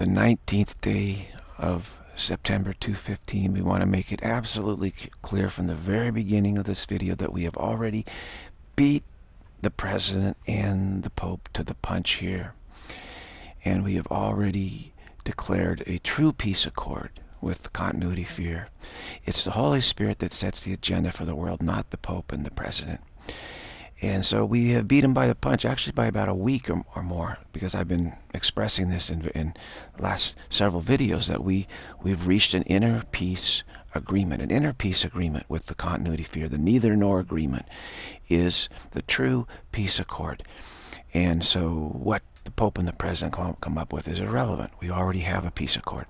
the 19th day of September 2015. We want to make it absolutely clear from the very beginning of this video that we have already beat the President and the Pope to the punch here. And we have already declared a true peace accord with continuity fear. It's the Holy Spirit that sets the agenda for the world, not the Pope and the President. And so we have beaten by the punch, actually by about a week or more, because I've been expressing this in the last several videos, that we've reached an inner peace agreement, with the continuity fear. The neither nor agreement is the true peace accord. And so what the Pope and the President come up with is irrelevant. We already have a peace accord.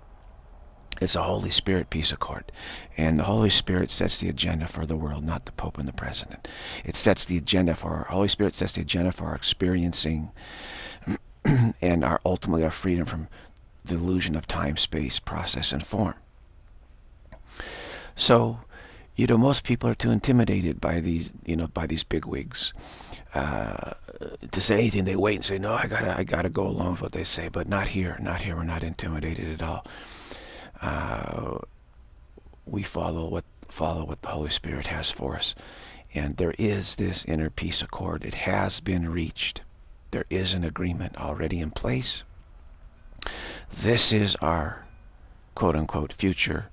It's a Holy Spirit peace accord. And the Holy Spirit sets the agenda for the world, not the Pope and the President. It sets the agenda for our, Holy Spirit sets the agenda for our experiencing and our ultimately our freedom from the illusion of time, space, process, and form. So, you know, most people are too intimidated by these, by these bigwigs to say anything. They wait and say, no, I gotta go along with what they say. But not here, We're not intimidated at all. We follow what the Holy Spirit has for us, and there is this inner peace accord. It has been reached. There is an agreement already in place. This is our quote-unquote future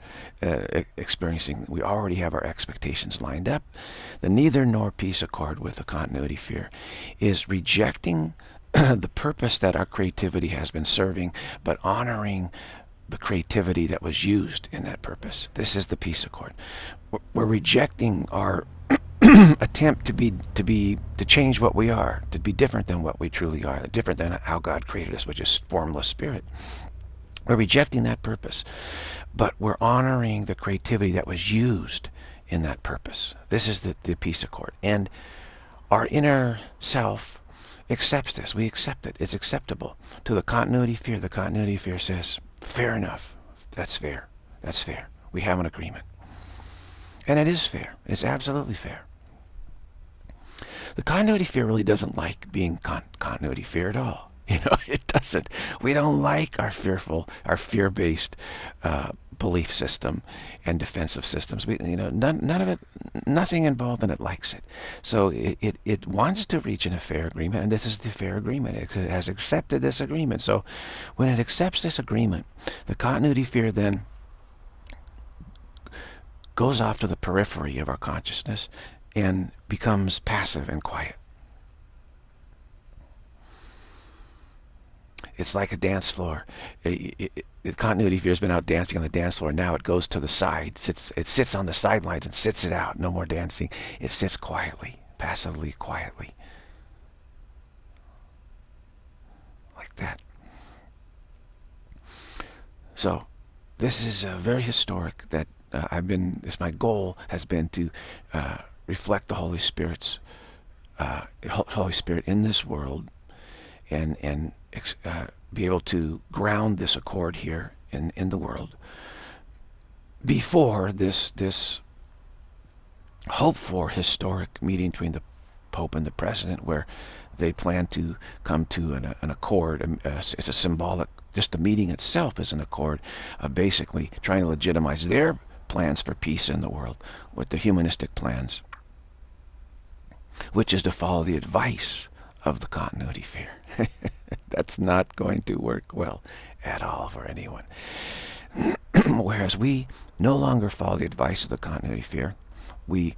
experiencing. We already have our expectations lined up. The neither nor peace accord with the continuity fear is rejecting the purpose that our creativity has been serving, but honoring the creativity that was used in that purpose. This is the peace accord. We're rejecting our attempt to change what we are, to be different than what we truly are, different than how God created us, which is formless spirit. We're rejecting that purpose, but we're honoring the creativity that was used in that purpose. This is the peace accord, and our inner self accepts this. We accept it. It's acceptable to the continuity fear. The continuity fear says, fair enough. That's fair. That's fair. We have an agreement. And it is fair. It's absolutely fair. The continuity fear really doesn't like being continuity fear at all. You know, it doesn't. We don't like our fearful, our fear-based belief system and defensive systems. We, none of it, nothing involved in it likes it. So it wants to reach in a fair agreement, and this is the fair agreement. It has accepted this agreement. So when it accepts this agreement, the continuity fear then goes off to the periphery of our consciousness and becomes passive and quiet. It's like a dance floor. The continuity fear has been out dancing on the dance floor. Now it goes to the side. It sits on the sidelines and sits it out. No more dancing. It sits quietly, passively, quietly. Like that. So, this is very historic that my goal has been to reflect the Holy Spirit's, Holy Spirit in this world, and be able to ground this accord here in the world before this hoped for historic meeting between the Pope and the President, where they plan to come to an accord. It's a symbolic, just the meeting itself is an accord of basically trying to legitimize their plans for peace in the world with the humanistic plans, which is to follow the advice of the continuity fear. That's not going to work well at all for anyone. Whereas we no longer follow the advice of the continuity fear. We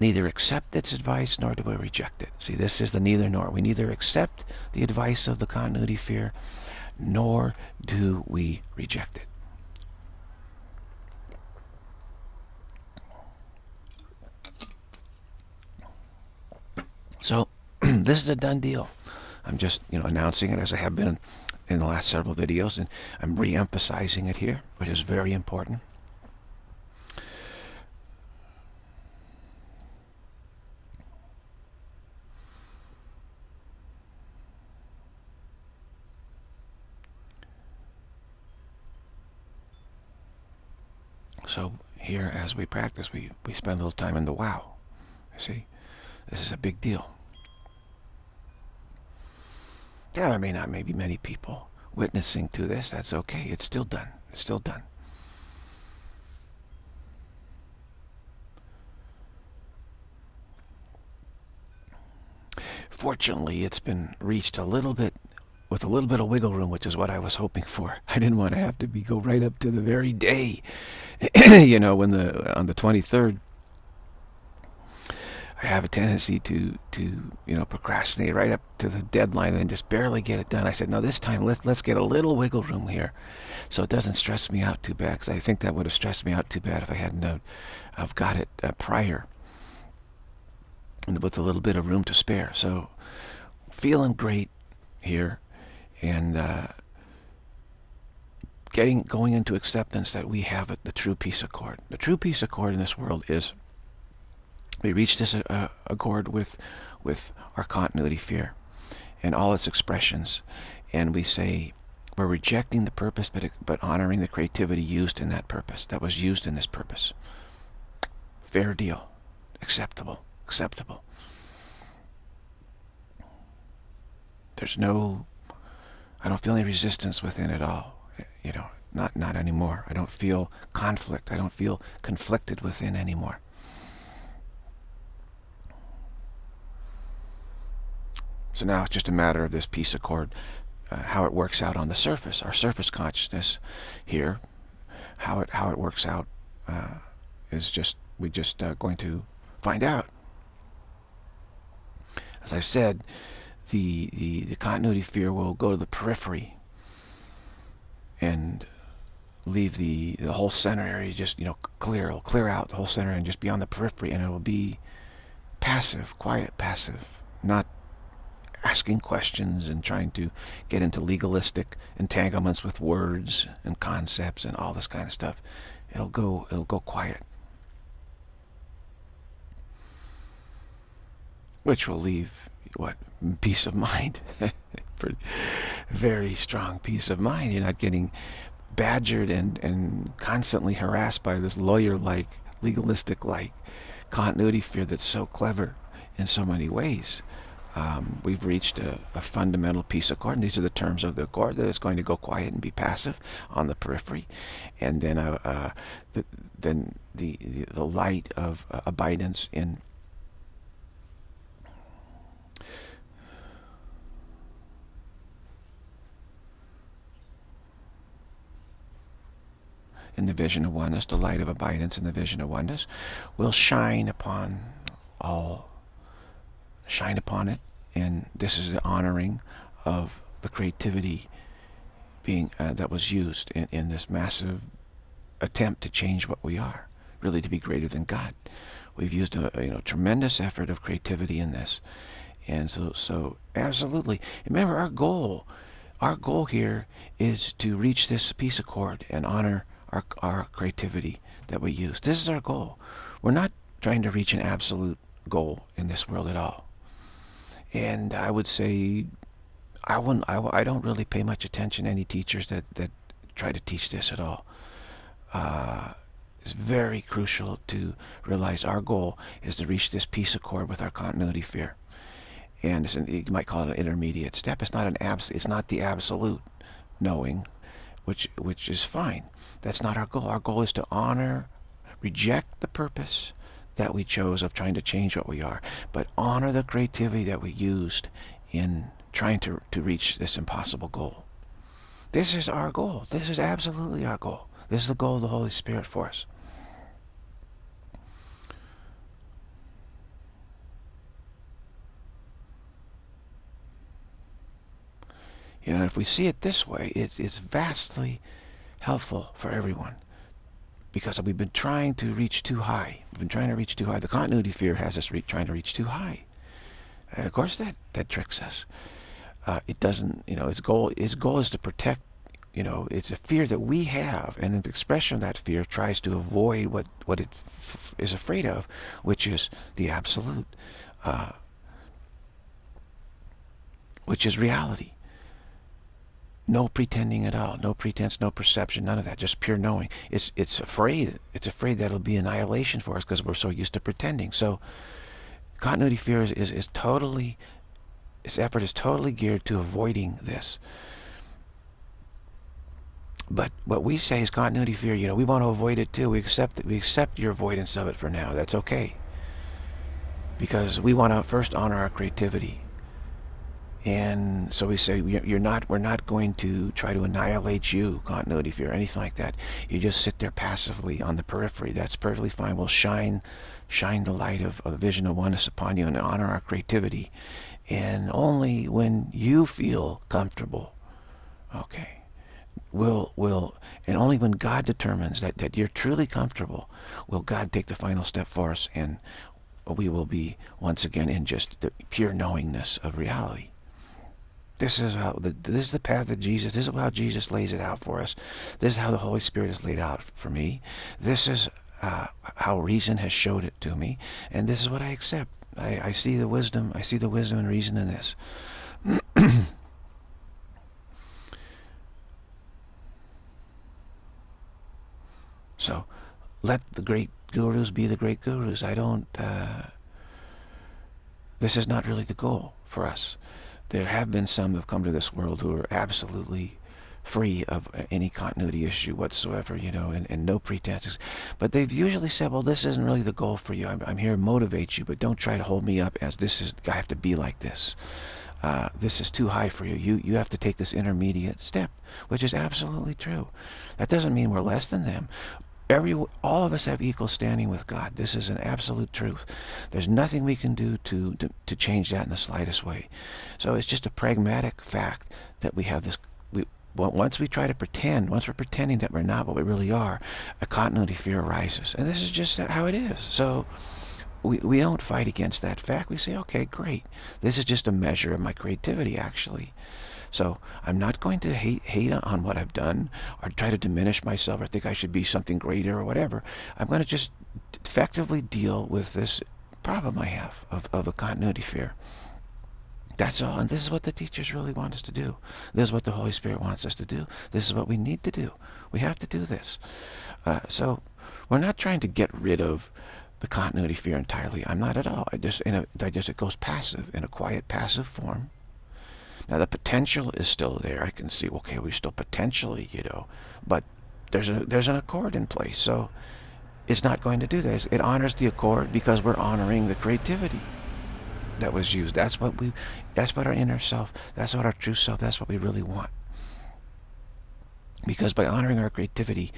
neither accept its advice nor do we reject it. See, this is the neither nor. We neither accept the advice of the continuity fear nor do we reject it. So this is a done deal. I'm just, announcing it as I have been in the last several videos, and I'm re-emphasizing it here, which is very important. So here, as we practice, we spend a little time in the wow. You see, this is a big deal. Yeah, there may not be many people witnessing to this, that's okay. It's still done. It's still done. Fortunately, it's been reached a little bit with a little bit of wiggle room, which is what I was hoping for. I didn't want to have to go right up to the very day, you know, when on the 23rd. I have a tendency to procrastinate right up to the deadline and just barely get it done. I said, no, this time let's get a little wiggle room here, so it doesn't stress me out too bad. Because I think that would have stressed me out too bad if I hadn't got it prior, and with a little bit of room to spare. So feeling great here, and going into acceptance that we have the true peace accord. The true peace accord in this world is, we reach this accord with our continuity fear and all its expressions, and we say we're rejecting the purpose but honoring the creativity used in this purpose. Fair deal, acceptable. There's no, I don't feel any resistance within it all, not anymore. I don't feel conflict. I don't feel conflicted within anymore. So now it's just a matter of this peace accord, how it works out on the surface, our surface consciousness here, how it works out is just, we're just going to find out. As I've said, the continuity fear will go to the periphery and leave the whole center area just clear. It'll clear out the whole center and just be on the periphery, and it will be passive, quiet, passive, not asking questions and trying to get into legalistic entanglements with words and concepts and all this kind of stuff. It'll go quiet, which will leave what? Peace of mind. Very strong peace of mind. You're not getting badgered and constantly harassed by this lawyer-like, legalistic-like continuity fear that's so clever in so many ways. We've reached a fundamental peace accord, and these are the terms of the accord, that it's going to go quiet and be passive on the periphery, and then the light of abidance in the vision of oneness, the light of abidance in the vision of oneness will shine upon it. And this is the honoring of the creativity being that was used in this massive attempt to change what we are, really to be greater than God. We've used a tremendous effort of creativity in this, and so absolutely. Remember, our goal here is to reach this peace accord and honor our creativity that we use. This is our goal. We're not trying to reach an absolute goal in this world at all. And I would say, I don't really pay much attention to any teachers that try to teach this at all. It's very crucial to realize our goal is to reach this peace accord with our continuity fear. And you might call it an intermediate step. It's not it's not the absolute knowing, which is fine. That's not our goal. Our goal is to reject the purpose that we chose of trying to change what we are, but honor the creativity that we used in trying to reach this impossible goal. This is our goal. This is absolutely our goal. This is the goal of the Holy Spirit for us. If we see it this way, it's vastly helpful for everyone. Because we've been trying to reach too high. The continuity fear has us trying to reach too high. And of course, that tricks us. It doesn't. Its goal is to protect. It's a fear that we have, and the expression of that fear tries to avoid what it is afraid of, which is the absolute, which is reality. No pretending at all, no pretense, no perception, none of that, just pure knowing. It's afraid that it'll be annihilation for us because we're so used to pretending. So continuity fear its effort is totally geared to avoiding this. But what we say is continuity fear. You know, we want to avoid it too. We accept it. We accept your avoidance of it for now. That's okay. Because we want to first honor our creativity. And so we say, you're not, we're not going to try to annihilate you, continuity fear, anything like that. You just sit there passively on the periphery. That's perfectly fine. We'll shine the light of the vision of oneness upon you and honor our creativity. And only when you feel comfortable, okay, and only when God determines that you're truly comfortable, will God take the final step for us, and we will be once again in just the pure knowingness of reality. This is the path of Jesus. This is how Jesus lays it out for us. This is how the Holy Spirit is laid out for me. This is how reason has showed it to me, and this is what I accept. I see the wisdom. I see the wisdom and reason in this. So, let the great gurus be the great gurus. This is not really the goal for us. There have been some who have come to this world who are absolutely free of any continuity issue whatsoever, you know, and no pretenses. But they've usually said, well, this isn't really the goal for you. I'm here to motivate you, but don't try to hold me up as this is, I have to be like this. This is too high for you. You have to take this intermediate step, which is absolutely true. That doesn't mean we're less than them. All of us have equal standing with God. This is an absolute truth. There's nothing we can do to change that in the slightest way. So it's just a pragmatic fact that we have this. Once we try to pretend, once we're pretending that we're not what we really are, a continuity fear arises. And this is just how it is. So we don't fight against that fact. We say, okay, great. This is just a measure of my creativity, actually. So I'm not going to hate on what I've done or try to diminish myself or think I should be something greater or whatever. I'm going to just effectively deal with this problem I have of a continuity fear. That's all. And this is what the teachers really want us to do. This is what the Holy Spirit wants us to do. This is what we need to do. We have to do this. So we're not trying to get rid of the continuity fear entirely. I'm not at all. It goes passive in a quiet, passive form. Now, the potential is still there. I can see, okay, we're still potentially, you know, but there's an accord in place. So it's not going to do this. It honors the accord because we're honoring the creativity that was used. That's what our inner self, that's what our true self, that's what we really want. Because by honoring our creativity,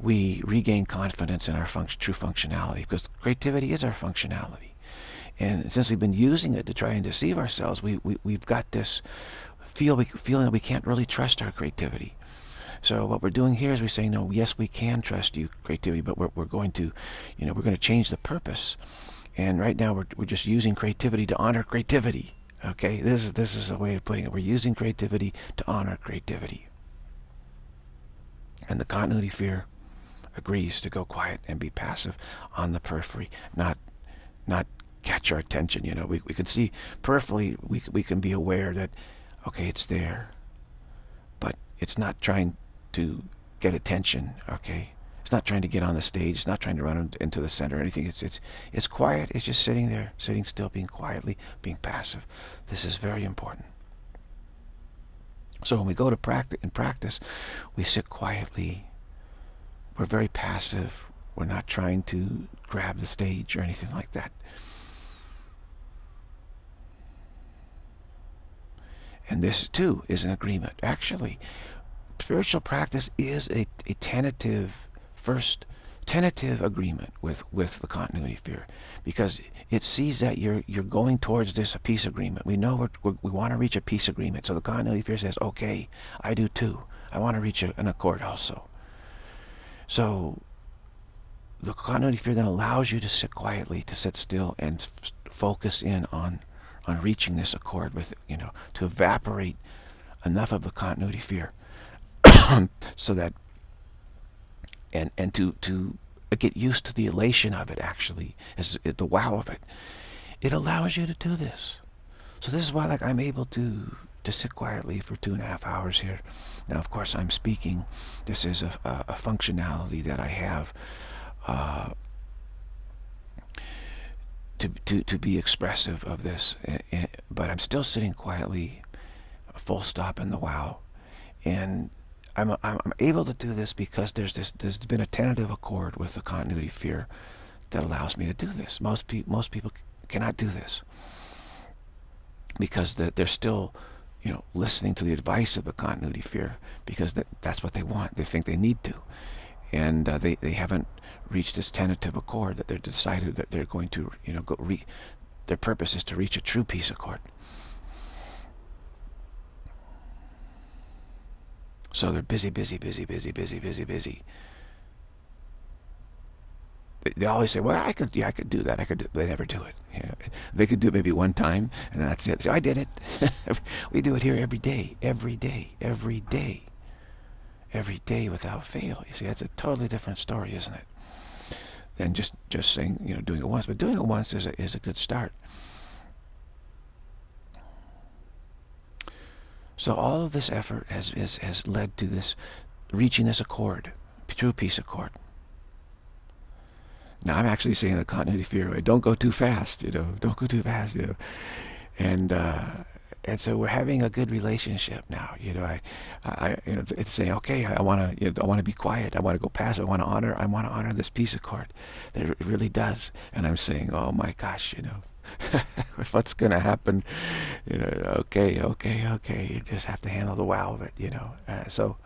we regain confidence in our true functionality, because creativity is our functionality. And since we've been using it to try and deceive ourselves, we've got this feeling that we can't really trust our creativity. So what we're doing here is we're saying, no, yes, we can trust you, creativity, but we're going to, you know, we're going to change the purpose. And right now we're just using creativity to honor creativity. Okay, this is a way of putting it. We're using creativity to honor creativity. And the continuity fear agrees to go quiet and be passive on the periphery, not catch our attention. You know, we can see peripherally, we can be aware that, okay, it's there, but it's not trying to get attention. Okay, it's not trying to get on the stage. It's not trying to run into the center or anything. It's quiet. It's just sitting there, sitting still, being quietly, being passive. This is very important. So when we go to practice, we sit quietly. We're very passive. We're not trying to grab the stage or anything like that. And this, too, is an agreement. Actually, spiritual practice is a first tentative agreement with the continuity fear, because it sees that you're going towards this peace agreement. We know we want to reach a peace agreement. So the continuity fear says, okay, I do too. I want to reach an accord also. So the continuity fear then allows you to sit quietly, to sit still, and focus in on reaching this accord with, you know, to evaporate enough of the continuity fear so that, and to get used to the elation of it, actually, as the wow of it. It allows you to do this. So this is why, like, I'm able to sit quietly for 2.5 hours here. Now, of course, I'm speaking. This is a functionality that I have to be expressive of this, but I'm still sitting quietly, full stop in the wow, and I'm able to do this because there's been a tentative accord with the continuity fear that allows me to do this. Most people cannot do this because they're still, you know, listening to the advice of the continuity fear, because that's what they want. They think they need to, and they haven't reached this tentative accord that they've decided that they're going to, you know, their purpose is to reach a true peace accord. So they're busy. They always say, well, I could do that. But they never do it. You know? They could do it maybe one time, and that's it. So I did it. We do it here every day without fail. You see, that's a totally different story, isn't it? Than just saying, you know, doing it once. But doing it once is a good start. So all of this effort has led to this, reaching this accord, true peace accord. Now I'm actually saying the continuity fear, don't go too fast, you know, don't go too fast, you know. And so we're having a good relationship now, you know. You know, it's saying, okay, I want to be quiet, I want to go past, I want to honor this peace accord, that it really does. And I'm saying, oh my gosh, you know. What's gonna happen? You know, okay. You just have to handle the wow of it, you know. So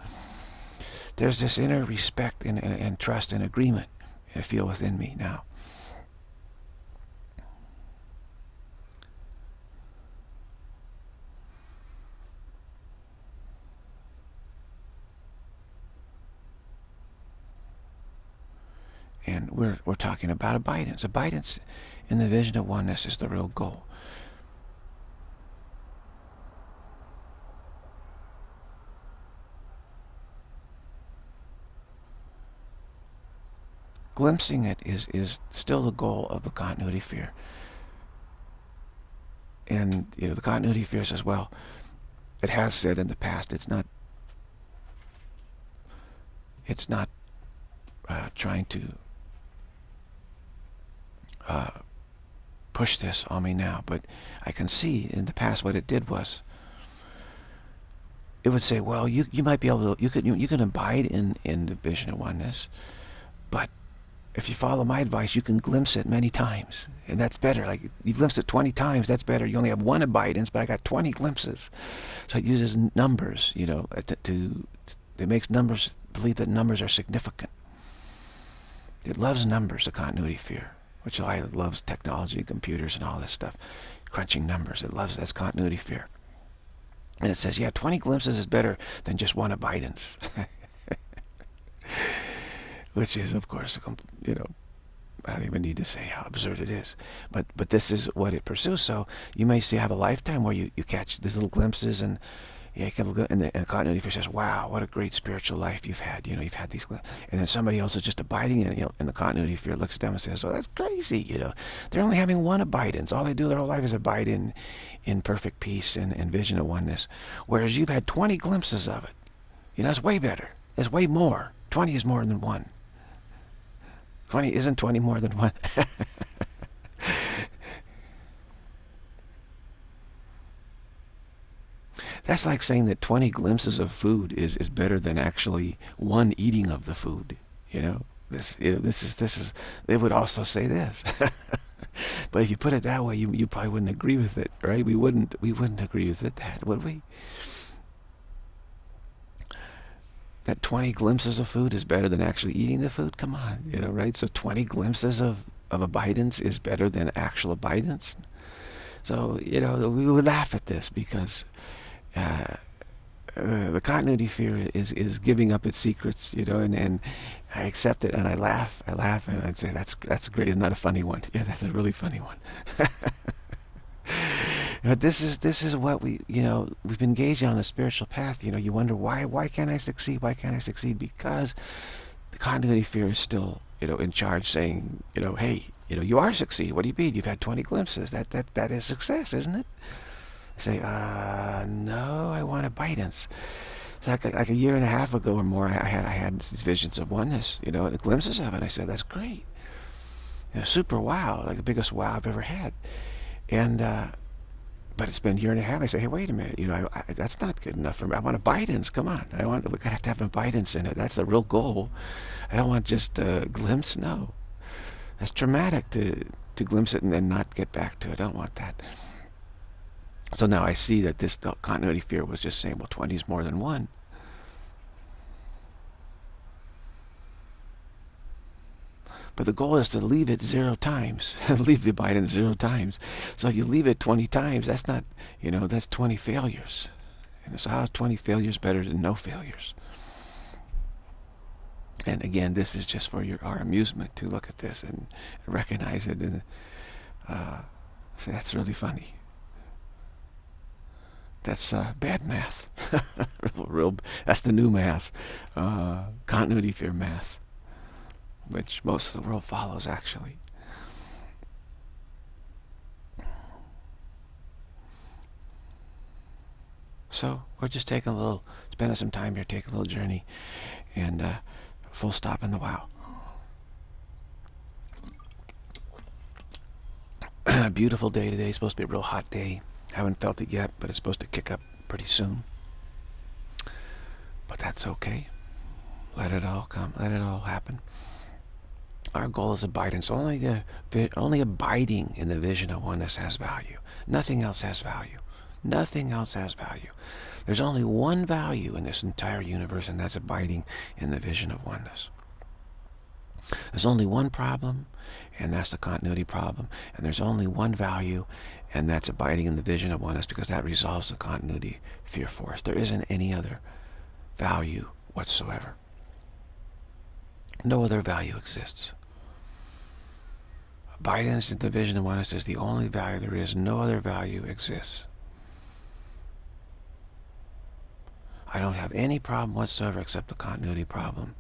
there's this inner respect and trust and agreement I feel within me now. And we're talking about abidance. Abidance in the vision of oneness is the real goal. Glimpsing it is still the goal of the continuity fear. And you know, the continuity fear says, well, it has said in the past, it's not trying to push this on me now, but I can see in the past what it did was, it would say, well, you might be able to, you can abide in the vision of oneness, but if you follow my advice, you can glimpse it many times, and that's better. Like, you glimpse it 20 times, that's better. You only have one abidance, but I got 20 glimpses. So it uses numbers, you know, it makes numbers, believe that numbers are significant. It loves numbers, the continuity fear, which loves technology, computers, and all this stuff, crunching numbers. It loves that's continuity fear. And it says, yeah, 20 glimpses is better than just one abidance. Which is, of course, you know, I don't even need to say how absurd it is. But this is what it pursues. So you may see, have a lifetime where you catch these little glimpses, and yeah, and the continuity fear says, wow, what a great spiritual life you've had. You know, you've had these glimpses. And then somebody else is just abiding in it, you know, and the continuity fear looks at them and says, well, that's crazy, you know. They're only having one abidance. All they do their whole life is abide in perfect peace and vision of oneness. Whereas you've had 20 glimpses of it. You know, it's way better. It's way more. 20 is more than one. 20 isn't 20 more than one. That's like saying that 20 glimpses of food is better than actually one eating of the food. You know, this is. They would also say this, but if you put it that way, you probably wouldn't agree with it, right? We wouldn't agree with it, that would we? That 20 glimpses of food is better than actually eating the food. Come on, you know, right? So 20 glimpses of abidance is better than actual abidance. So you know, we would laugh at this because. The continuity fear is giving up its secrets, you know, and I accept it, and I laugh, and I'd say that's great. It's not a funny one. Yeah, that's a really funny one. But this is what we, you know, we've been engaged on the spiritual path. You know, you wonder why can't I succeed? Why can't I succeed? Because the continuity fear is still, you know, in charge, saying, you know, hey, you know, you are succeeding. What do you mean? You've had 20 glimpses. That is success, isn't it? I say, no, I want abidance. So like a year and a half ago or more, I had these visions of oneness, you know, and the glimpses of it. I said, that's great. You know, super wow, like the biggest wow I've ever had. And but it's been a year and a half. I say, hey, wait a minute, you know, that's not good enough for me. I want Biden's. Come on, we gotta have to have a Biden's in it. That's the real goal. I don't want just a glimpse. No, that's traumatic to glimpse it and then not get back to it. I don't want that. So now I see that this continuity fear was just saying, well, 20 is more than one. But the goal is to leave it 0 times, leave the Biden 0 times. So if you leave it 20 times, that's not, you know, that's 20 failures. And so how is 20 failures better than no failures? And again, this is just for our amusement to look at this and recognize it and say, that's really funny. That's bad math. That's the new math, continuity fear math, which most of the world follows, actually. So we're just taking a little, spending some time here, taking a little journey, and full stop in the wow. Beautiful day today. It's supposed to be a real hot day. Haven't felt it yet, but it's supposed to kick up pretty soon. But that's okay. Let it all come. Let it all happen. Our goal is abidance. Only abiding in the vision of oneness has value. Nothing else has value. Nothing else has value. There's only one value in this entire universe, and that's abiding in the vision of oneness. There's only one problem, and that's the continuity problem. And there's only one value, and that's abiding in the vision of oneness, because that resolves the continuity fear for us. There isn't any other value whatsoever. No other value exists. Abidance in the vision of oneness is the only value there is. No other value exists. I don't have any problem whatsoever except the continuity problem.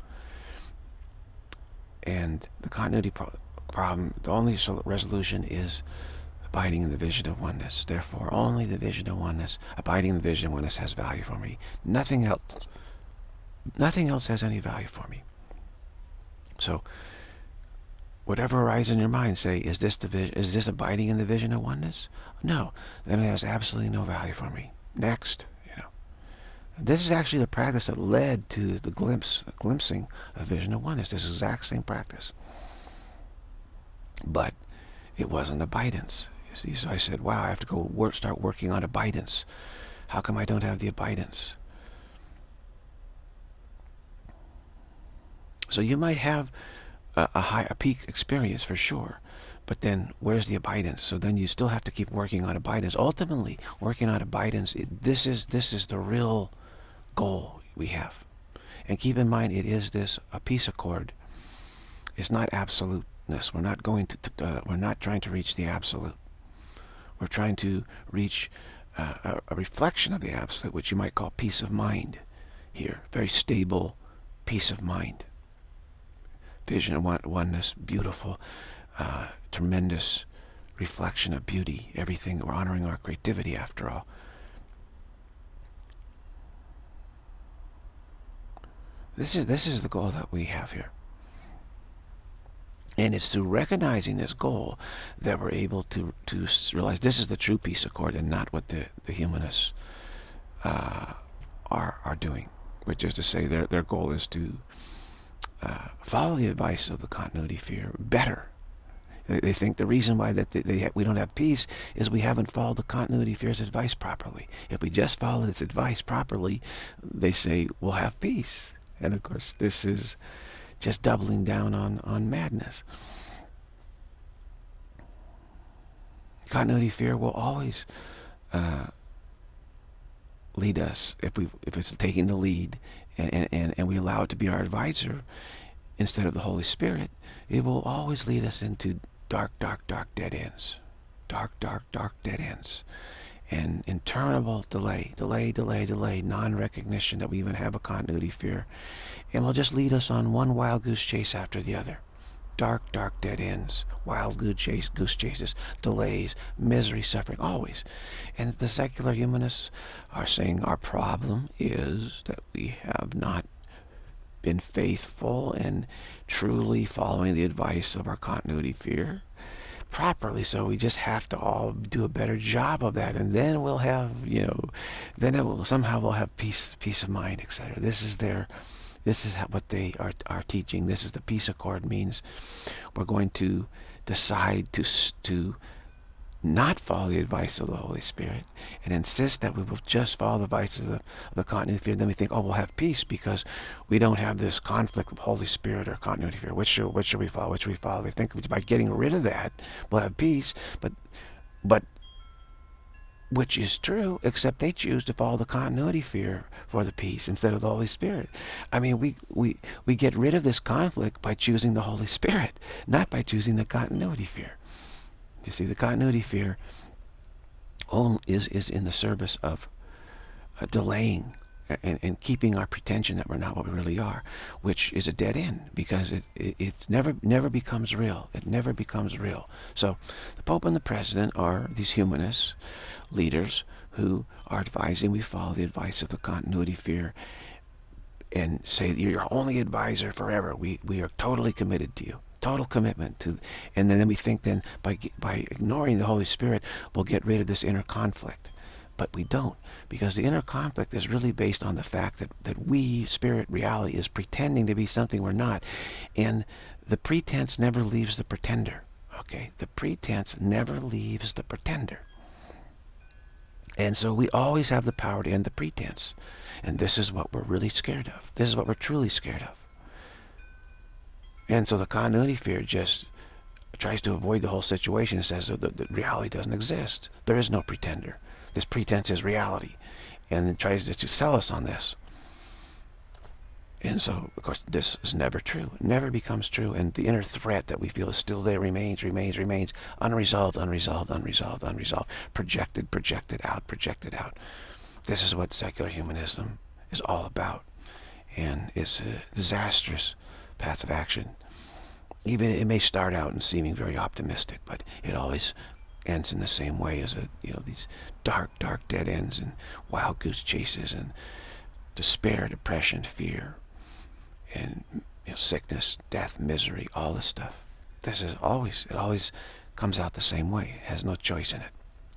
And the continuity problem, the only resolution is abiding in the vision of oneness. Therefore, only the vision of oneness, abiding in the vision of oneness, has value for me. Nothing else has any value for me. So, whatever arises in your mind, say, is this abiding in the vision of oneness? No, then it has absolutely no value for me. Next. This is actually the practice that led to the glimpsing of vision of oneness. This exact same practice. But it wasn't abidance. You see, so I said, wow, I have to go start working on abidance. How come I don't have the abidance? So you might have a peak experience for sure. But then, where's the abidance? So then you still have to keep working on abidance. Ultimately, working on abidance, this is the real goal we have. And keep in mind, it is a peace accord. It's not absoluteness. We're not going to we're not trying to reach the absolute. We're trying to reach a reflection of the absolute, which you might call peace of mind here. Very stable peace of mind. Vision of oneness, beautiful, tremendous reflection of beauty. Everything, we're honoring our creativity after all. This is the goal that we have here. And it's through recognizing this goal that we're able to realize this is the true peace accord and not what the humanists are doing, which is to say their goal is to follow the advice of the continuity fear better. They think the reason why that we don't have peace is we haven't followed the continuity fear's advice properly. If we just follow its advice properly, they say, we'll have peace. And of course, this is just doubling down on madness. Continuity fear will always lead us, if it's taking the lead and we allow it to be our advisor instead of the Holy Spirit, it will always lead us into dark, dark, dark dead ends. Dark, dark, dark dead ends. And interminable delay, non-recognition that we even have a continuity fear. And will just lead us on one wild goose chase after the other. Dark, dark dead ends, wild goose chases, delays, misery, suffering, always. And the secular humanists are saying our problem is that we have not been faithful and truly following the advice of our continuity fear. properly. So we just have to all do a better job of that, and then we'll have, you know, then it will, somehow we'll have peace of mind, etc. This is their, this is what they are teaching. This is the peace accord means. We're going to decide to not follow the advice of the Holy Spirit and insist that we will just follow the advice of the continuity fear. Then we think, oh, we'll have peace because we don't have this conflict with Holy Spirit or continuity fear. Which should we follow? Which should we follow? We think by getting rid of that, we'll have peace. But which is true, except they choose to follow the continuity fear for the peace instead of the Holy Spirit. I mean, we get rid of this conflict by choosing the Holy Spirit, not by choosing the continuity fear. You see, the continuity fear is in the service of delaying and keeping our pretension that we're not what we really are, which is a dead end because it never becomes real. It never becomes real. So the Pope and the President are these humanist leaders who are advising we follow the advice of the continuity fear and say you're your only advisor forever. We are totally committed to you. Total commitment to, and then we think then by ignoring the Holy Spirit we'll get rid of this inner conflict, but we don't, because the inner conflict is really based on the fact that we, spirit reality, is pretending to be something we're not, and the pretense never leaves the pretender. Okay, the pretense never leaves the pretender, and so we always have the power to end the pretense, and this is what we're really scared of. This is what we're truly scared of. And so the continuity fear just tries to avoid the whole situation and says that reality doesn't exist. There is no pretender. This pretense is reality. And it tries to sell us on this. And so, of course, this is never true. It never becomes true. And the inner threat that we feel is still there, remains. Unresolved. Projected out. This is what secular humanism is all about. And it's a disastrous path of action. Even it may start out in seeming very optimistic, but it always ends in the same way, as these dark dead ends and wild goose chases and despair, depression, fear, and sickness, death, misery, all this stuff. This is always comes out the same way. It has no choice in it.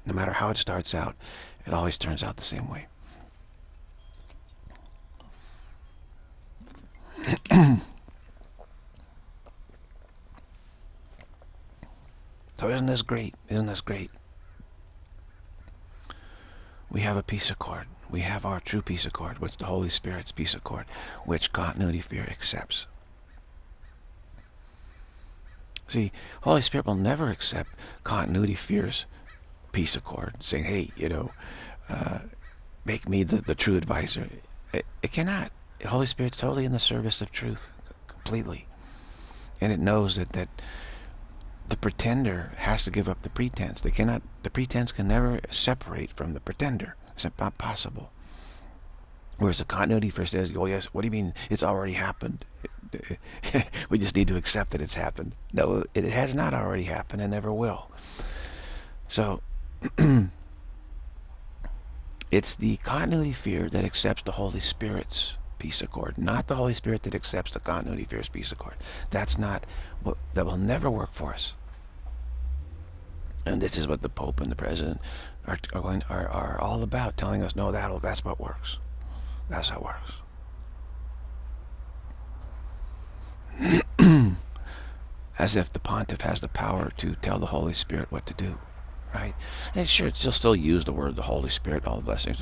No matter how it starts out, it always turns out the same way. So isn't this great? Isn't this great? We have a peace accord. We have our true peace accord, which the Holy Spirit's peace accord, which continuity fear accepts. See, Holy Spirit will never accept continuity fear's peace accord, saying, hey, make me the true advisor. It cannot. The Holy Spirit's totally in the service of truth, completely. And it knows that the pretender has to give up the pretense. They cannot. The pretense can never separate from the pretender. It's not possible. Whereas the continuity fear says, "Oh yes, what do you mean? It's already happened. We just need to accept that it's happened." No, it has not already happened, and never will. So, it's the continuity fear that accepts the Holy Spirit's peace accord, not the Holy Spirit that accepts the continuity fear's peace accord. That's not what, that will never work for us. And this is what the Pope and the President are all about, telling us, no, that's what works. That's how it works. As if the pontiff has the power to tell the Holy Spirit what to do. Right? And sure, it's still use the word the Holy Spirit, all the blessings,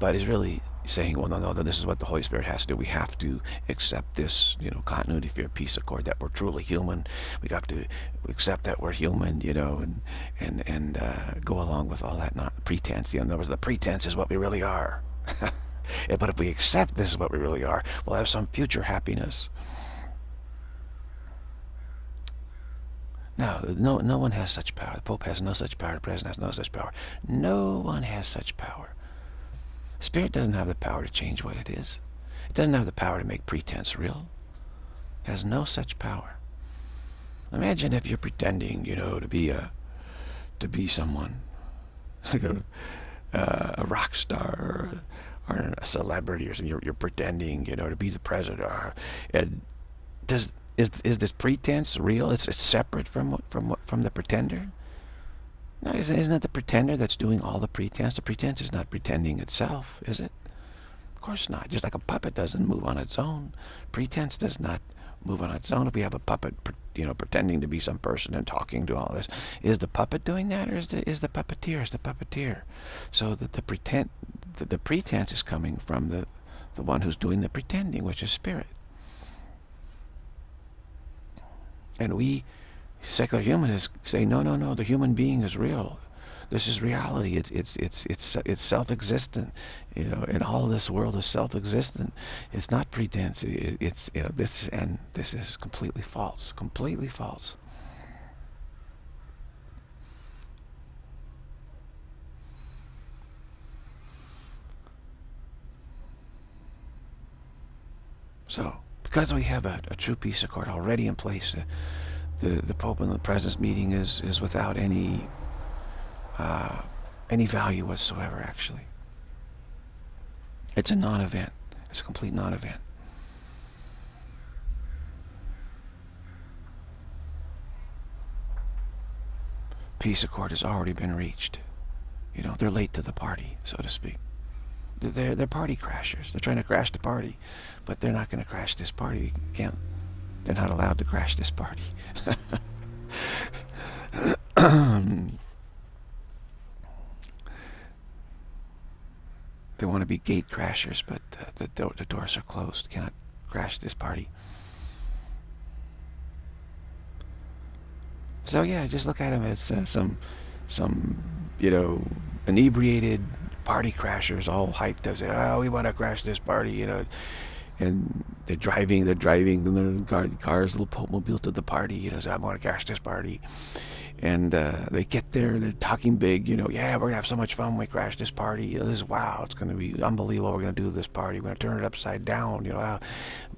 but it's really saying, well, no, this is what the Holy Spirit has to do. We have to accept this, continuity fear, peace accord, that we're truly human. We have to accept that we're human, and go along with all that pretense. In other words, the pretense is what we really are. But if we accept this is what we really are, we'll have some future happiness. No one has such power. The Pope has no such power. The President has no such power. No one has such power. Spirit doesn't have the power to change what it is. It doesn't have the power to make pretense real. It has no such power. Imagine if you're pretending, to be someone, like a rock star or a celebrity or something. You're pretending, to be the president. Does Is this pretense real? It's separate from the pretender. No, isn't it the pretender that's doing all the pretense? The pretense is not pretending itself, is it? Of course not. Just like a puppet doesn't move on its own, pretense does not move on its own. If we have a puppet, you know, pretending to be some person and talking to all this, is the puppet doing that, or is the puppeteer? Is the puppeteer? So that the pretense is coming from the one who's doing the pretending, which is spirit. And we secular humanists say, no, no, no, the human being is real. This is reality. It's self-existent. You know, and all this world is self-existent. It's not pretense. It's you know, this is completely false. Completely false. So, because we have a true peace accord already in place, the Pope in the presence meeting is without any value whatsoever. Actually, it's a non-event. It's a complete non-event. Peace accord has already been reached. You know, they're late to the party, so to speak. They're party crashers. They're trying to crash the party, but they're not going to crash this party. You can't. They're not allowed to crash this party. They want to be gate crashers, but the doors are closed. Cannot crash this party. So yeah, just look at them as some you know, inebriated party crashers, all hyped up, say, "Oh, we want to crash this party," you know. And they're driving the cars, little Pope mobile to the party, you know, so I'm going to crash this party. And they get there, they're talking big, you know, yeah, we're going to have so much fun when we crash this party. You know, this, wow, it's going to be unbelievable, we're going to do this party, we're going to turn it upside down, you know. Wow.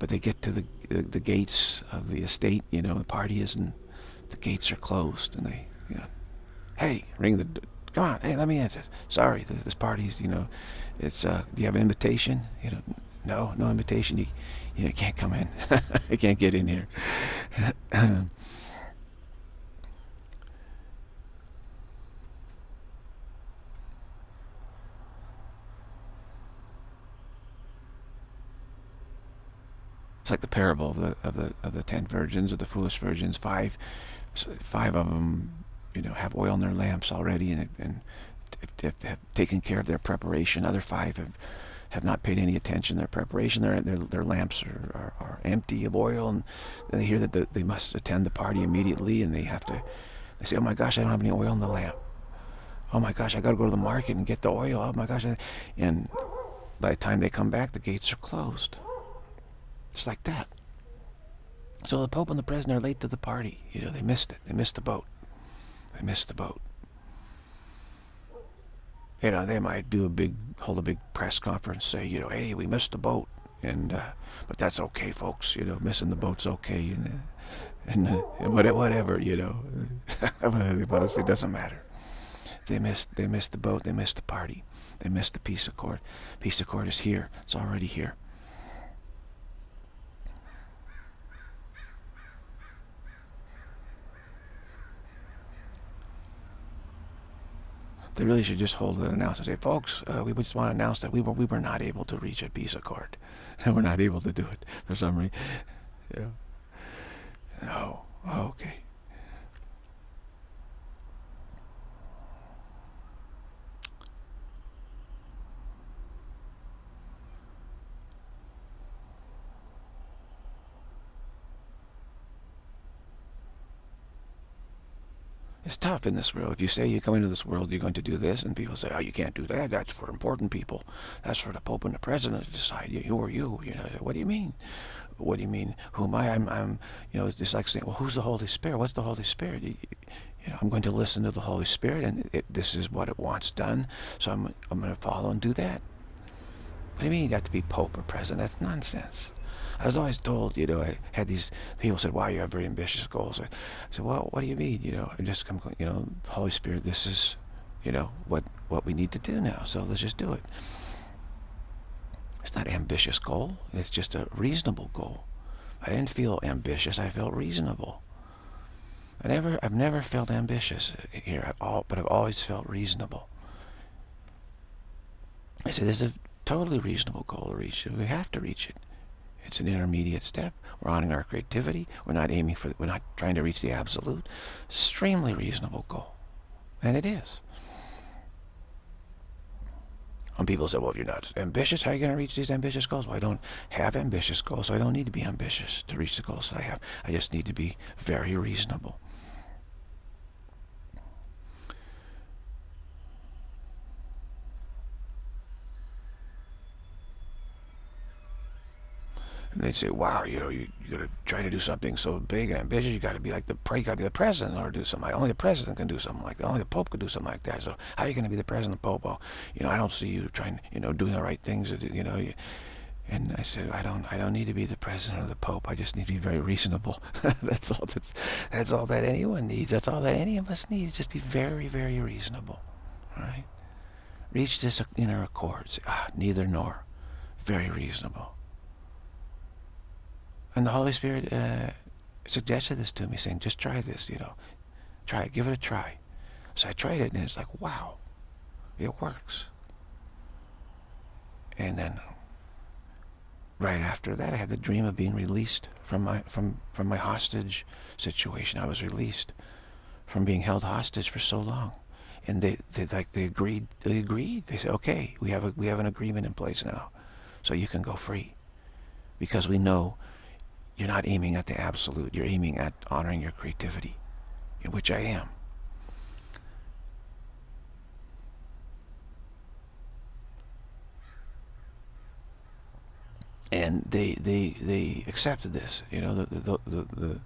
But they get to the gates of the estate, you know, the party isn't, the gates are closed, and they, you know, hey, ring the, come on, hey, let me in. Sorry, this party's, you know, it's, do you have an invitation? You know, no, no invitation. You can't come in. You can't get in here. It's like the parable of the 10 virgins, or the foolish virgins. Five of them, you know, have oil in their lamps already, and have taken care of their preparation. Other five have not paid any attention to their preparation. Their lamps are empty of oil, and they hear that they must attend the party immediately, and they say, oh my gosh, I don't have any oil in the lamp. Oh my gosh, I gotta go to the market and get the oil. Oh my gosh. And by the time they come back, the gates are closed. It's like that. So the Pope and the President are late to the party. You know, they missed it. They missed the boat. They missed the boat. You know, they might hold a big press conference, say, you know, hey, we missed the boat, and but that's okay, folks. You know, missing the boat's okay, and whatever, you know, honestly, it doesn't matter. They missed the boat. They missed the party. They missed the peace accord. Peace accord is here. It's already here. They really should just hold an announcement and say, folks, we just want to announce that we were not able to reach a peace accord. And we're not able to do it for some reason. Yeah. No. Oh, okay. It's tough in this world. If you say you come into this world, you're going to do this, and people say, oh, you can't do that. That's for important people. That's for the Pope and the President to decide. Who are you? You know, what do you mean? What do you mean? Who am I? I'm you know, it's just like saying, well, who's the Holy Spirit? What's the Holy Spirit? You know, I'm going to listen to the Holy Spirit, and this is what it wants done, so I'm going to follow and do that. What do you mean you have to be Pope or President? That's nonsense. I was always told, you know, I had these people said, wow, you have very ambitious goals. I said, well, what do you mean? You know, I just come, you know, the Holy Spirit, this is, you know, what we need to do now. So let's just do it. It's not an ambitious goal. It's just a reasonable goal. I didn't feel ambitious. I felt reasonable. I've never felt ambitious here at all, but I've always felt reasonable. I said, this is a totally reasonable goal to reach. We have to reach it. It's an intermediate step. We're honoring our creativity. We're not aiming for, we're not trying to reach the absolute. Extremely reasonable goal. And it is. And people say, well, if you're not ambitious, how are you going to reach these ambitious goals? Well, I don't have ambitious goals, so I don't need to be ambitious to reach the goals that I have. I just need to be very reasonable. And they'd say, wow, you know, you're going to try to do something so big and ambitious, you got to be like the president or do something. Only the president can do something like that. Only the Pope could do something like that. So how are you going to be the president or Pope? Well, you know, I don't see you trying, you know, doing the right things. You know, and I said, I don't need to be the president or the Pope. I just need to be very reasonable. That's all that anyone needs. That's all that any of us needs. Just be very, very reasonable. All right? Reach this inner accord. Say, ah, neither nor. Very reasonable. And the Holy Spirit suggested this to me, saying, just try this, you know. Try it. Give it a try. So I tried it, and it's like, wow. It works. And then right after that, I had the dream of being released from my hostage situation. I was released from being held hostage for so long. And they agreed. They said, okay, we have an agreement in place now. So you can go free. Because we know you're not aiming at the absolute. You're aiming at honoring your creativity, which I am. And they accepted this. You know, the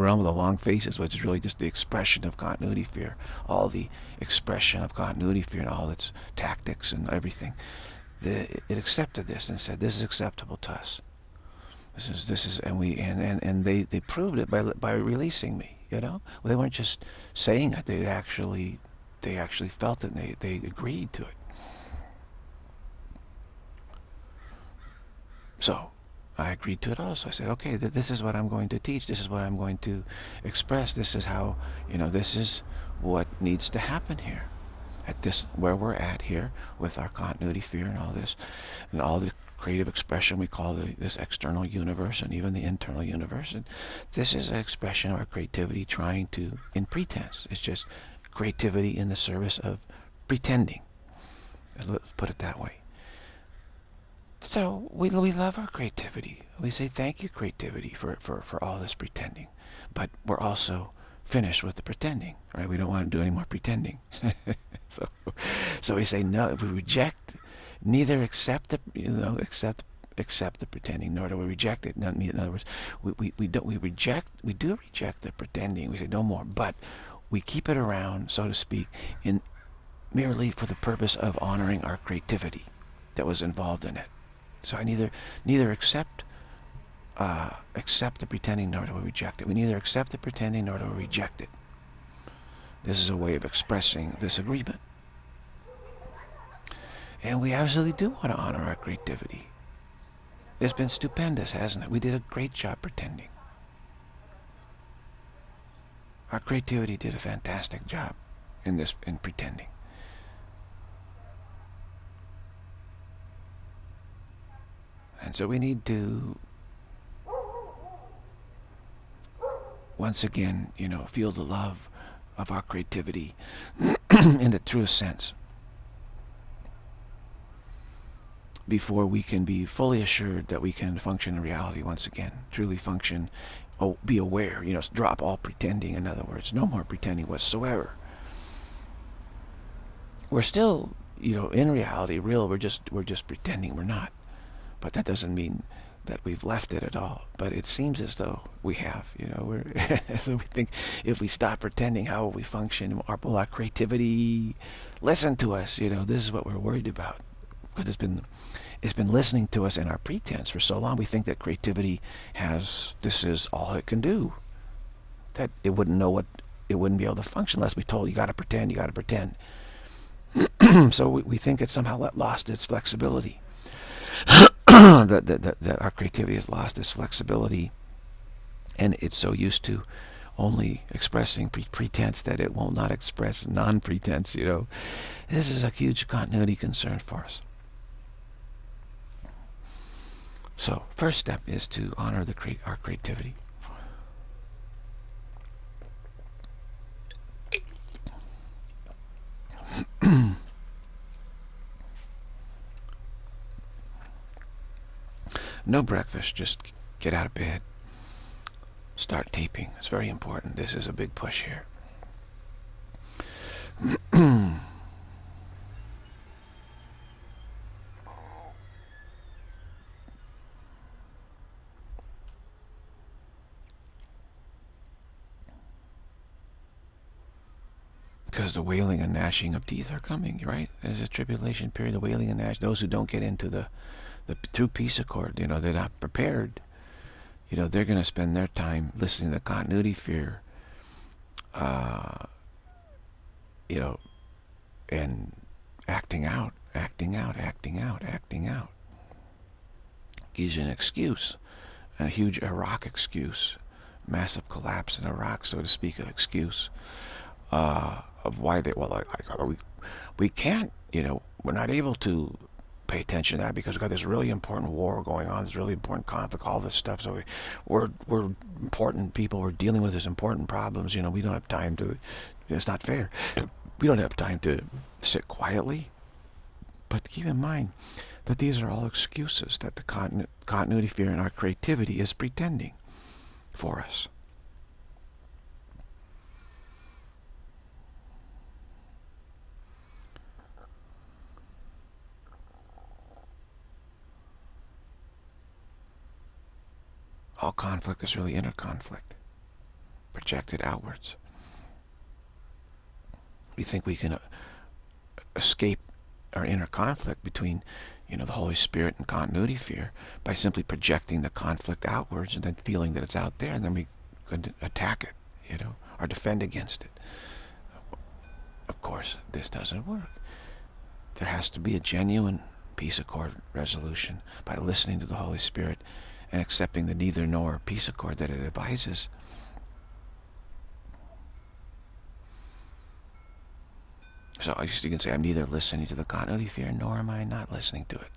realm of the long faces, which is really just the expression of continuity fear. All the expression of continuity fear and all its tactics and everything. It accepted this and said, this is acceptable to us. And they proved it by releasing me, you know. Well, they weren't just saying it, they actually felt it, and they agreed to it. So I agreed to it also. I said, okay, this is what I'm going to teach, this is what I'm going to express, this is how, you know, this is what needs to happen here. At this, where we're at here with our continuity fear and all this and all the creative expression we call this external universe and even the internal universe. And this is an expression of our creativity trying to, in pretense. It's just creativity in the service of pretending. Let's put it that way. So we love our creativity. We say thank you, creativity, for all this pretending. But we're also finished with the pretending, right? We don't want to do any more pretending. so we say no, if we reject, neither accept the pretending, nor do we reject it. In other words, we do reject the pretending. We say no more, but we keep it around, so to speak, in merely for the purpose of honoring our creativity that was involved in it. So I neither accept the pretending, nor do we reject it. We neither accept the pretending, nor do we reject it. This is a way of expressing this agreement. And we absolutely do want to honor our creativity. It's been stupendous, hasn't it? We did a great job pretending. Our creativity did a fantastic job in pretending. And so we need to, once again, you know, feel the love of our creativity in the truest sense, before we can be fully assured that we can function in reality once again, truly function, oh, be aware, you know, drop all pretending, in other words, no more pretending whatsoever. We're still, you know, in reality, real, we're just pretending we're not. But that doesn't mean that we've left it at all, but it seems as though we have, you know, we're so we think if we stop pretending, how will we function? Will our creativity listen to us? You know, this is what we're worried about. Because it's been listening to us in our pretense for so long. We think that creativity has, this is all it can do, that it wouldn't know what, it wouldn't be able to function unless we told you got to pretend, you got to pretend. So we think it somehow lost its flexibility. that our creativity has lost its flexibility, and it's so used to only expressing pretense that it will not express non-pretense, you know. This is a huge continuity concern for us. So, first step is to honor our creativity. No breakfast, just get out of bed. Start taping. It's very important. This is a big push here. Because the wailing and gnashing of teeth are coming, right? There's a tribulation period, the wailing and gnashing. Those who don't get into the true peace accord, you know, they're not prepared. You know, they're going to spend their time listening to continuity fear, you know, and acting out. Gives you an excuse, a huge Iraq excuse, massive collapse in Iraq, so to speak, an excuse of why they, well, we can't, you know, we're not able to pay attention to that because we've got this really important war going on, this really important conflict, all this stuff. So we're important people. We're dealing with these important problems. You know, we don't have time to. It's not fair. We don't have time to sit quietly. But keep in mind that these are all excuses that the continuity fear and our creativity is pretending for us. All conflict is really inner conflict, projected outwards. We think we can escape our inner conflict between, you know, the Holy Spirit and continuity fear by simply projecting the conflict outwards and then feeling that it's out there, and then we could attack it, you know, or defend against it. Of course, this doesn't work. There has to be a genuine peace accord resolution by listening to the Holy Spirit and accepting the neither nor peace accord that it advises. So you can say, I'm neither listening to the continuity fear, nor am I not listening to it.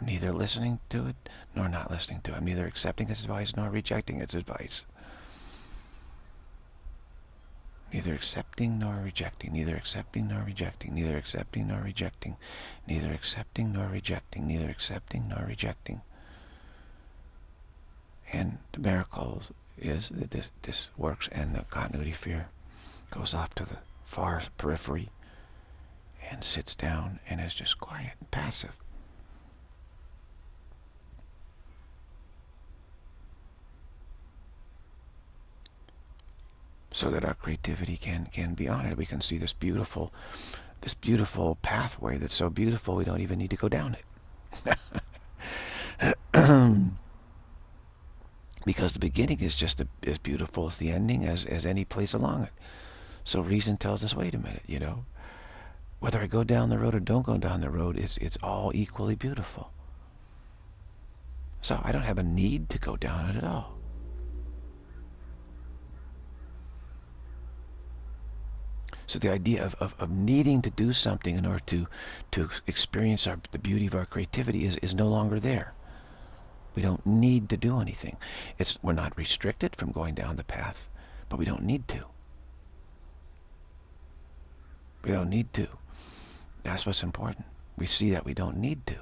I'm neither listening to it, nor not listening to it. I'm neither accepting its advice, nor rejecting its advice. Neither accepting nor rejecting, neither accepting nor rejecting, neither accepting nor rejecting, neither accepting nor rejecting, neither accepting nor rejecting. And the miracle is that this works, and the continuity fear goes off to the far periphery and sits down and is just quiet and passive. So that our creativity can be honored. We can see this beautiful pathway that's so beautiful we don't even need to go down it. Because the beginning is just as beautiful as the ending, as any place along it. So reason tells us, wait a minute, you know, whether I go down the road or don't go down the road, it's all equally beautiful. So I don't have a need to go down it at all. So the idea of needing to do something in order to experience the beauty of our creativity is no longer there. We don't need to do anything. We're not restricted from going down the path, but we don't need to. We don't need to. That's what's important. We see that we don't need to.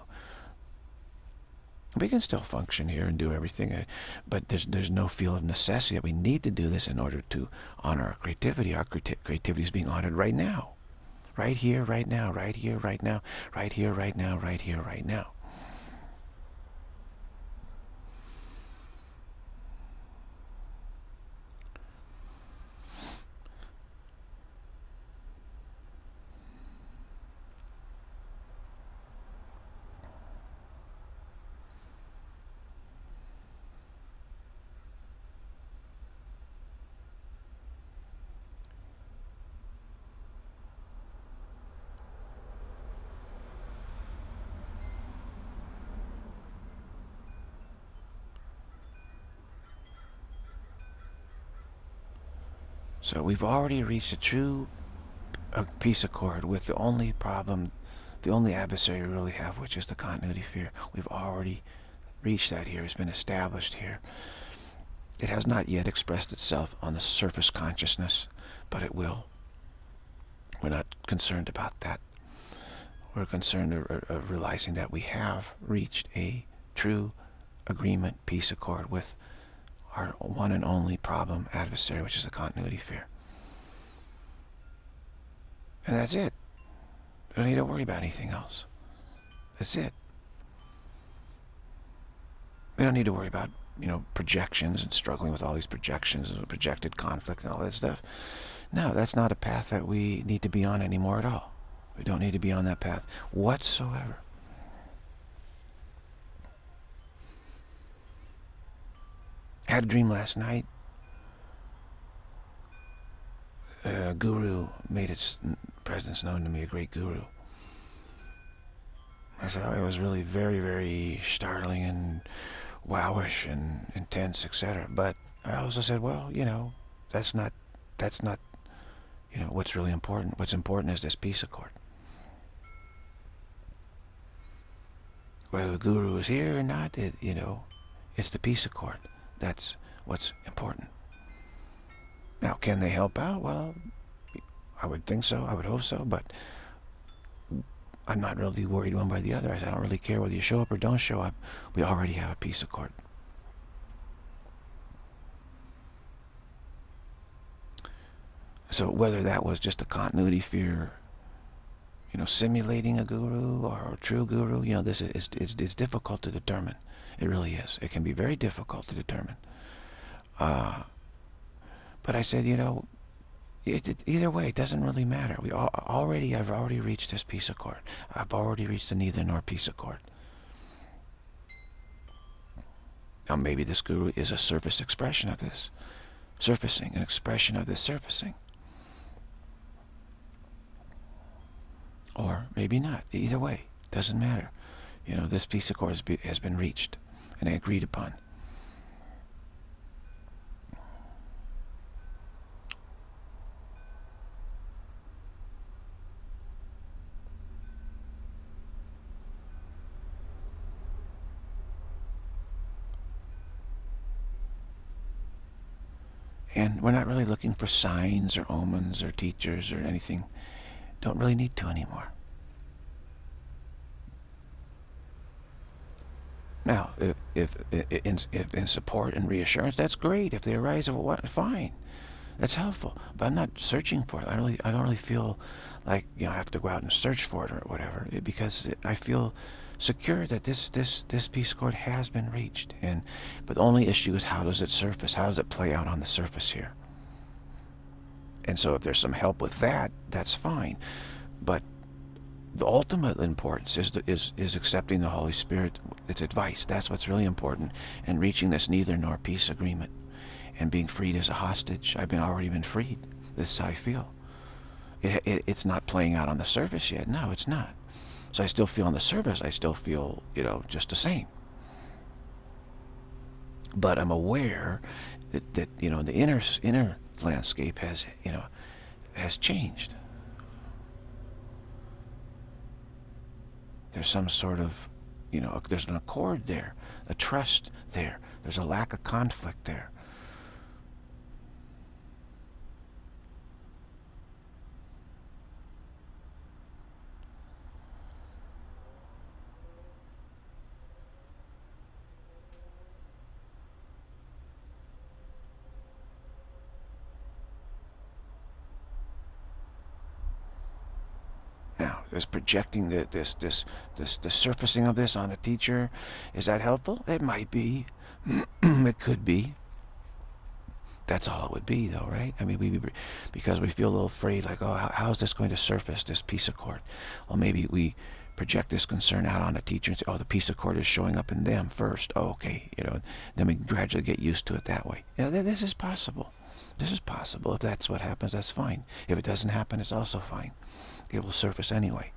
We can still function here and do everything, but there's no feel of necessity that we need to do this in order to honor our creativity. Our creativity is being honored right now. Right here, right now, right here, right now, right here, right now, right here, right now. So we've already reached a true peace accord with the only problem, the only adversary we really have, which is the continuity fear. We've already reached that here. It's been established here. It has not yet expressed itself on the surface consciousness, but it will. We're not concerned about that. We're concerned of realizing that we have reached a true agreement, peace accord with our one and only problem adversary, which is the continuity fear. And that's it. We don't need to worry about anything else. That's it. We don't need to worry about, you know, projections and struggling with all these projections and projected conflict and all that stuff. No, that's not a path that we need to be on anymore at all. We don't need to be on that path whatsoever. Had a dream last night. A guru made its presence known to me, a great guru. I said, it was really very, very startling and wowish and intense, etc. But I also said, well, you know, that's not, you know, what's really important. What's important is this peace accord. Whether the guru is here or not, you know, it's the peace accord. That's what's important. Now, can they help out? Well, I would think so. I would hope so. But I'm not really worried one way or the other. I said, I don't really care whether you show up or don't show up. We already have a peace accord. So whether that was just a continuity fear, you know, simulating a guru or a true guru, you know, this is it's difficult to determine. It really is. It can be very difficult to determine. But I said, you know, either way, it doesn't really matter. I've already reached this peace accord. I've already reached the neither nor peace accord. Now, maybe this guru is a surface expression of this. Surfacing, an expression of this surfacing. Or maybe not. Either way, doesn't matter. You know, this peace accord has been reached and agreed upon. And we're not really looking for signs or omens or teachers or anything. Don't really need to anymore. Now, if in support and reassurance, that's great. If they arise, fine. That's helpful. But I'm not searching for it. I don't really feel like, you know, I have to go out and search for it or whatever, because I feel secure that this peace accord has been reached. But the only issue is, how does it surface? How does it play out on the surface here? And so if there's some help with that, that's fine. But the ultimate importance is accepting the Holy Spirit, its advice. That's what's really important, and reaching this neither nor peace agreement. And being freed as a hostage. I've already been freed. This is how I feel. It's not playing out on the surface yet. No, it's not. So I still feel on the surface. I still feel, you know, just the same. But I'm aware that you know, the inner landscape has, you know, has changed. There's some sort of, you know, there's an accord there, a trust there. There's a lack of conflict there. Now, is projecting the surfacing of this on a teacher, is that helpful? It might be. It could be. That's all it would be, though, right? I mean, because we feel a little afraid, like, oh, how is this going to surface, this peace accord? Well, maybe we project this concern out on a teacher and say, oh, the peace accord is showing up in them first. Oh, okay, you know, then we gradually get used to it that way. You know, this is possible. This is possible. If that's what happens, that's fine. If it doesn't happen, it's also fine. It will surface anyway.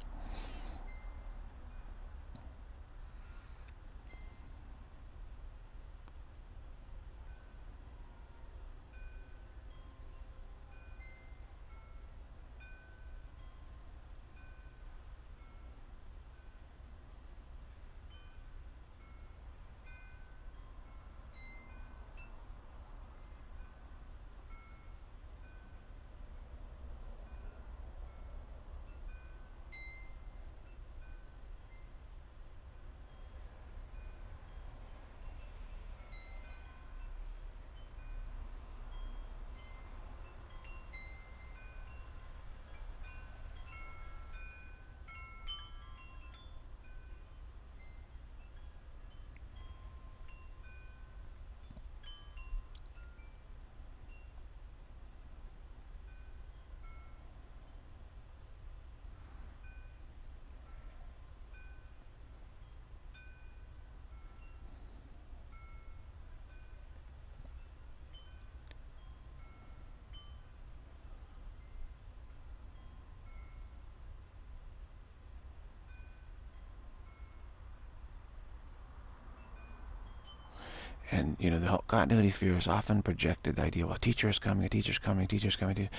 and you know, the continuity fears often projected the idea, well, teacher's coming, a teacher's coming, teacher's coming,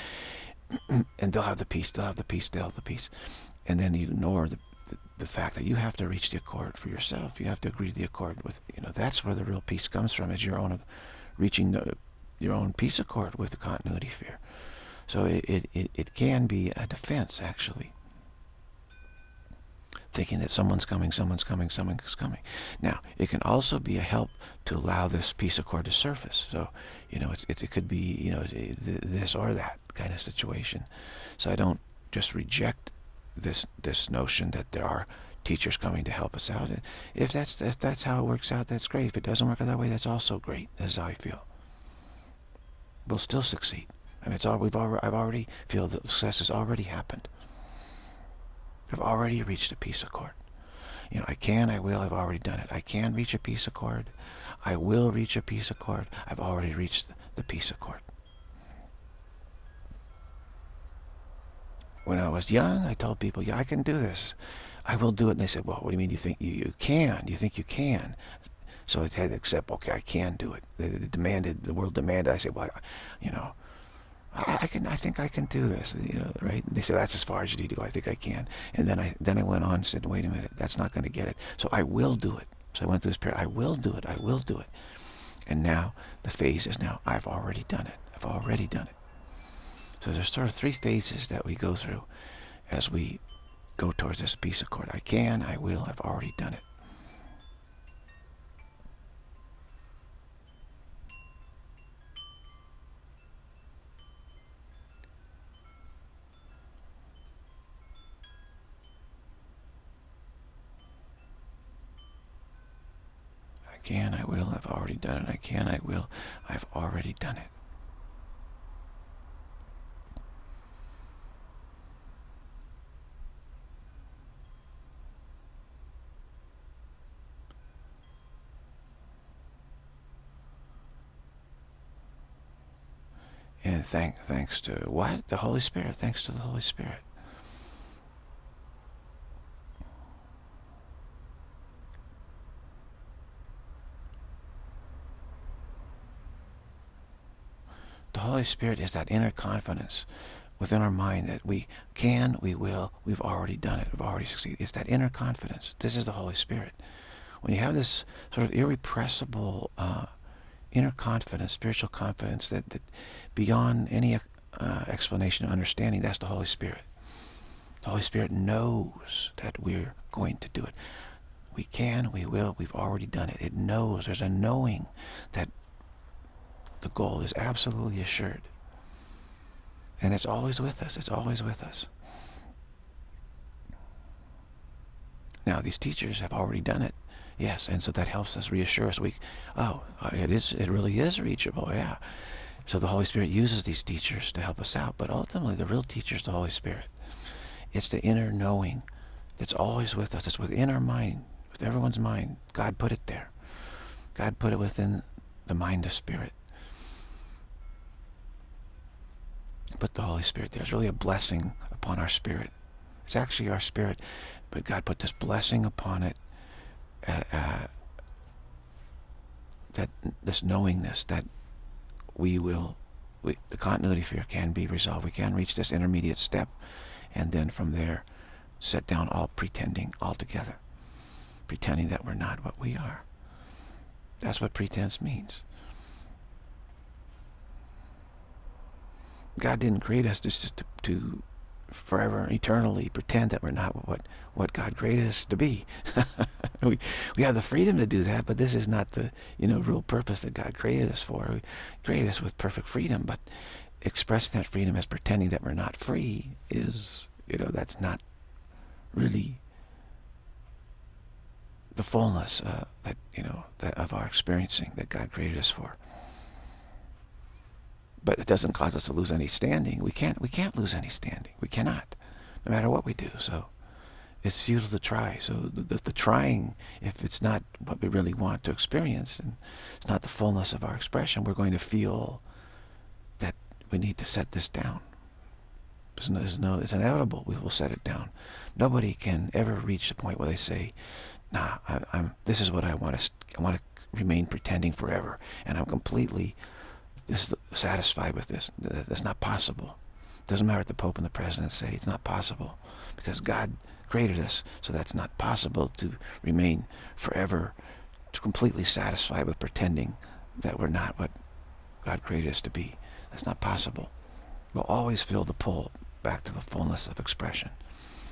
and they'll have the peace, they'll have the peace, they'll have the peace. And then you ignore the fact that you have to reach the accord for yourself. You have to agree to the accord with, you know, that's where the real peace comes from, is your own reaching your own peace accord with the continuity fear. So it can be a defense, actually, thinking that someone's coming, someone's coming, someone's coming. Now, it can also be a help to allow this peace accord to surface. So, you know, it could be, you know, this or that kind of situation. So I don't just reject this notion that there are teachers coming to help us out. If that's how it works out, that's great. If it doesn't work out that way, that's also great. This is how I feel. We'll still succeed. I mean, I've already feel that success has already happened. I've already reached a peace accord. You know, I've already done it. I can reach a peace accord. I will reach a peace accord. I've already reached the peace accord. When I was young, I told people, yeah, I can do this. I will do it. And they said, well, what do you mean you think you can? You think you can? So I had to accept, okay, I can do it. The world demanded. I said, well, you know, I think I can do this, you know, right? And they said, that's as far as you need to go. I think I can. And then I went on and said, wait a minute, that's not going to get it. So I will do it. So I went through this period, I will do it, I will do it. And now the phase is now, I've already done it. I've already done it. So there's sort of three phases that we go through as we go towards this peace accord. I can, I will, I've already done it. I can, I will, I've already done it. I can, I will, I've already done it. And thanks to what? The Holy Spirit. Thanks to the Holy Spirit. The Holy Spirit is that inner confidence within our mind that we can, we will, we've already done it, we've already succeeded. It's that inner confidence. This is the Holy Spirit. When you have this sort of irrepressible inner confidence, spiritual confidence that beyond any explanation or understanding, that's the Holy Spirit. The Holy Spirit knows that we're going to do it. We can, we will, we've already done it. It knows. There's a knowing that the goal is absolutely assured. And it's always with us. It's always with us. Now, these teachers have already done it. Yes, and so that helps us, reassure us. It really is reachable, yeah. So the Holy Spirit uses these teachers to help us out. But ultimately, the real teacher is the Holy Spirit. It's the inner knowing that's always with us. It's within our mind, with everyone's mind. God put it there. God put it within the mind of Spirit. Put the Holy Spirit there. It's really a blessing upon our spirit. It's actually our spirit, but God put this blessing upon it, that this knowingness that the continuity fear can be resolved. We can reach this intermediate step, and then from there, set down all pretending altogether, pretending that we're not what we are. That's what pretense means. God didn't create us just to forever, eternally pretend that we're not what God created us to be. We have the freedom to do that, but this is not the, you know, real purpose that God created us for. He created us with perfect freedom, but expressing that freedom as pretending that we're not free is, you know, that's not really the fullness of our experiencing that God created us for. But it doesn't cause us to lose any standing. We can't lose any standing. We cannot, no matter what we do. So it's futile to try. So the trying, if it's not what we really want to experience, and it's not the fullness of our expression, we're going to feel that we need to set this down. It's inevitable. We will set it down. Nobody can ever reach the point where they say, nah, this is what I want to. I want to remain pretending forever, and I'm completely dissatisfied with this. That's not possible. It doesn't matter what the Pope and the President say. It's not possible, because God created us, so that's not possible to remain forever completely satisfied with pretending that we're not what God created us to be. That's not possible. We'll always feel the pull back to the fullness of expression.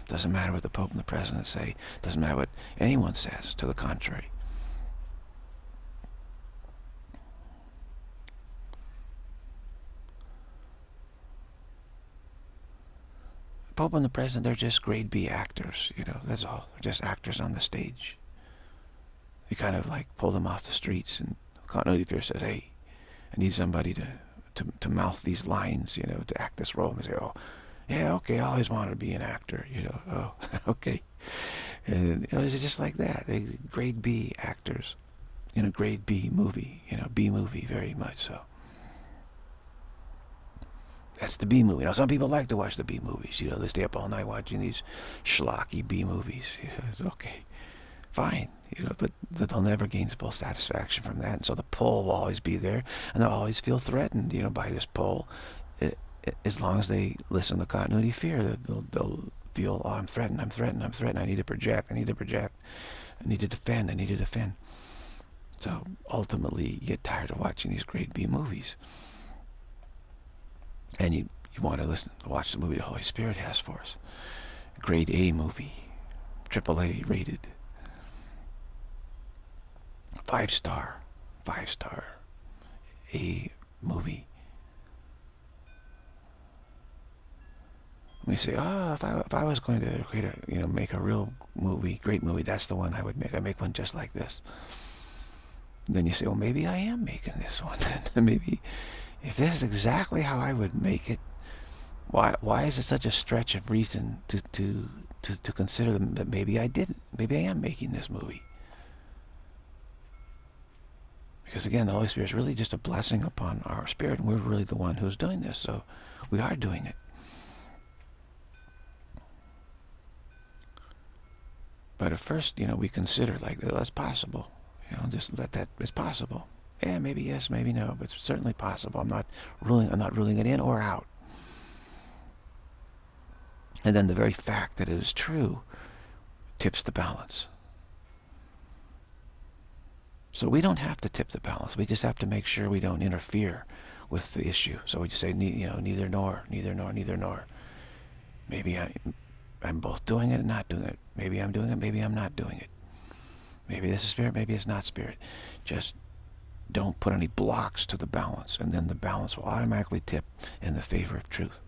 Doesn't matter what the Pope and the President say. Doesn't matter what anyone says to the contrary. The Pope and the President, they're just grade B actors, you know, that's all. They're just actors on the stage. You kind of like pull them off the streets, and continuity fear says, hey, I need somebody to mouth these lines, you know, to act this role. And they say, oh, yeah, okay, I always wanted to be an actor, you know, oh, okay. And you know, it's just like that, grade B actors in a grade B movie, you know, B movie very much so. That's the B movie. Now, some people like to watch the B movies, you know, they stay up all night watching these schlocky B movies, you know, it's okay, fine, you know, but they'll never gain full satisfaction from that, and so the pull will always be there, and they'll always feel threatened, you know, by this pull. As long as they listen to continuity fear, they'll feel, oh, I'm threatened, I'm threatened, I'm threatened, I need to project, I need to project, I need to defend, I need to defend. So ultimately, you get tired of watching these grade B movies, and you want to watch the movie the Holy Spirit has for us. Grade A movie, AAA rated, 5-star, A movie. We say, oh, if I was going to create a, you know, make a real movie, great movie, that's the one I would make. I make one just like this. And then you say, well, maybe I am making this one. Maybe if this is exactly how I would make it, why is it such a stretch of reason to consider that maybe I didn't? Maybe I am making this movie. Because again, the Holy Spirit is really just a blessing upon our spirit, and we're really the one who's doing this, so we are doing it. But at first, you know, we consider, like, oh, that's possible. You know, just let that, it's possible. Yeah, maybe yes, maybe no, but it's certainly possible. I'm not ruling it in or out. And then the very fact that it is true tips the balance. So we don't have to tip the balance. We just have to make sure we don't interfere with the issue. So we just say, you know, neither nor, neither nor, neither nor. Maybe I'm both doing it and not doing it. Maybe I'm doing it, maybe I'm not doing it. Maybe this is spirit, maybe it's not spirit. Just don't put any blocks to the balance, and then the balance will automatically tip in the favor of truth.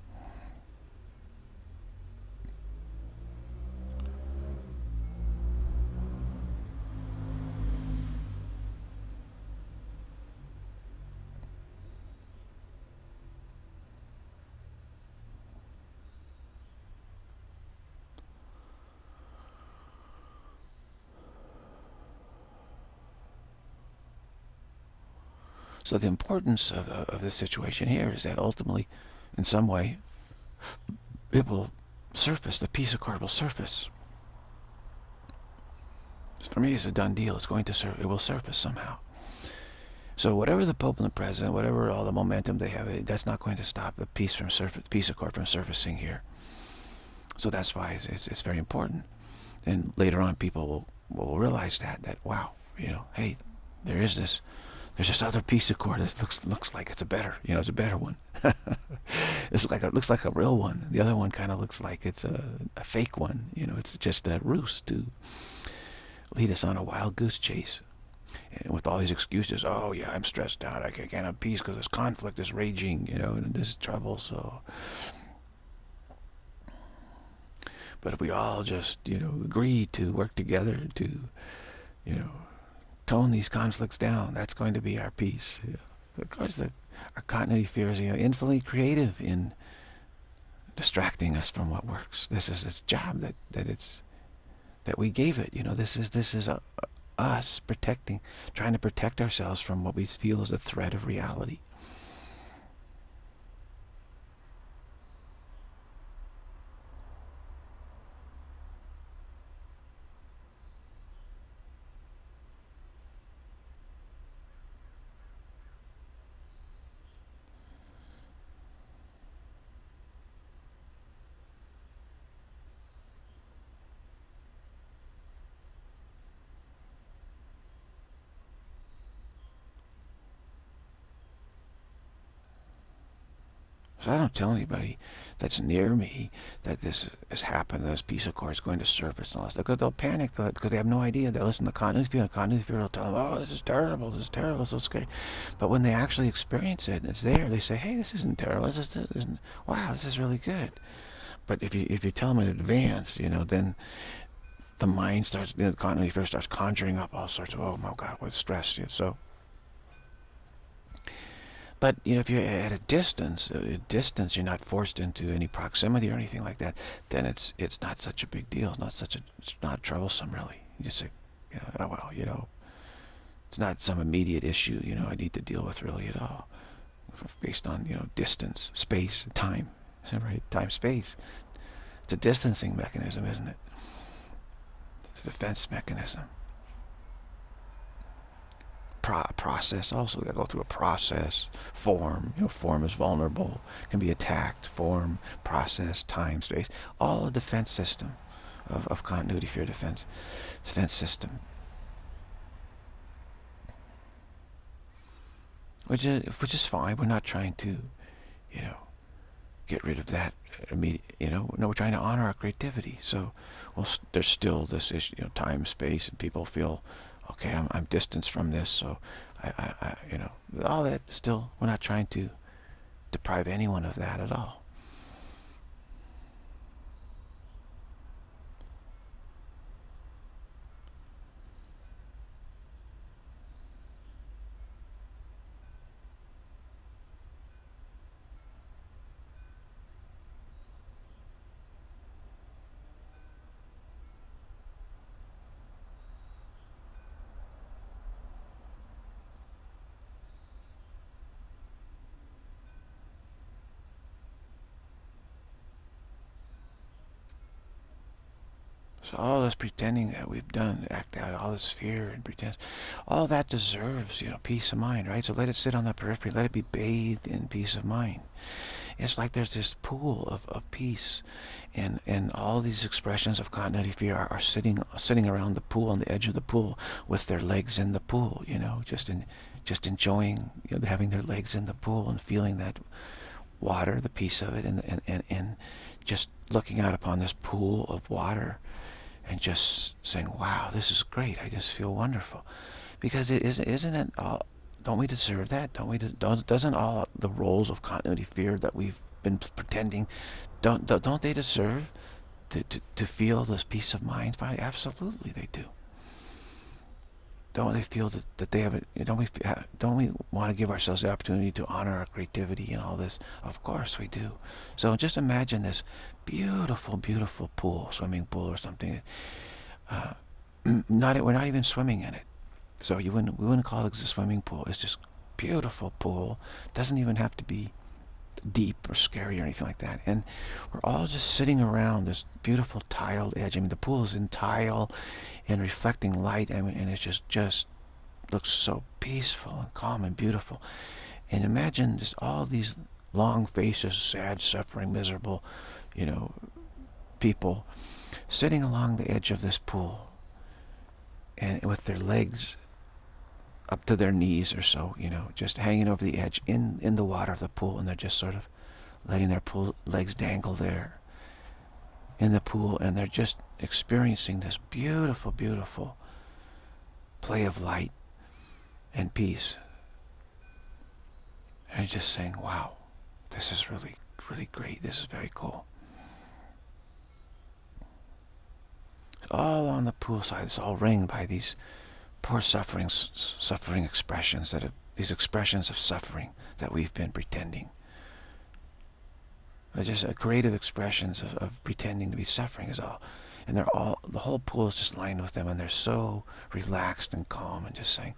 So the importance of this situation here is that ultimately, in some way, it will surface, the peace accord will surface. For me, it's a done deal. It's going to it will surface somehow. So whatever the Pope and the President, whatever all the momentum they have, that's not going to stop the peace accord from surfacing here. So that's why it's very important. And later on, people will realize that wow, you know, hey, there is this. There's this other peace accord that looks like it's a better, you know, it's a better one. It looks like a real one. The other one kind of looks like it's a fake one. You know, it's just a ruse to lead us on a wild goose chase, and with all these excuses. Oh yeah, I'm stressed out. I can't have peace because this conflict is raging. You know, and this trouble. So, but if we all just, you know, agree to work together to, you know, tone these conflicts down, that's going to be our peace. Yeah. Of course, our continuity fears are infinitely creative in distracting us from what works. This is its job that we gave it. You know, this is us protecting, trying to protect ourselves from what we feel is a threat of reality. So I don't tell anybody that's near me that this has happened, this piece of core is going to surface and all this stuff, because they'll panic, because they have no idea. They listen to continuity field will tell them, oh, this is terrible, it's so scary. But when they actually experience it and it's there, they say, hey, this isn't terrible, this isn't, wow, this is really good. But if you tell them in advance, you know, then the mind starts, the continuity field starts conjuring up all sorts of, oh my God, what stress you. So, but you know, if you're at a distance, you're not forced into any proximity or anything like that. Then it's not such a big deal. It's not such a, it's not troublesome really. You just say, you know, oh well, you know, it's not some immediate issue. You know, I need to deal with really at all, based on, you know, distance, space, time, right? Time, space. It's a distancing mechanism, isn't it? It's a defense mechanism. Process also, they go through a process, form, you know, form is vulnerable, can be attacked, form, process, time, space, all a defense system of continuity, fear, defense system. Which is fine, we're not trying to, you know, get rid of that immediately, you know, no, we're trying to honor our creativity. So, well, there's still this issue, you know, time, space, and people feel, okay, I'm distanced from this, so I you know, all that still, we're not trying to deprive anyone of that at all. So all this pretending that we've done, act out, all this fear and pretense, all that deserves, you know, peace of mind, right? So let it sit on the periphery, let it be bathed in peace of mind. It's like there's this pool of peace, and all these expressions of continuity fear are sitting around the pool, on the edge of the pool, with their legs in the pool, you know, just enjoying, you know, having their legs in the pool and feeling that water, the peace of it, and just looking out upon this pool of water. And just saying, wow, this is great. I just feel wonderful. Because it isn't it all, don't we deserve that? Doesn't all the roles of continuity fear that we've been pretending, don't they deserve to feel this peace of mind? Absolutely they do. Don't they feel that they have a, don't we want to give ourselves the opportunity to honor our creativity and all this? Of course we do. So just imagine this beautiful, beautiful pool, swimming pool or something. We're not even swimming in it. So we wouldn't call it a swimming pool. It's just beautiful pool. Doesn't even have to be deep or scary or anything like that, and we're all just sitting around this beautiful tiled edge. I mean, the pool is in tile and reflecting light, and it just looks so peaceful and calm and beautiful. And imagine just all these long faces, sad, suffering, miserable, you know, people sitting along the edge of this pool, and with their legs up to their knees or so, you know, just hanging over the edge in the water of the pool, and they're just sort of letting their legs dangle there in the pool, and they're just experiencing this beautiful, beautiful play of light and peace. And just saying, wow, this is really, really great. This is very cool. It's all on the pool side. It's all ringed by these poor suffering expressions that have, these expressions of suffering that we've been pretending. They're just creative expressions of pretending to be suffering is all. And they're all, the whole pool is just lined with them, and they're so relaxed and calm and just saying,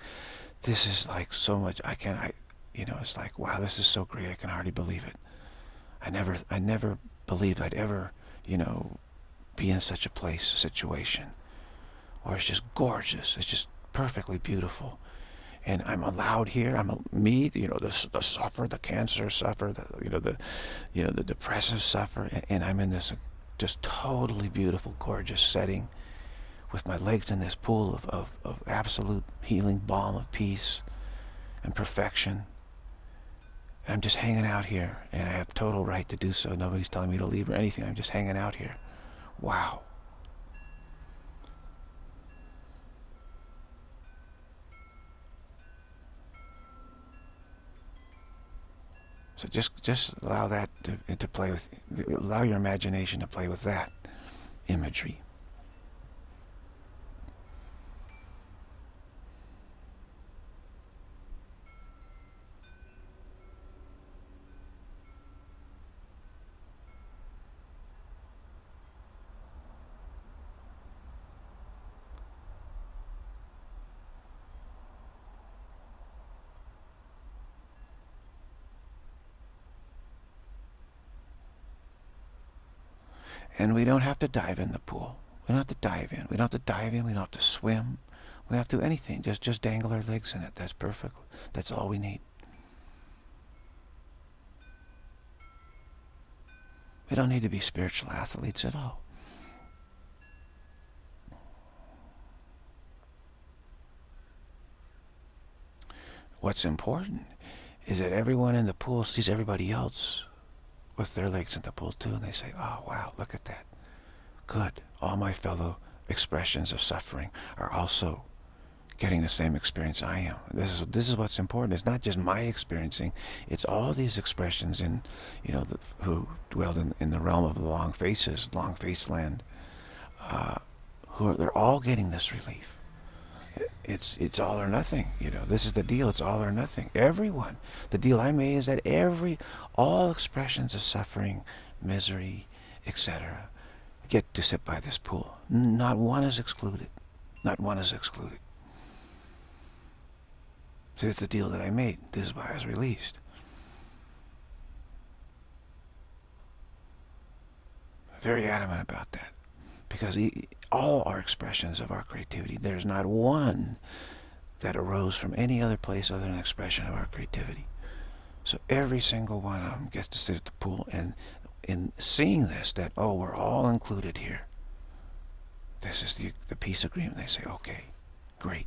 this is like so much, I can't, you know, it's like, wow, this is so great, I can hardly believe it. I never believed I'd ever, you know, be in such a place, a situation. Or it's just gorgeous, it's just perfectly beautiful, and I'm allowed here. Me, you know, the sufferer, the cancer sufferer, the depressive sufferer, and I'm in this just totally beautiful, gorgeous setting, with my legs in this pool of absolute healing balm of peace and perfection, I'm just hanging out here, and I have total right to do so. Nobody's telling me to leave or anything. I'm just hanging out here. Wow. So just allow that to play with, allow your imagination to play with that imagery. And we don't have to dive in the pool. We don't have to dive in. We don't have to dive in. We don't have to swim. We don't have to do anything. Just dangle our legs in it. That's perfect. That's all we need. We don't need to be spiritual athletes at all. What's important is that everyone in the pool sees everybody else with their legs in the pool too, and they say, oh wow, look at that. Good, all my fellow expressions of suffering are also getting the same experience I am. This is what's important. It's not just my experiencing, it's all these expressions in, you know, who dwelled in the realm of the long faces, long face land, they're all getting this relief. It's all or nothing, you know. This is the deal. It's all or nothing. Everyone. The deal I made is that all expressions of suffering, misery, etc., get to sit by this pool. Not one is excluded. Not one is excluded. So it's the deal that I made. This is why I was released. Very adamant about that. Because all are expressions of our creativity. There's not one that arose from any other place other than an expression of our creativity. So every single one of them gets to sit at the pool, and in seeing this, that, oh, we're all included here. This is the peace agreement. They say, okay, great.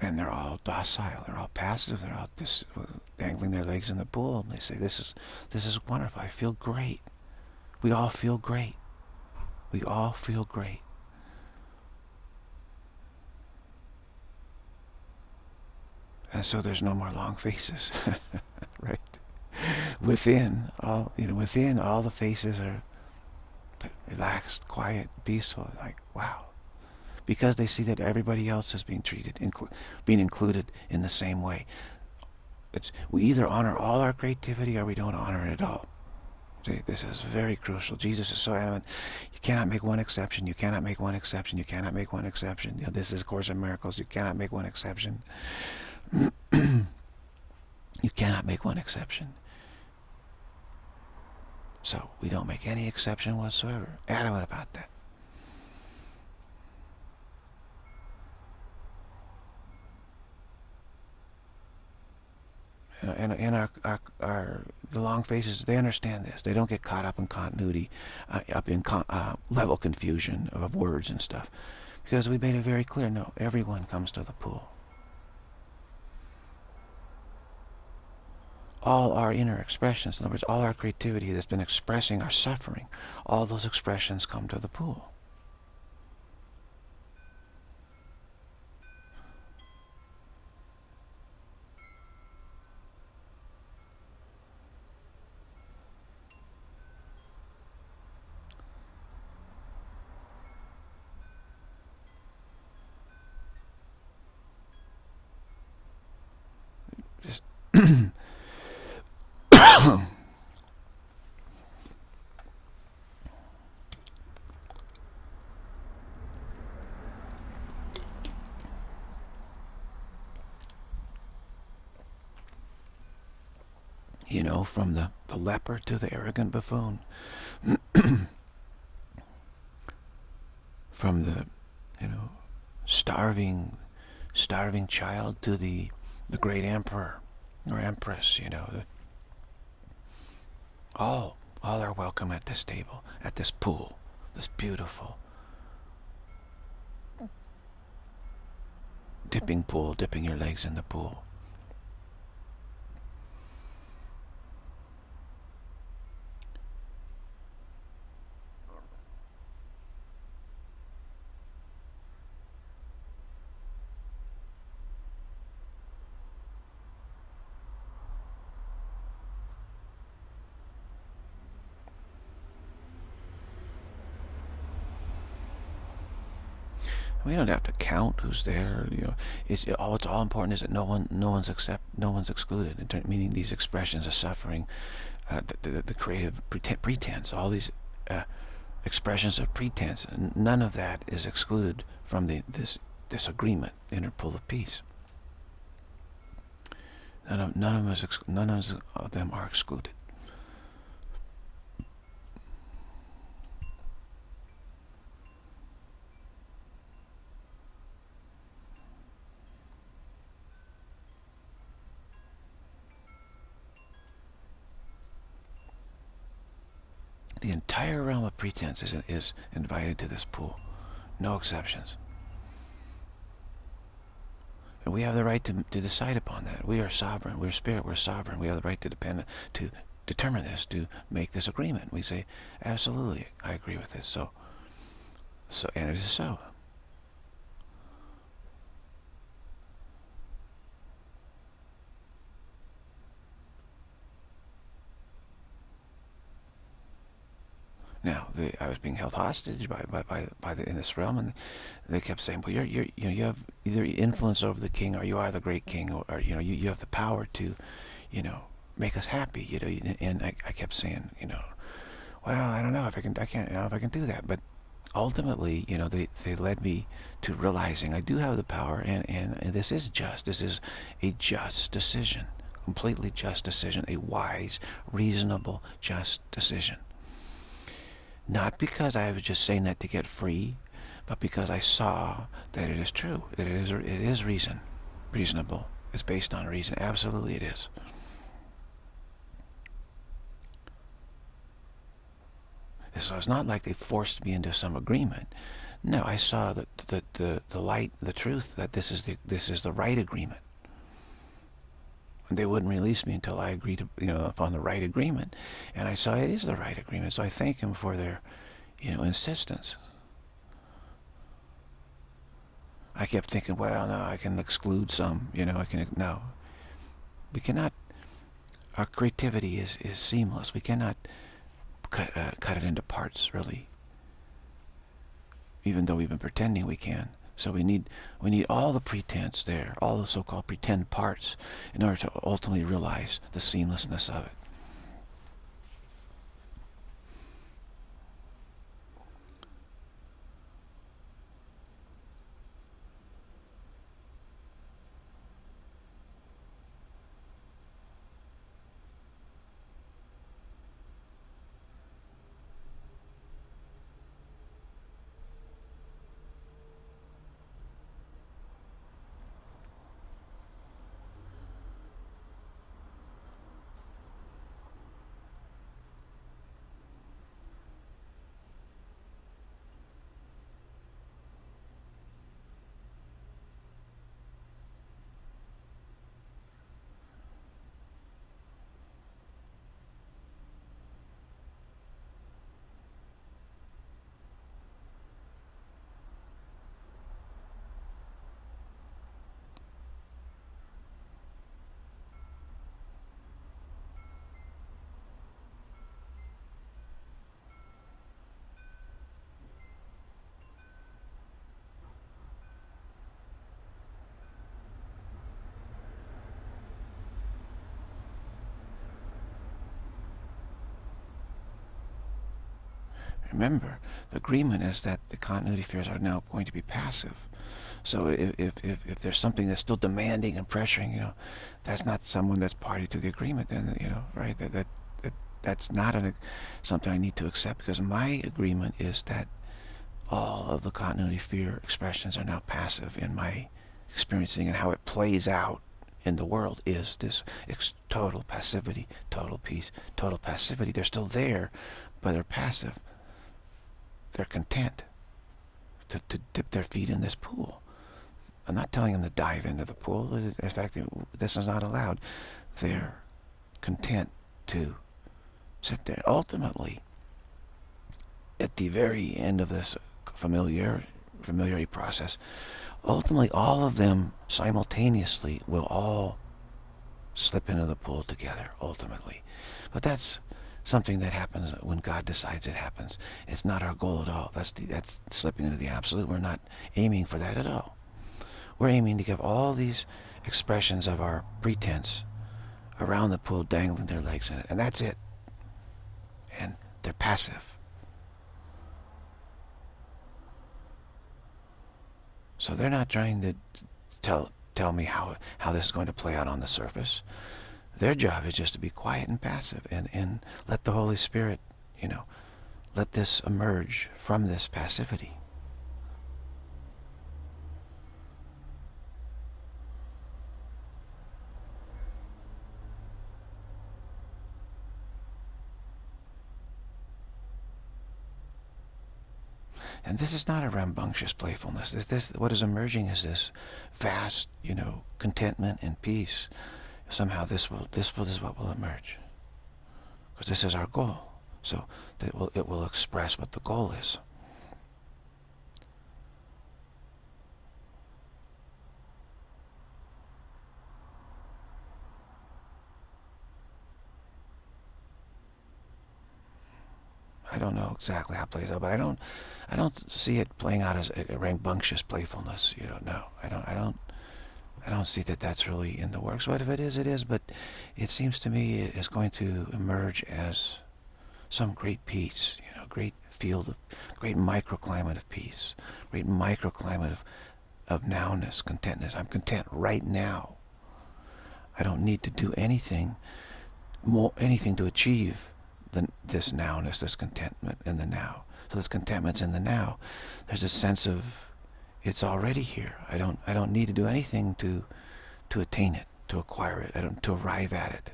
And they're all docile, they're all passive, they're all just dangling their legs in the pool, and they say, this is wonderful, I feel great. We all feel great. We all feel great. And so there's no more long faces, right? Within all the faces are relaxed, quiet, peaceful, like, wow. Because they see that everybody else is being treated, being included in the same way. We either honor all our creativity or we don't honor it at all. See, this is very crucial. Jesus is so adamant. You cannot make one exception. You cannot make one exception. You cannot make one exception. You know, this is Course in Miracles. You cannot make one exception. You cannot make one exception. So we don't make any exception whatsoever. Adamant about that. And the long faces, they understand this. They don't get caught up in continuity, level confusion of words and stuff, because we made it very clear. No, everyone comes to the pool. All our inner expressions, in other words, all our creativity that's been expressing our suffering, all those expressions come to the pool. You know, from the leper to the arrogant buffoon, from the, you know, starving child to the great emperor or empress, you know, all are welcome at this table, at this pool, this beautiful Dipping pool, dipping your legs in the pool. We don't have to count who's there. You know, it's all important is that no one's excluded. Meaning these expressions of suffering, the creative pretense, all these expressions of pretense. None of that is excluded from this agreement, inner pool of peace. None of them are excluded. The entire realm of pretense is invited to this pool. No exceptions. And we have the right to decide upon that. We are sovereign. We're spirit. We're sovereign. We have the right to determine this, to make this agreement. We say, absolutely, I agree with this. So and it is so. Now, I was being held hostage in this realm, and they kept saying, "Well, you have either influence over the king, or you are the great king, or you have the power to, make us happy." And I kept saying, "Well, I don't know if I can. I can't. I don't know if I can do that." But ultimately, they led me to realizing I do have the power, and this is just. This is a just decision, completely just decision, a wise, reasonable, just decision. Not because I was just saying that to get free, but because I saw that it is true, that it is reasonable. It's based on reason. Absolutely it is. And so it's not like they forced me into some agreement. No, I saw that the light, the truth, that this is the right agreement. They wouldn't release me until I agreed upon the right agreement, and I saw it is the right agreement. So I thank him for their, insistence. I kept thinking, well, no, I can exclude some, I can no. We cannot. Our creativity is seamless. We cannot cut it into parts, really. Even though we've been pretending we can. So we need all the pretense there, all the so-called pretend parts, in order to ultimately realize the seamlessness of it. Remember, the agreement is that the continuity fears are now going to be passive. So if there's something that's still demanding and pressuring, that's not someone that's party to the agreement. Then right? That's not something I need to accept, because my agreement is that all of the continuity fear expressions are now passive in my experiencing, and how it plays out in the world is this total passivity, total peace, total passivity. They're still there, but they're passive. They're content to dip their feet in this pool. I'm not telling them to dive into the pool. In fact, this is not allowed. They're content to sit there. Ultimately, at the very end of this familiarity process, ultimately all of them simultaneously will all slip into the pool together, ultimately. But that's something that happens when God decides it happens. It's not our goal at all. That's slipping into the absolute. We're not aiming for that at all. We're aiming to give all these expressions of our pretense around the pool, dangling their legs in it, and that's it. And they're passive. So they're not trying to tell me how this is going to play out on the surface. Their job is just to be quiet and passive, and let the Holy Spirit, let this emerge from this passivity. And this is not a rambunctious playfulness. What is emerging is this vast, contentment and peace. Somehow this is what will emerge, because this is our goal. So it will express what the goal is. I don't know exactly how it plays out, but I don't see it playing out as a rambunctious playfulness. No, I don't see that that's really in the works. But if it is, it is. But it seems to me it's going to emerge as some great peace, great field of, great microclimate of peace, great microclimate of nowness, contentness. I'm content right now. I don't need to do anything to achieve this nowness, this contentment in the now. So this contentment's in the now. There's a sense of it's already here. I don't need to do anything to attain it, to acquire it, to arrive at it.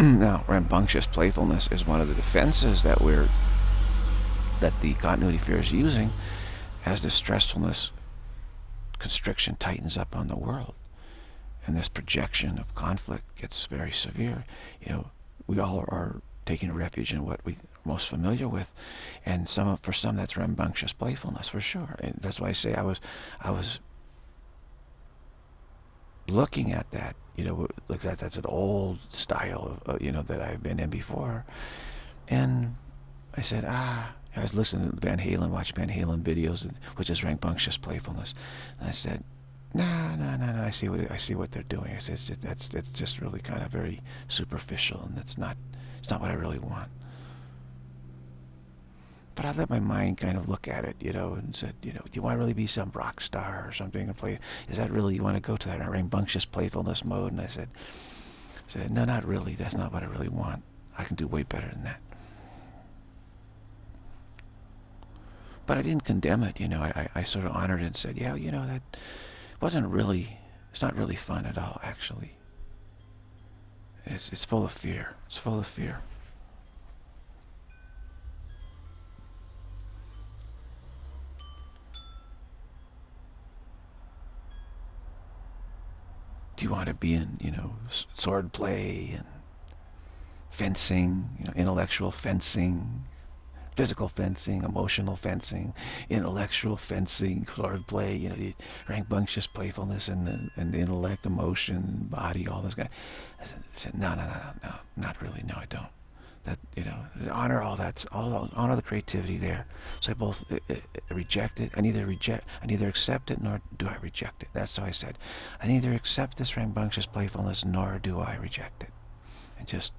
Now, rambunctious playfulness is one of the defenses that the continuity fear is using as the stressfulness constriction tightens up on the world, and this projection of conflict gets very severe. We all are taking refuge in what we're most familiar with, and for some that's rambunctious playfulness for sure. And that's why I say I was looking at that, like that's an old style of, that I've been in before. And I said, I was listening to watching Van Halen videos, which is rambunctious playfulness. And I said, nah, I see what they're doing. I said, it's just really kind of very superficial, and it's not what I really want. But I let my mind kind of look at it, and said, do you want to really be some rock star or something and play? Is that really, you want to go to that rambunctious playfulness mode? And I said, no, not really. That's not what I really want. I can do way better than that. But I didn't condemn it, I sort of honored it and said, yeah, that it's not really fun at all, actually. It's full of fear. It's full of fear. Do you want to be in, sword play and fencing, intellectual fencing, physical fencing, emotional fencing, intellectual fencing, sword play, the rambunctious playfulness and the intellect, emotion, body, all this guy. I said, no, not really. No, I don't. That, honor all that, honor the creativity there. So I both reject it. I neither accept it nor do I reject it. That's how I said, I neither accept this rambunctious playfulness nor do I reject it, and just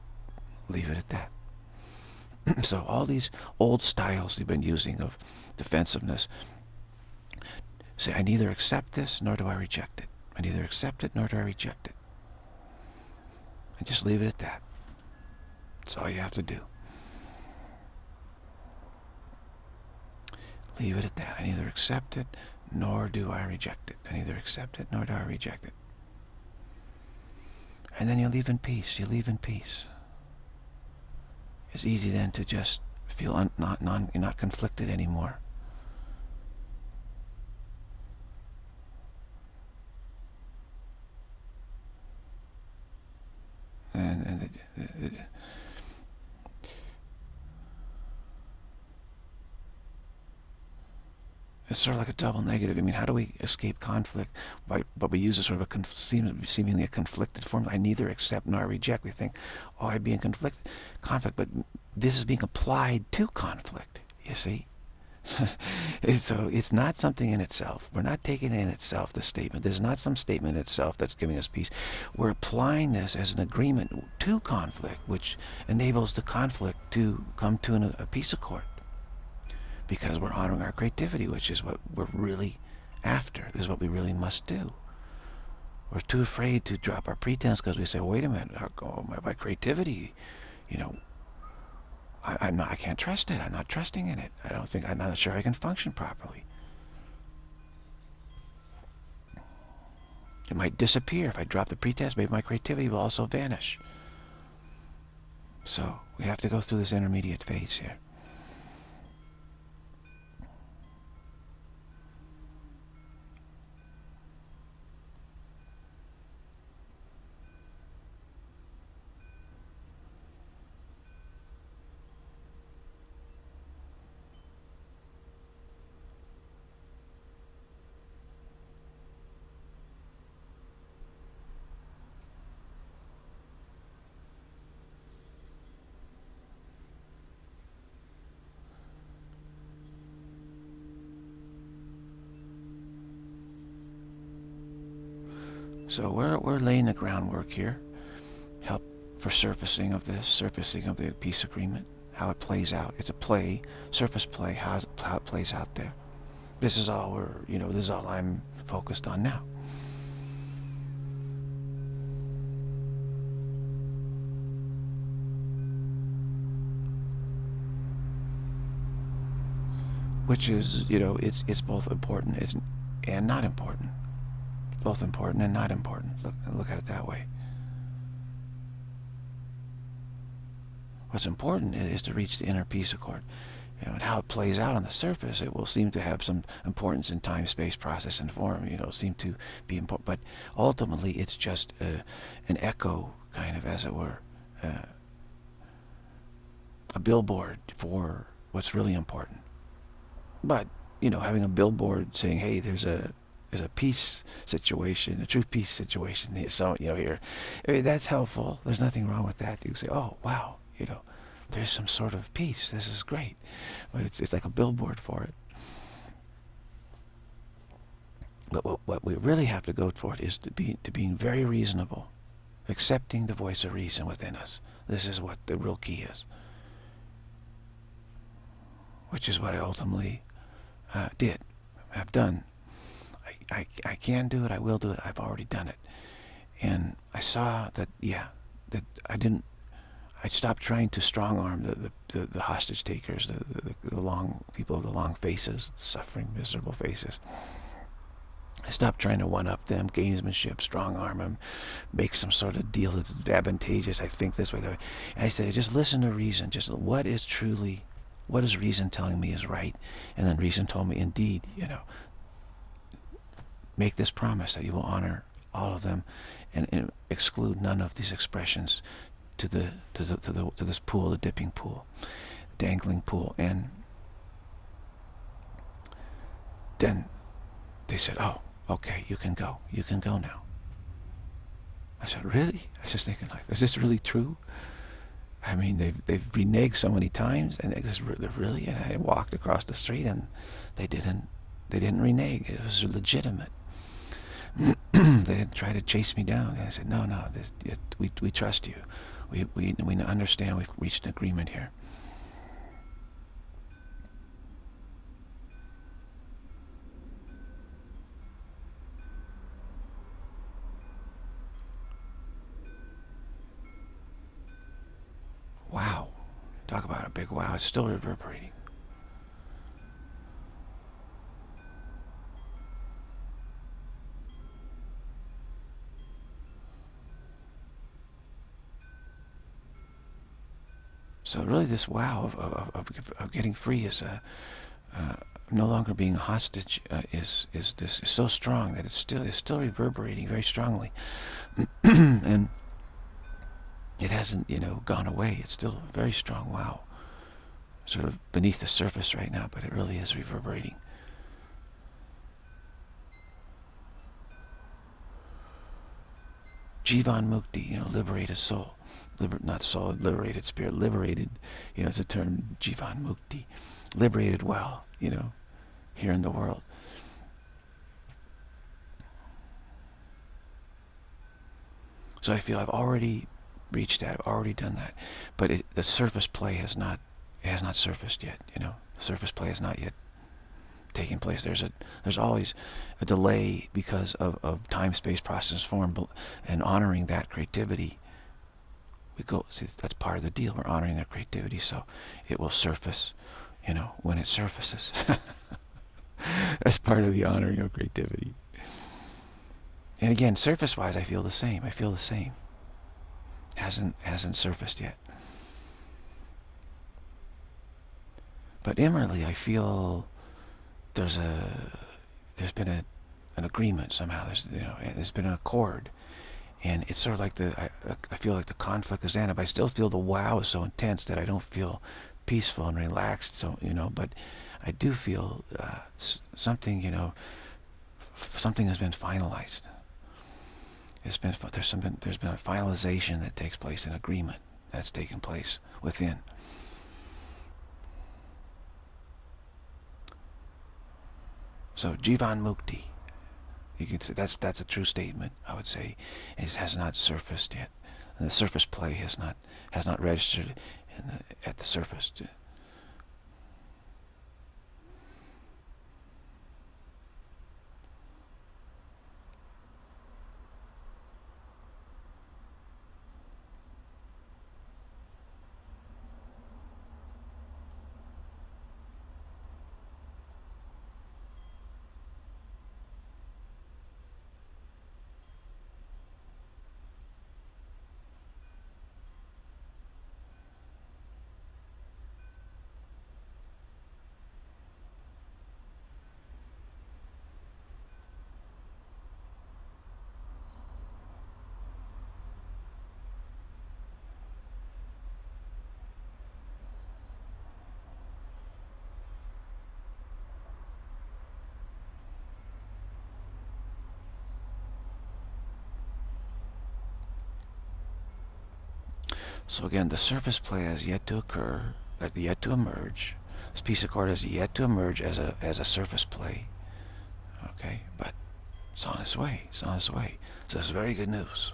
leave it at that. So all these old styles they've been using of defensiveness, say, I neither accept this nor do I reject it. I neither accept it nor do I reject it, and just leave it at that. That's all you have to do. leave it at that. I neither accept it, nor do I reject it. I neither accept it, nor do I reject it. And then you leave in peace. You leave in peace. It's easy then to just feel you're not conflicted anymore. It's sort of like a double negative. I mean, how do we escape conflict? But we use a sort of a seemingly a conflicted form. I neither accept nor reject. We think, oh, I'd be in conflict, but this is being applied to conflict, you see? So it's not something in itself. We're not taking in itself the statement. There's not some statement in itself that's giving us peace. We're applying this as an agreement to conflict, which enables the conflict to come to a peace accord. Because we're honoring our creativity, which is what we're really after. This is what we really must do. We're too afraid to drop our pretense because we say, wait a minute, my creativity, you know, I can't trust it. I'm not trusting in it. I'm not sure I can function properly. It might disappear. If I drop the pretense, maybe my creativity will also vanish. So we have to go through this intermediate phase here. So we're laying the groundwork here, help for surfacing of this, surfacing of the peace agreement, how it plays out. It's a play, surface play, how it plays out there. This is all this is all I'm focused on now. Which is, it's both important and not important. Both important and not important. Look at it that way. What's important is to reach the inner peace accord. And how it plays out on the surface, it will seem to have some importance in time, space, process, and form. Seem to be important. But ultimately, it's just an echo, kind of, as it were. A billboard for what's really important. But, having a billboard saying, hey, there's a peace situation, a true peace situation. So, here, I mean, that's helpful. There's nothing wrong with that. You can say, oh, wow, there's some sort of peace. This is great. But it's like a billboard for it. But what we really have to go toward is to being very reasonable, accepting the voice of reason within us. This is what the real key is, which is what I ultimately have done. I can do it, I will do it, I've already done it. And I saw that, that I stopped trying to strong-arm the hostage takers, the long people of the long faces, suffering, miserable faces. I stopped trying to one-up them, gamesmanship, strong-arm them, make some sort of deal that's advantageous, I think this way, that way. And I said, just listen to reason, just what is reason telling me is right? And then reason told me, indeed, make this promise that you will honor all of them, and exclude none of these expressions to this pool, the dipping pool, dangling pool. And then they said, "Oh, okay, you can go now." I said, "Really?" I was just thinking, like, is this really true? I mean, they've reneged so many times, and really. And I walked across the street, and they didn't renege. It was legitimate. They didn't try to chase me down. And I said, no, we trust you. We understand we've reached an agreement here. Wow. Talk about a big wow. It's still reverberating. So really this wow of getting free is no longer being a hostage is so strong that it's still reverberating very strongly, and it hasn't, you know, gone away. It's still a very strong wow, sort of beneath the surface right now, but it really is reverberating. Jivan Mukti, you know, liberated soul, liberated spirit, liberated, you know, it's a term, Jivan Mukti, liberated well, you know, here in the world. So I feel I've already reached that, I've already done that, but the surface play has not surfaced yet, you know, the surface play has not yet taking place. There's always a delay because of time, space, process, form, and honoring that creativity. We go, see, that's part of the deal. We're honoring their creativity, so it will surface, you know, when it surfaces. That's part of the honoring of creativity. And again, surface-wise, I feel the same. I feel the same. Hasn't surfaced yet. But inwardly, I feel there's been an agreement somehow. There's been an accord, and it's sort of like I feel like the conflict is ended, but I still feel the wow is so intense that I don't feel peaceful and relaxed. So, you know, but I do feel something, you know, something has been finalized. There's been a finalization that takes place, an agreement that's taken place within. So Jivan Mukti, you could say that's a true statement. I would say it has not surfaced yet. And the surface play has not registered at the surface. So again, the surface play has yet to occur, yet to emerge. This piece of chord has yet to emerge as a surface play. Okay, but it's on its way. It's on its way. So it's very good news.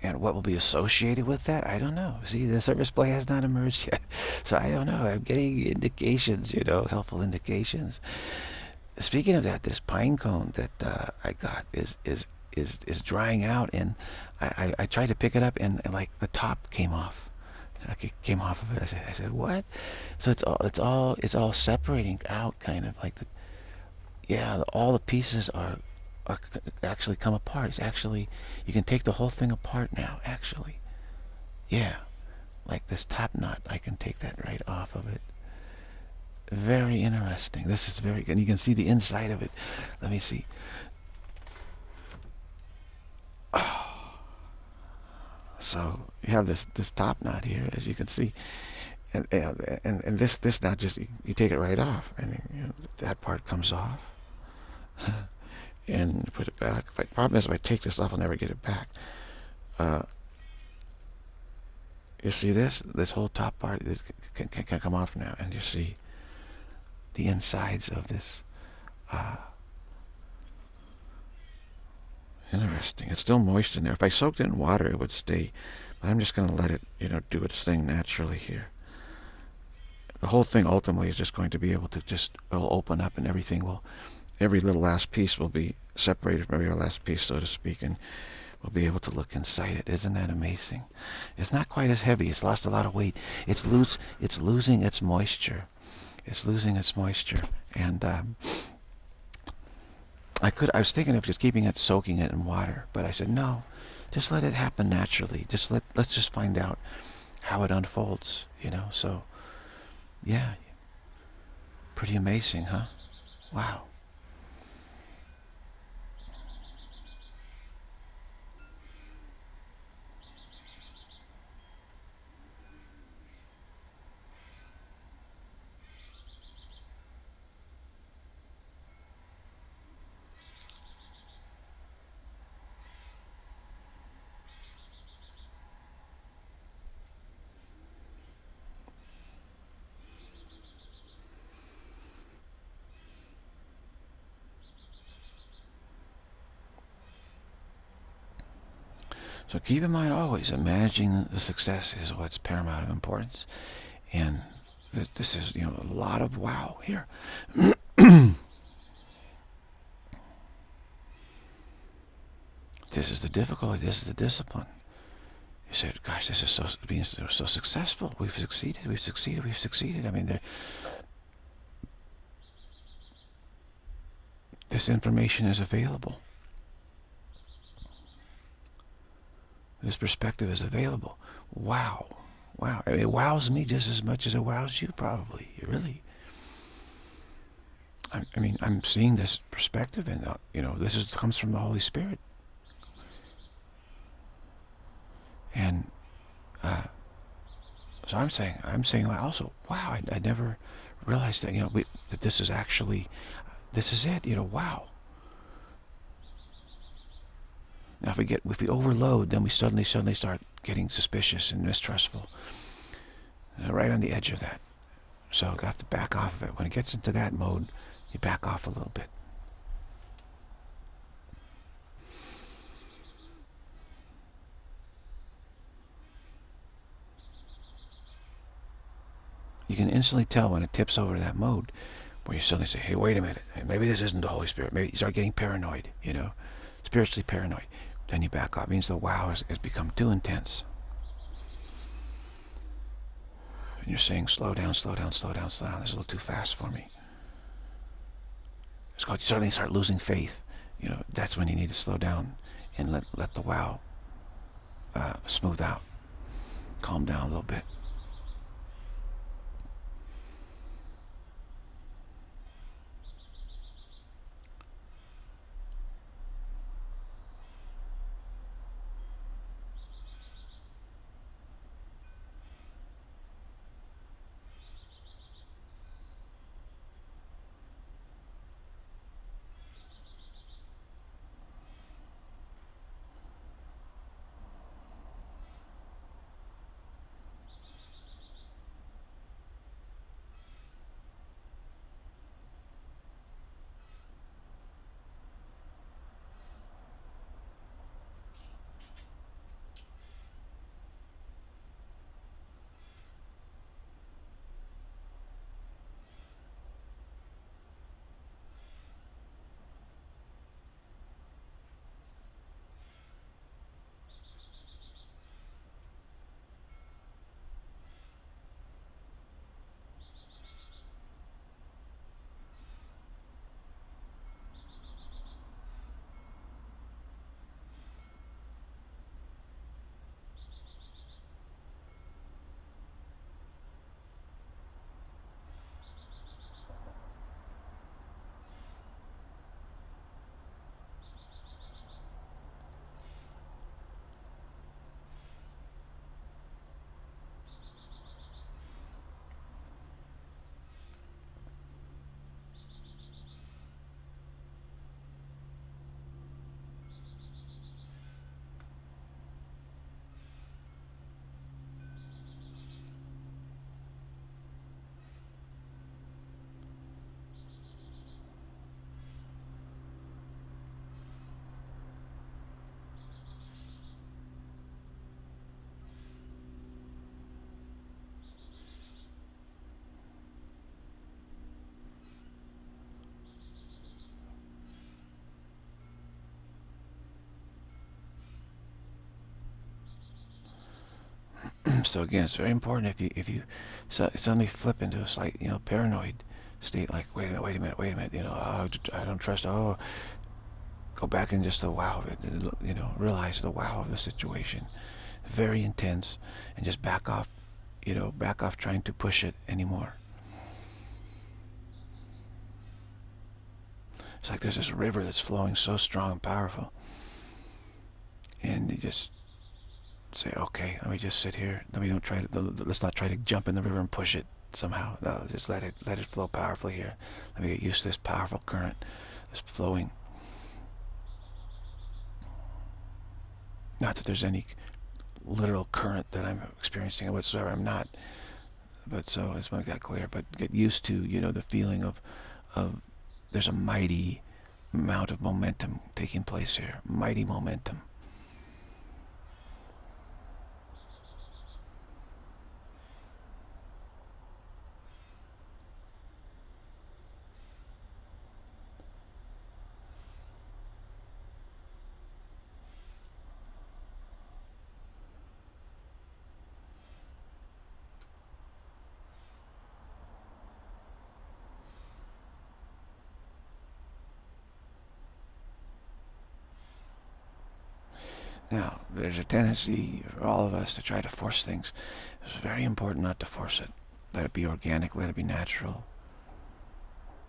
And what will be associated with that? I don't know. See, the surface play has not emerged yet, so I don't know. I'm getting indications, you know, helpful indications. Speaking of that, this pine cone that I got is drying out, and I tried to pick it up, and like the top came off. It came off of it. I said, what? So it's all separating out, kind of like the, yeah. All the pieces are actually come apart. It's actually, you can take the whole thing apart now. Actually, yeah. Like this top knot, I can take that right off of it. Very interesting. This is very good. You can see the inside of it. Let me see. So you have this top knot here, as you can see, and this knot, just you take it right off. I mean, you know, that part comes off, and put it back. The problem is, if I take this off, I'll never get it back. You see this whole top part can come off now, and you see the insides of this. Interesting. It's still moist in there. If I soaked it in water, it would stay. But I'm just going to let it, you know, do its thing naturally here. The whole thing ultimately is just going to be able to it'll open up, and everything will, every little last piece will be separated from every last piece, so to speak, and we'll be able to look inside it. Isn't that amazing? It's not quite as heavy. It's lost a lot of weight. It's loose. It's losing its moisture. It's losing its moisture. And, I was thinking of just keeping it, soaking it in water, but I said, no, just let it happen naturally. Just let's just find out how it unfolds, you know. So yeah, pretty amazing, huh? Wow. So keep in mind always that managing the success is what's paramount of importance. And this is, you know, a lot of wow here. This is the difficulty. This is the discipline. You said, gosh, this is so, being so successful. We've succeeded. We've succeeded. We've succeeded. I mean, this information is available. This perspective is available. Wow. Wow. I mean, it wows me just as much as it wows you, probably. It really. I mean, I'm seeing this perspective, and, you know, this comes from the Holy Spirit. And so I'm saying also, wow, I never realized that, you know, that this is actually, this is it, you know, wow. Now, if we overload, then we suddenly start getting suspicious and mistrustful. Right on the edge of that. So you have to back off of it. When it gets into that mode, you back off a little bit. You can instantly tell when it tips over to that mode, where you suddenly say, hey, wait a minute. Maybe this isn't the Holy Spirit. Maybe you start getting paranoid, you know, spiritually paranoid. Then you back up. It means the wow has become too intense. And you're saying, slow down, slow down, slow down, slow down. This is a little too fast for me. It's called, you suddenly start losing faith. You know, that's when you need to slow down and let the wow smooth out. Calm down a little bit. So again, it's very important if you suddenly flip into a slight, you know, paranoid state, like wait a minute, you know, oh, I don't trust, oh, go back and just the wow of it, you know, realize the wow of the situation. Very intense, and just back off, you know, back off trying to push it anymore. It's like there's this river that's flowing so strong and powerful, and you just say, okay, let me just sit here. Let me don't try to, let's not try to jump in the river and push it somehow. No, just let it flow powerfully here. Let me get used to this powerful current that's flowing. Not that there's any literal current that I'm experiencing whatsoever, I'm not, but so it's not that clear. But get used to, you know, the feeling of there's a mighty amount of momentum taking place here, mighty momentum. Now, there's a tendency for all of us to try to force things. It's very important not to force it. Let it be organic, let it be natural.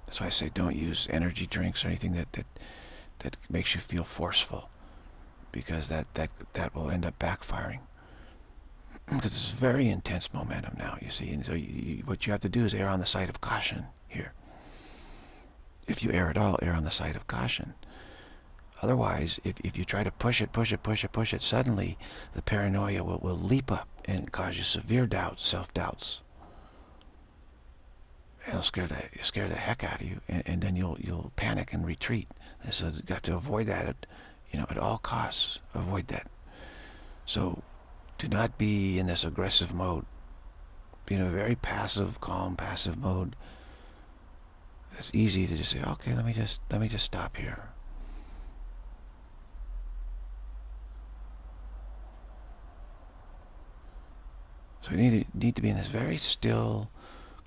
That's why I say don't use energy drinks or anything that makes you feel forceful, because that will end up backfiring. Because it's very intense momentum now, you see. And so what you have to do is err on the side of caution here. If you err at all, err on the side of caution. Otherwise, if you try to push it, suddenly the paranoia will leap up and cause you severe doubts, self-doubts. It'll scare the heck out of you, and then you'll panic and retreat. And so you've got to avoid that, you know, at all costs. Avoid that. So do not be in this aggressive mode. Be in a very passive, calm, passive mode. It's easy to just say, okay, let me just stop here. So we need to be in this very still,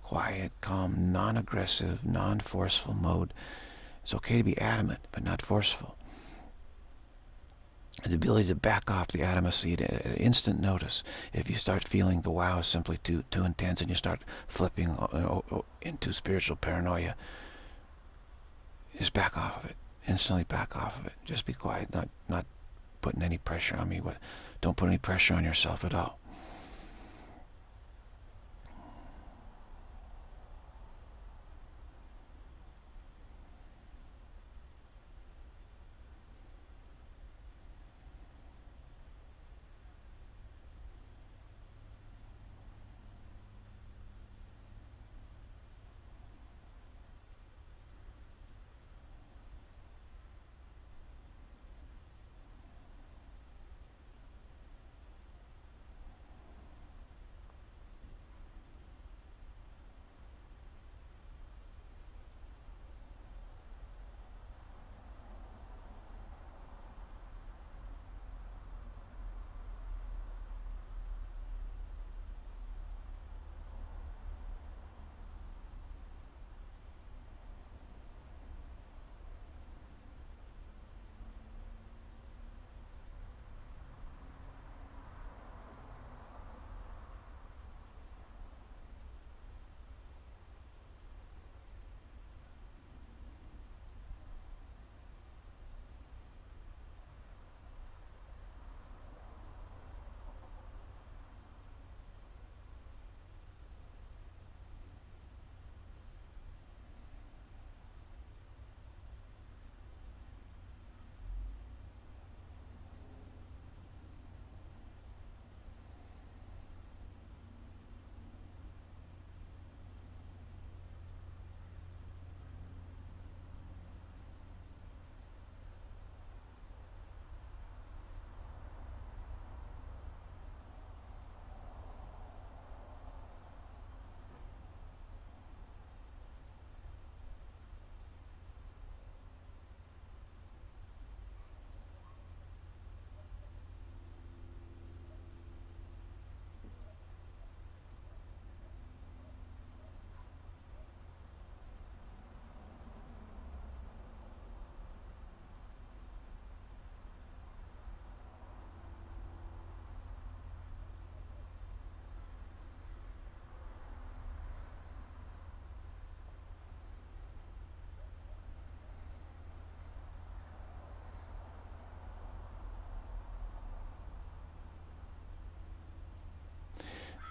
quiet, calm, non-aggressive, non-forceful mode. It's okay to be adamant, but not forceful. The ability to back off the atomacy at an instant notice. If you start feeling the wow is simply too intense and you start flipping into spiritual paranoia, just back off of it. Instantly back off of it. Just be quiet, not putting any pressure on me. Don't put any pressure on yourself at all.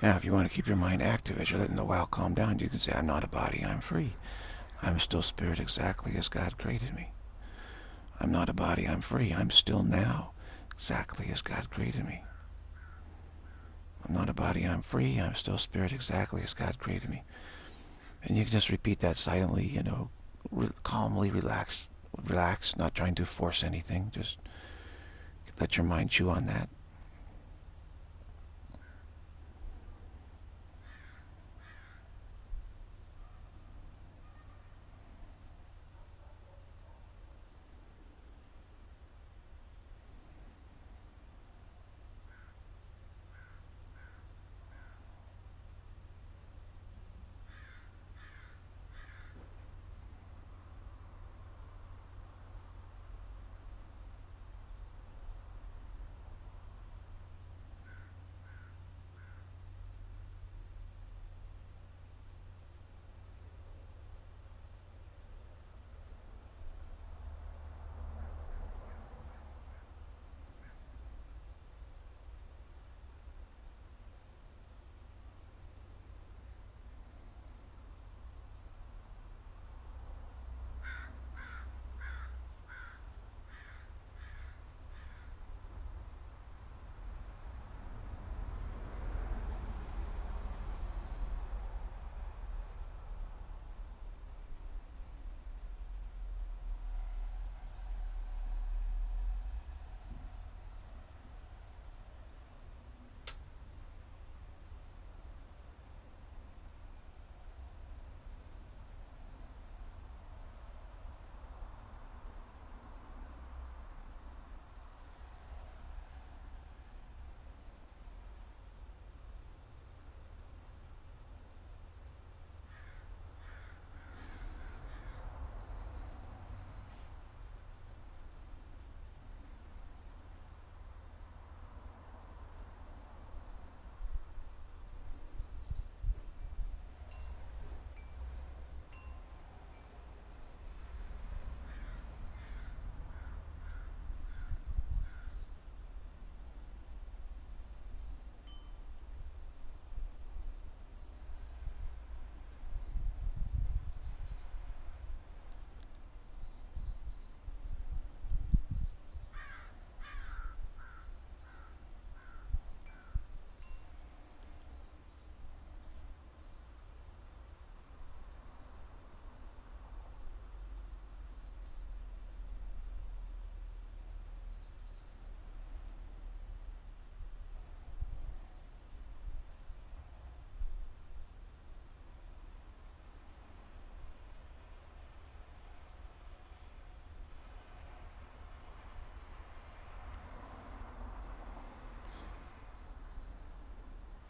Now, if you want to keep your mind active as you're letting the wow calm down, you can say, I'm not a body, I'm free. I'm still spirit exactly as God created me. I'm not a body, I'm free. I'm still now exactly as God created me. I'm not a body, I'm free. I'm still spirit exactly as God created me. And you can just repeat that silently, you know, calmly, relax, not trying to force anything. Just let your mind chew on that.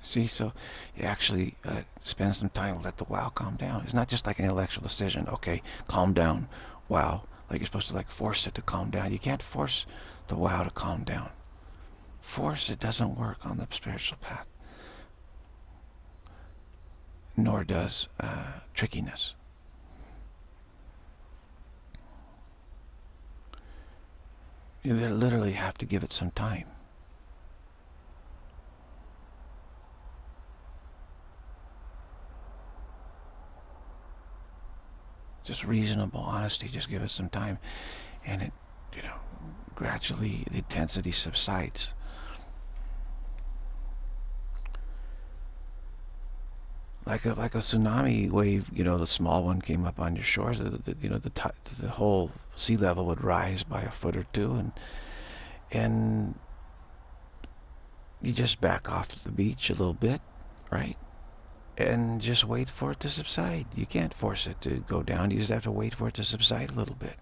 See, so you actually spend some time, let the wow calm down. It's not just like an intellectual decision, okay, calm down, wow. Like you're supposed to like force it to calm down. You can't force the wow to calm down. Force, it doesn't work on the spiritual path. Nor does trickiness. You literally have to give it some time. Just reasonable honesty, just give it some time, and it, you know, gradually the intensity subsides. Like a tsunami wave, you know, the small one came up on your shores, you know, the whole sea level would rise by a foot or two, and you just back off the beach a little bit, right? And just wait for it to subside. You can't force it to go down. You just have to wait for it to subside a little bit.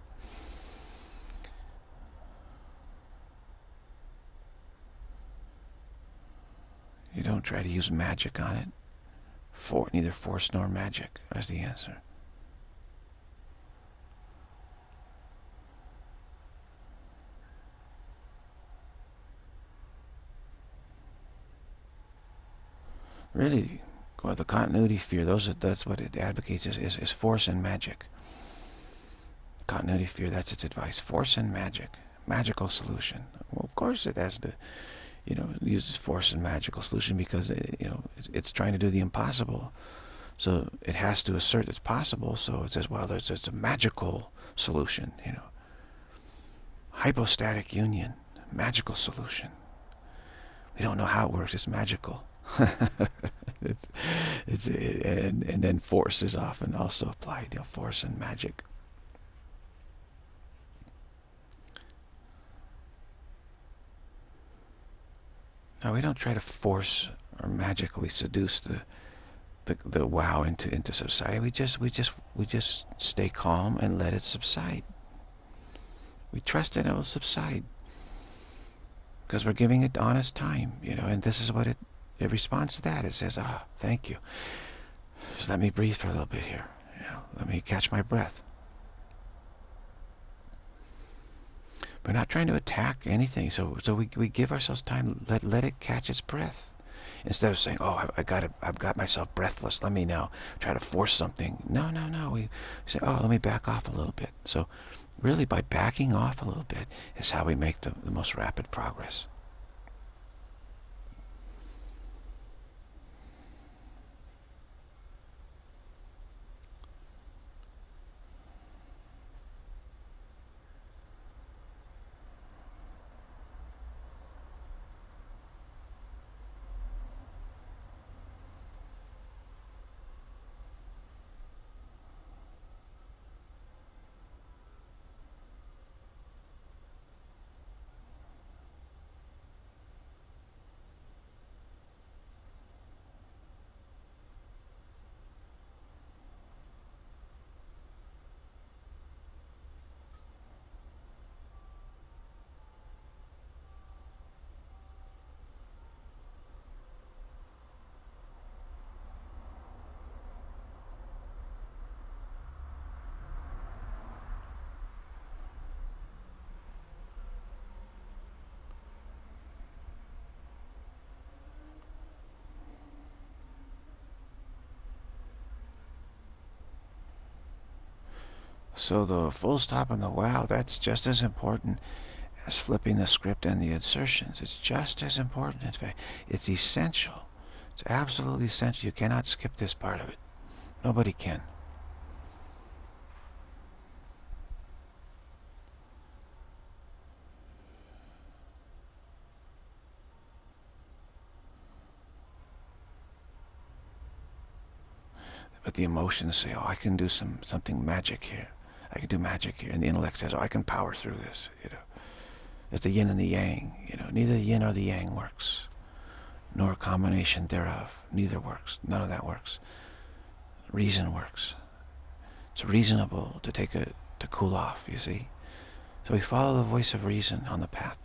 You don't try to use magic on it. Neither force nor magic is the answer. Really. Well, the continuity fear, that's what it advocates, is force and magic. Continuity fear, that's its advice. Force and magic. Magical solution. Well, of course it has to, you know, uses force and magical solution because, it's trying to do the impossible. So it has to assert it's possible. So it says, well, there's just a magical solution, Hypostatic union, magical solution. We don't know how it works. It's magical. and then force is often also applied, force and magic. Now, we don't try to force or magically seduce the wow into subsiding. We just stay calm and let it subside. We trust that it will subside because we're giving it honest time, and this is what it responds to that. It says, ah, thank you. Just let me breathe for a little bit here. Let me catch my breath. We're not trying to attack anything, so we give ourselves time. Let it catch its breath, instead of saying, "Oh, I've got myself breathless. Let me now try to force something." No. We say, "Oh, let me back off a little bit." So, really, by backing off a little bit is how we make the most rapid progress. So the full stop and the wow, that's just as important as flipping the script and the insertions. It's just as important, in fact. It's essential. It's absolutely essential. You cannot skip this part of it. Nobody can. But the emotions say, oh, I can do something magic here. I can do magic here. And the intellect says, oh, I can power through this, It's the yin and the yang, Neither the yin or the yang works, nor a combination thereof. Neither works. None of that works. Reason works. It's reasonable to to cool off, you see? So we follow the voice of reason on the path.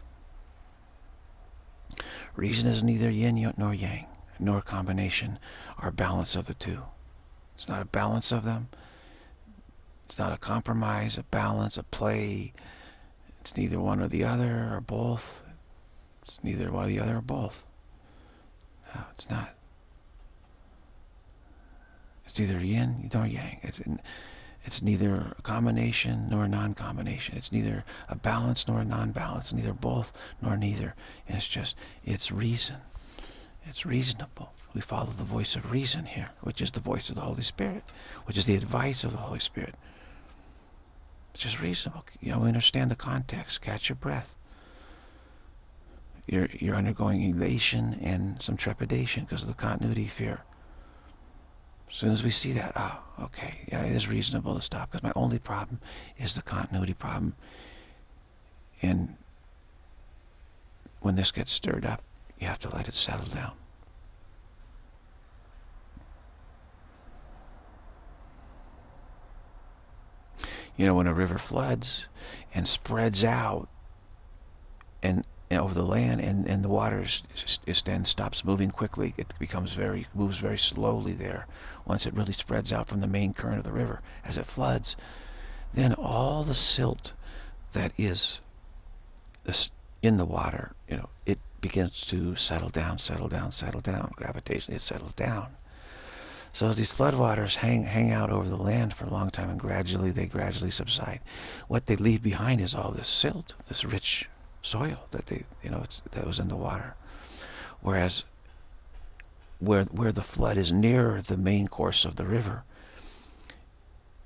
Reason is neither yin nor yang, nor a combination or balance of the two. It's not a balance of them. It's not a compromise, a balance, a play. It's neither one or the other or both. It's neither one or the other or both. No, it's not. It's neither yin nor yang. It's neither a combination nor a non-combination. It's neither a balance nor a non-balance. Neither both nor neither. And it's reason. It's reasonable. We follow the voice of reason here, which is the voice of the Holy Spirit, which is the advice of the Holy Spirit. It's just reasonable. We understand the context. Catch your breath. You're undergoing elation and some trepidation because of the continuity fear. As soon as we see that, oh, okay, yeah, it is reasonable to stop because my only problem is the continuity problem. And when this gets stirred up, you have to let it settle down. When a river floods and spreads out and over the land and the water then stops moving quickly, it moves very slowly there. Once it really spreads out from the main current of the river as it floods, then all the silt that is in the water, it begins to settle down. Gravitation, it settles down. So these floodwaters hang out over the land for a long time, and they gradually subside. What they leave behind is all this silt, this rich soil that was in the water. whereas where the flood is nearer the main course of the river,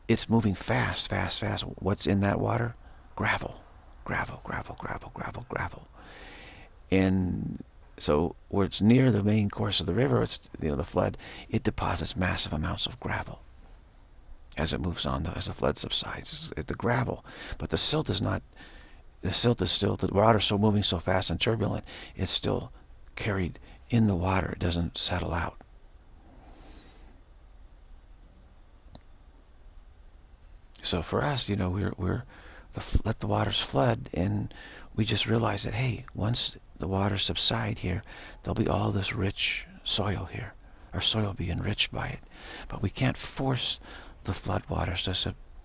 it's moving fast, fast, fast. What's in that water? Gravel, gravel, gravel, gravel, gravel, gravel. And so where it's near the main course of the river, it's, you know, the flood, it deposits massive amounts of gravel. As it moves on, as the flood subsides, it's the gravel. But the silt is not, the silt is still, the water is still moving so fast and turbulent, it's still carried in the water. It doesn't settle out. So for us, you know, let the waters flood, and we just realize that, hey, once the waters subside here, there'll be all this rich soil here. Our soil will be enriched by it. But we can't force the flood waters to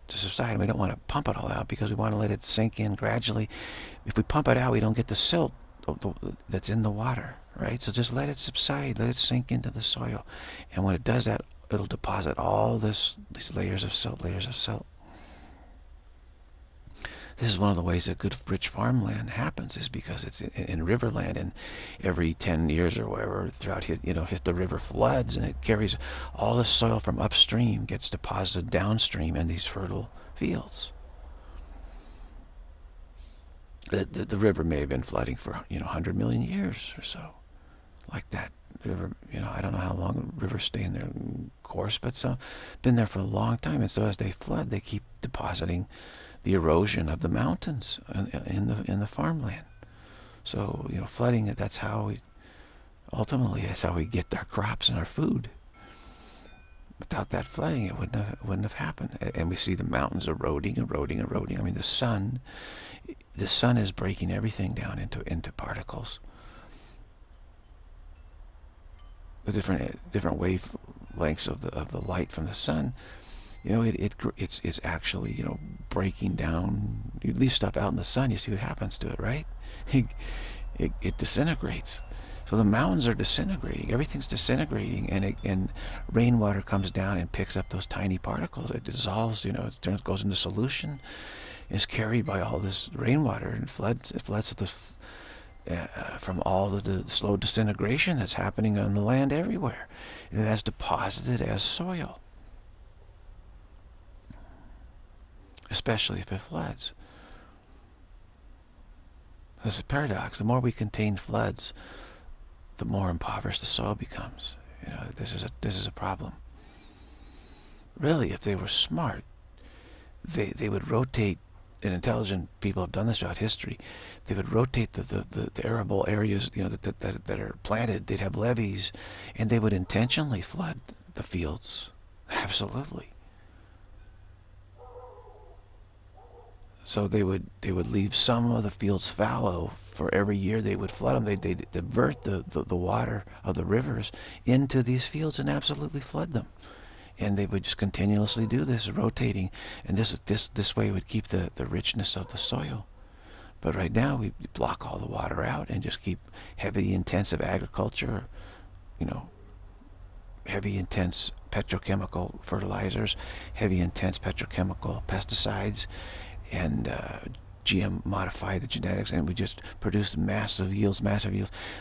subside. We don't want to pump it all out, because we want to let it sink in gradually. If we pump it out, we don't get the silt that's in the water, right? So just let it subside, let it sink into the soil. And when it does that, it'll deposit all these layers of silt, layers of silt. This is one of the ways that good, rich farmland happens, is because it's in riverland, and every 10 years or whatever, throughout, you know, the river floods, and it carries all the soil from upstream, gets deposited downstream in these fertile fields. The river may have been flooding for, you know, 100 million years or so, like that. The river, you know, I don't know how long rivers stay in their course, but some been there for a long time. And so as they flood, they keep depositing the erosion of the mountains in the farmland. So, you know, flooding, that's how we ultimately, that's how we get our crops and our food. Without that flooding, it wouldn't have happened. And we see the mountains eroding, eroding, eroding. I mean, the sun is breaking everything down into particles. The different wavelengths of the light from the sun, you know, it's actually, you know, breaking down. You leave stuff out in the sun, you see what happens to it, right? It disintegrates. So the mountains are disintegrating. Everything's disintegrating, and rainwater comes down and picks up those tiny particles. It dissolves, you know, it goes into solution. It's carried by all this rainwater and floods. It floods from all the slow disintegration that's happening on the land everywhere, and that's deposited as soil, especially if it floods. That's a paradox. The more we contain floods, the more impoverished the soil becomes. You know, this is a problem. Really, if they were smart, they would rotate. And intelligent people have done this throughout history. They would rotate the arable areas, you know, that are planted. They'd have levees, and they would intentionally flood the fields. Absolutely. So they would leave some of the fields fallow for every year. They would flood them. They'd divert the water of the rivers into these fields and absolutely flood them. And they would just continuously do this, rotating, and this way would keep the richness of the soil. But right now we block all the water out and just keep heavy, intensive agriculture, you know, heavy, intense petrochemical fertilizers, heavy, intense petrochemical pesticides, and GM modify the genetics, and we just produce massive yields.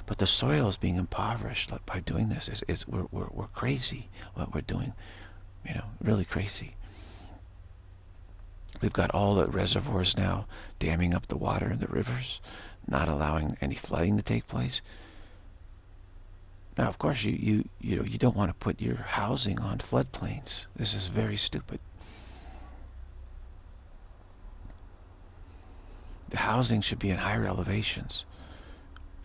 But the soil is being impoverished by doing this. We're crazy what we're doing. You know, really crazy. We've got all the reservoirs now damming up the water in the rivers, not allowing any flooding to take place. Now, of course, you don't want to put your housing on floodplains. This is very stupid. The housing should be in higher elevations,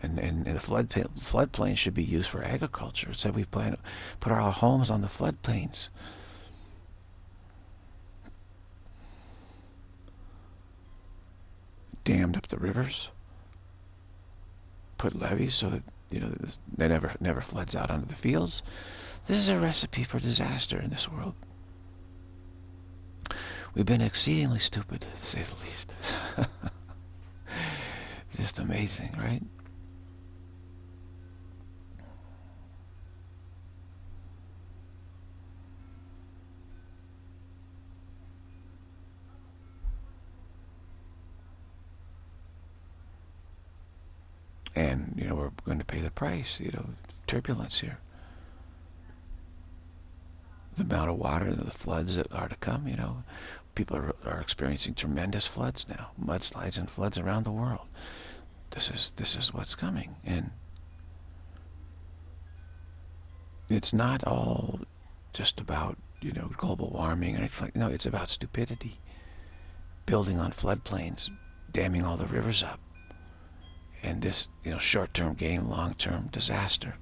and the floodplain should be used for agriculture. So we plan to put our homes on the floodplains. Dammed up the rivers. Put levees so that, you know, they never floods out onto the fields. This is a recipe for disaster in this world. We've been exceedingly stupid, to say the least. Just amazing, right? And and we're going to pay the price. Turbulence here, the amount of water and the floods that are to come. People are experiencing tremendous floods now, mudslides and floods around the world. This is what's coming, and it's not all just about global warming and it's like, no, it's about stupidity, building on floodplains, damming all the rivers up, and this short-term gain, long-term disaster.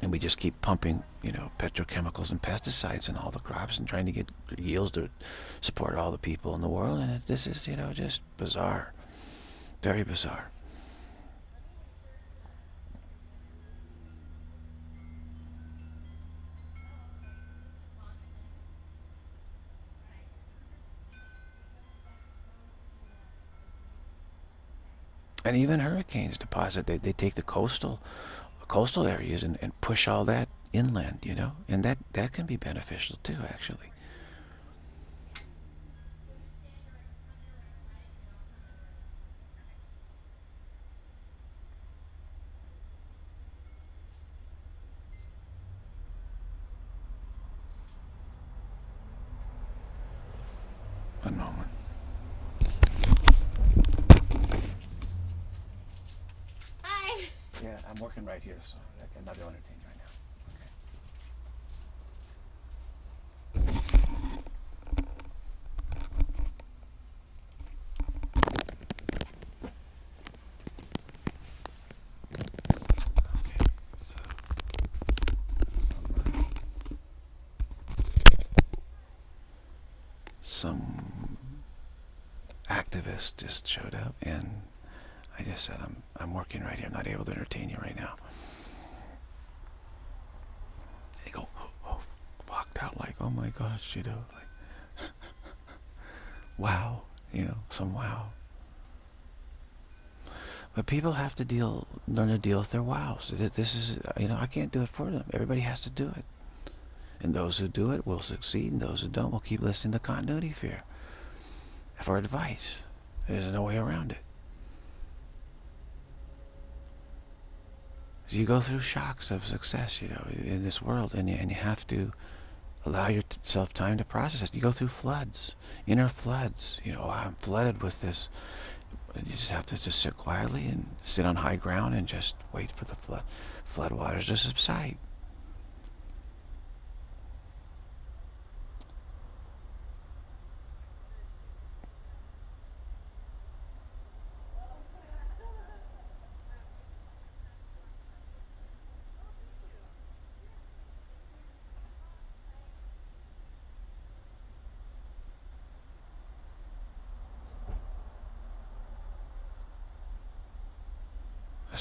And we just keep pumping petrochemicals and pesticides in all the crops and trying to get yields to support all the people in the world. And this is just bizarre, very bizarre. And even hurricanes deposit, they take the coastal areas and push all that inland, and that can be beneficial too, actually. One moment. Yeah, I'm working right here, so I'm not doing anything right now. Some activist just showed up, and I just said, I'm working right here. I'm not able to entertain you right now. They go, oh, walked out like, oh my gosh, like, wow, some wow. But people have to learn to deal with their wows. This is, I can't do it for them. Everybody has to do it. And those who do it will succeed, and those who don't will keep listening to continuity fear for advice. There's no way around it. You go through shocks of success, in this world, and you have to allow yourself time to process it. You go through floods, inner floods. I'm flooded with this. You just have to just sit quietly and sit on high ground and just wait for the flood waters to subside.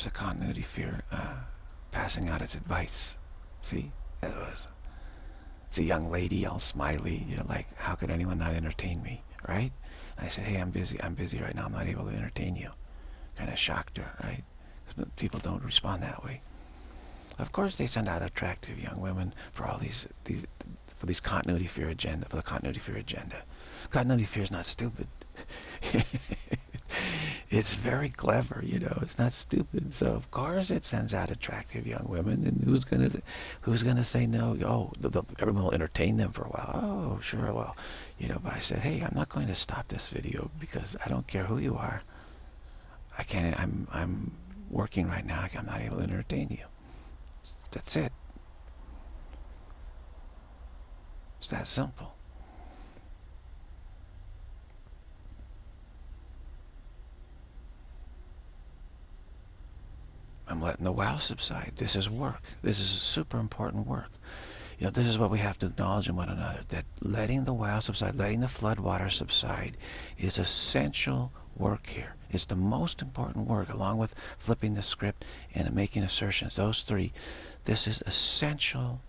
The continuity fear passing out its advice. See, it was, it's a young lady all smiley, like, how could anyone not entertain me, right? And I said, hey, I'm busy right now, I'm not able to entertain you. Kind of shocked her, right? Because people don't respond that way. Of course they send out attractive young women for all these continuity fear agenda, for the continuity fear agenda. Continuity fear is not stupid. It's very clever, it's not stupid. So of course it sends out attractive young women, and who's gonna say no? Oh, everyone will entertain them for a while. Oh, sure, well, but I said, hey, I'm not going to stop this video because I don't care who you are. I can't, I'm working right now, I'm not able to entertain you. That's it. It's that simple. I'm letting the wow subside. This is work. This is super important work. This is what we have to acknowledge in one another, that letting the wow subside, letting the flood water subside is essential work here. It's the most important work, along with flipping the script and making assertions. Those three, this is essential.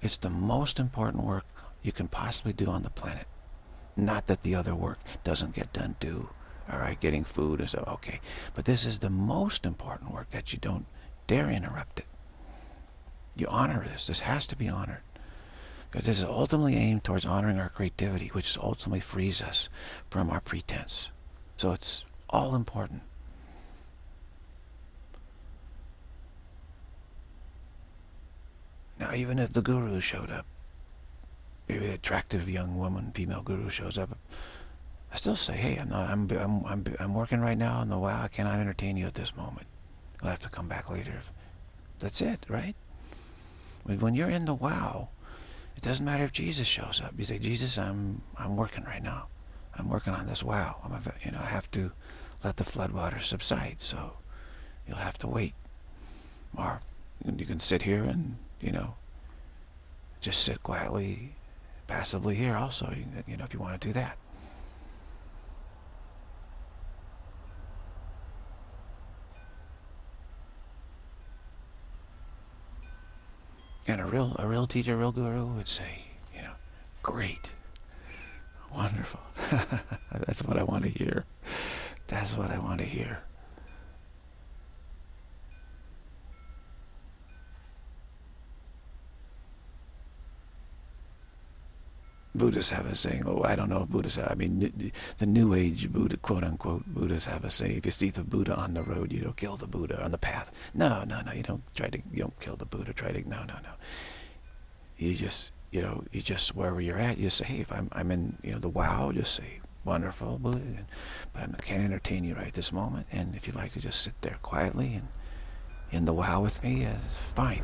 It's the most important work you can possibly do on the planet. Not that the other work doesn't get done too. Alright, getting food is okay. But this is the most important work, that you don't dare interrupt it. You honor this. This has to be honored. Because this is ultimately aimed towards honoring our creativity, which ultimately frees us from our pretense. So it's all important. Even if the guru showed up, maybe an attractive young woman, female guru shows up, I still say, hey, I'm working right now on the wow. I cannot entertain you at this moment. I'll have to come back later. That's it, right? When you're in the wow, it doesn't matter if Jesus shows up. You say, Jesus, I'm working right now. I'm working on this wow. I have to let the floodwater subside. So you'll have to wait, or you can sit here and just sit quietly, passively here. Also, if you want to do that. And a real teacher, a real guru would say, great, wonderful. That's what I want to hear. That's what I want to hear. Buddhists have a saying, oh, I don't know if Buddhists have, the New Age Buddha, quote-unquote, Buddhists have a saying, if you see the Buddha on the road, you don't kill the Buddha on the path. No, you don't kill the Buddha, no. You just, wherever you're at, you say, hey, if I'm in, the wow, just say, wonderful Buddha, but I can't entertain you right this moment, and if you'd like to just sit there quietly and in the wow with me, it's fine.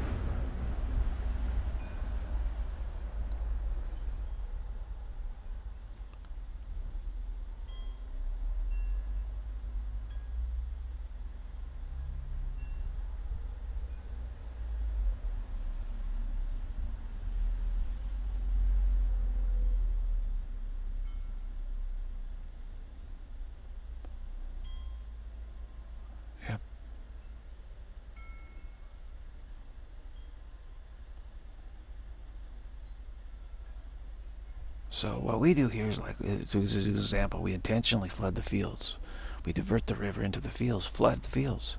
So what we do here is, like, to use an example, we intentionally flood the fields. We divert the river into the fields, flood the fields,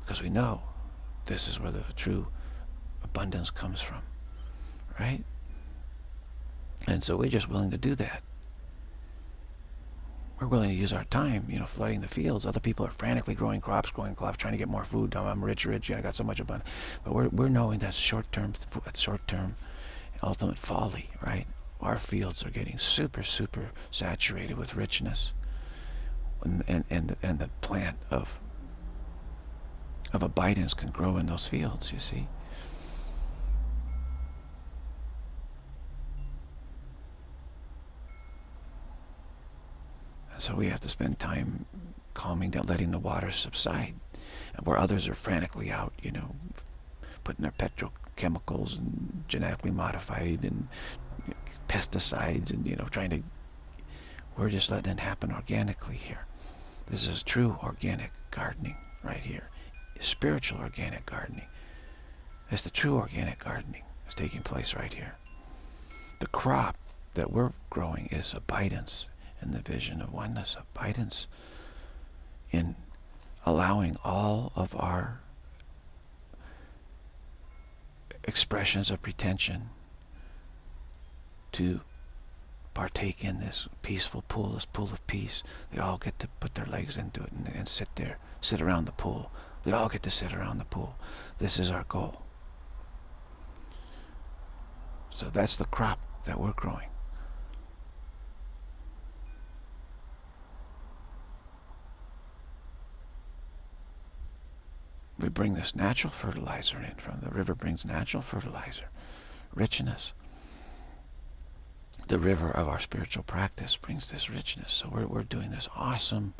because we know this is where the true abundance comes from, right? And so we're just willing to do that. We're willing to use our time, flooding the fields. Other people are frantically growing crops, trying to get more food. I'm rich, I got so much abundance. But we're knowing that's short-term, ultimate folly, right? Our fields are getting super saturated with richness, and the plant of abidance can grow in those fields, you see. And so we have to spend time calming down, letting the water subside, and where others are frantically out, putting their petrochemicals and genetically modified and pesticides and trying to, we're just letting it happen organically here. This is true organic gardening right here. Spiritual organic gardening. That's the true organic gardening that's taking place right here. The crop that we're growing is abidance in the vision of oneness, abidance in allowing all of our expressions of pretension to partake in this peaceful pool, this pool of peace. They all get to put their legs into it and sit there, sit around the pool. They all get to sit around the pool. This is our goal. So that's the crop that we're growing. We bring this natural fertilizer in from the river, brings natural fertilizer, richness. The river of our spiritual practice brings this richness. So we're doing this awesome,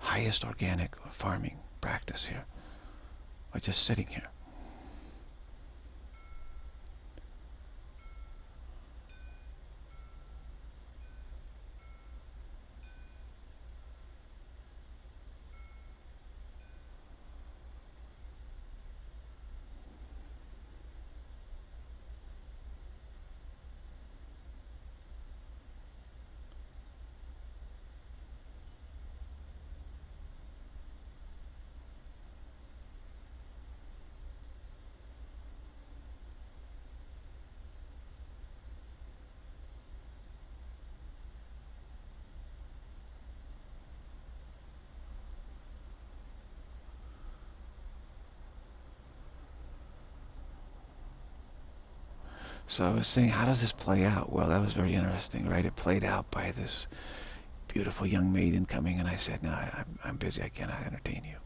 highest organic farming practice here by just sitting here. So I was saying, how does this play out? Well, that was very interesting, right? It played out by this beautiful young maiden coming, and I said, no, I'm busy, I cannot entertain you.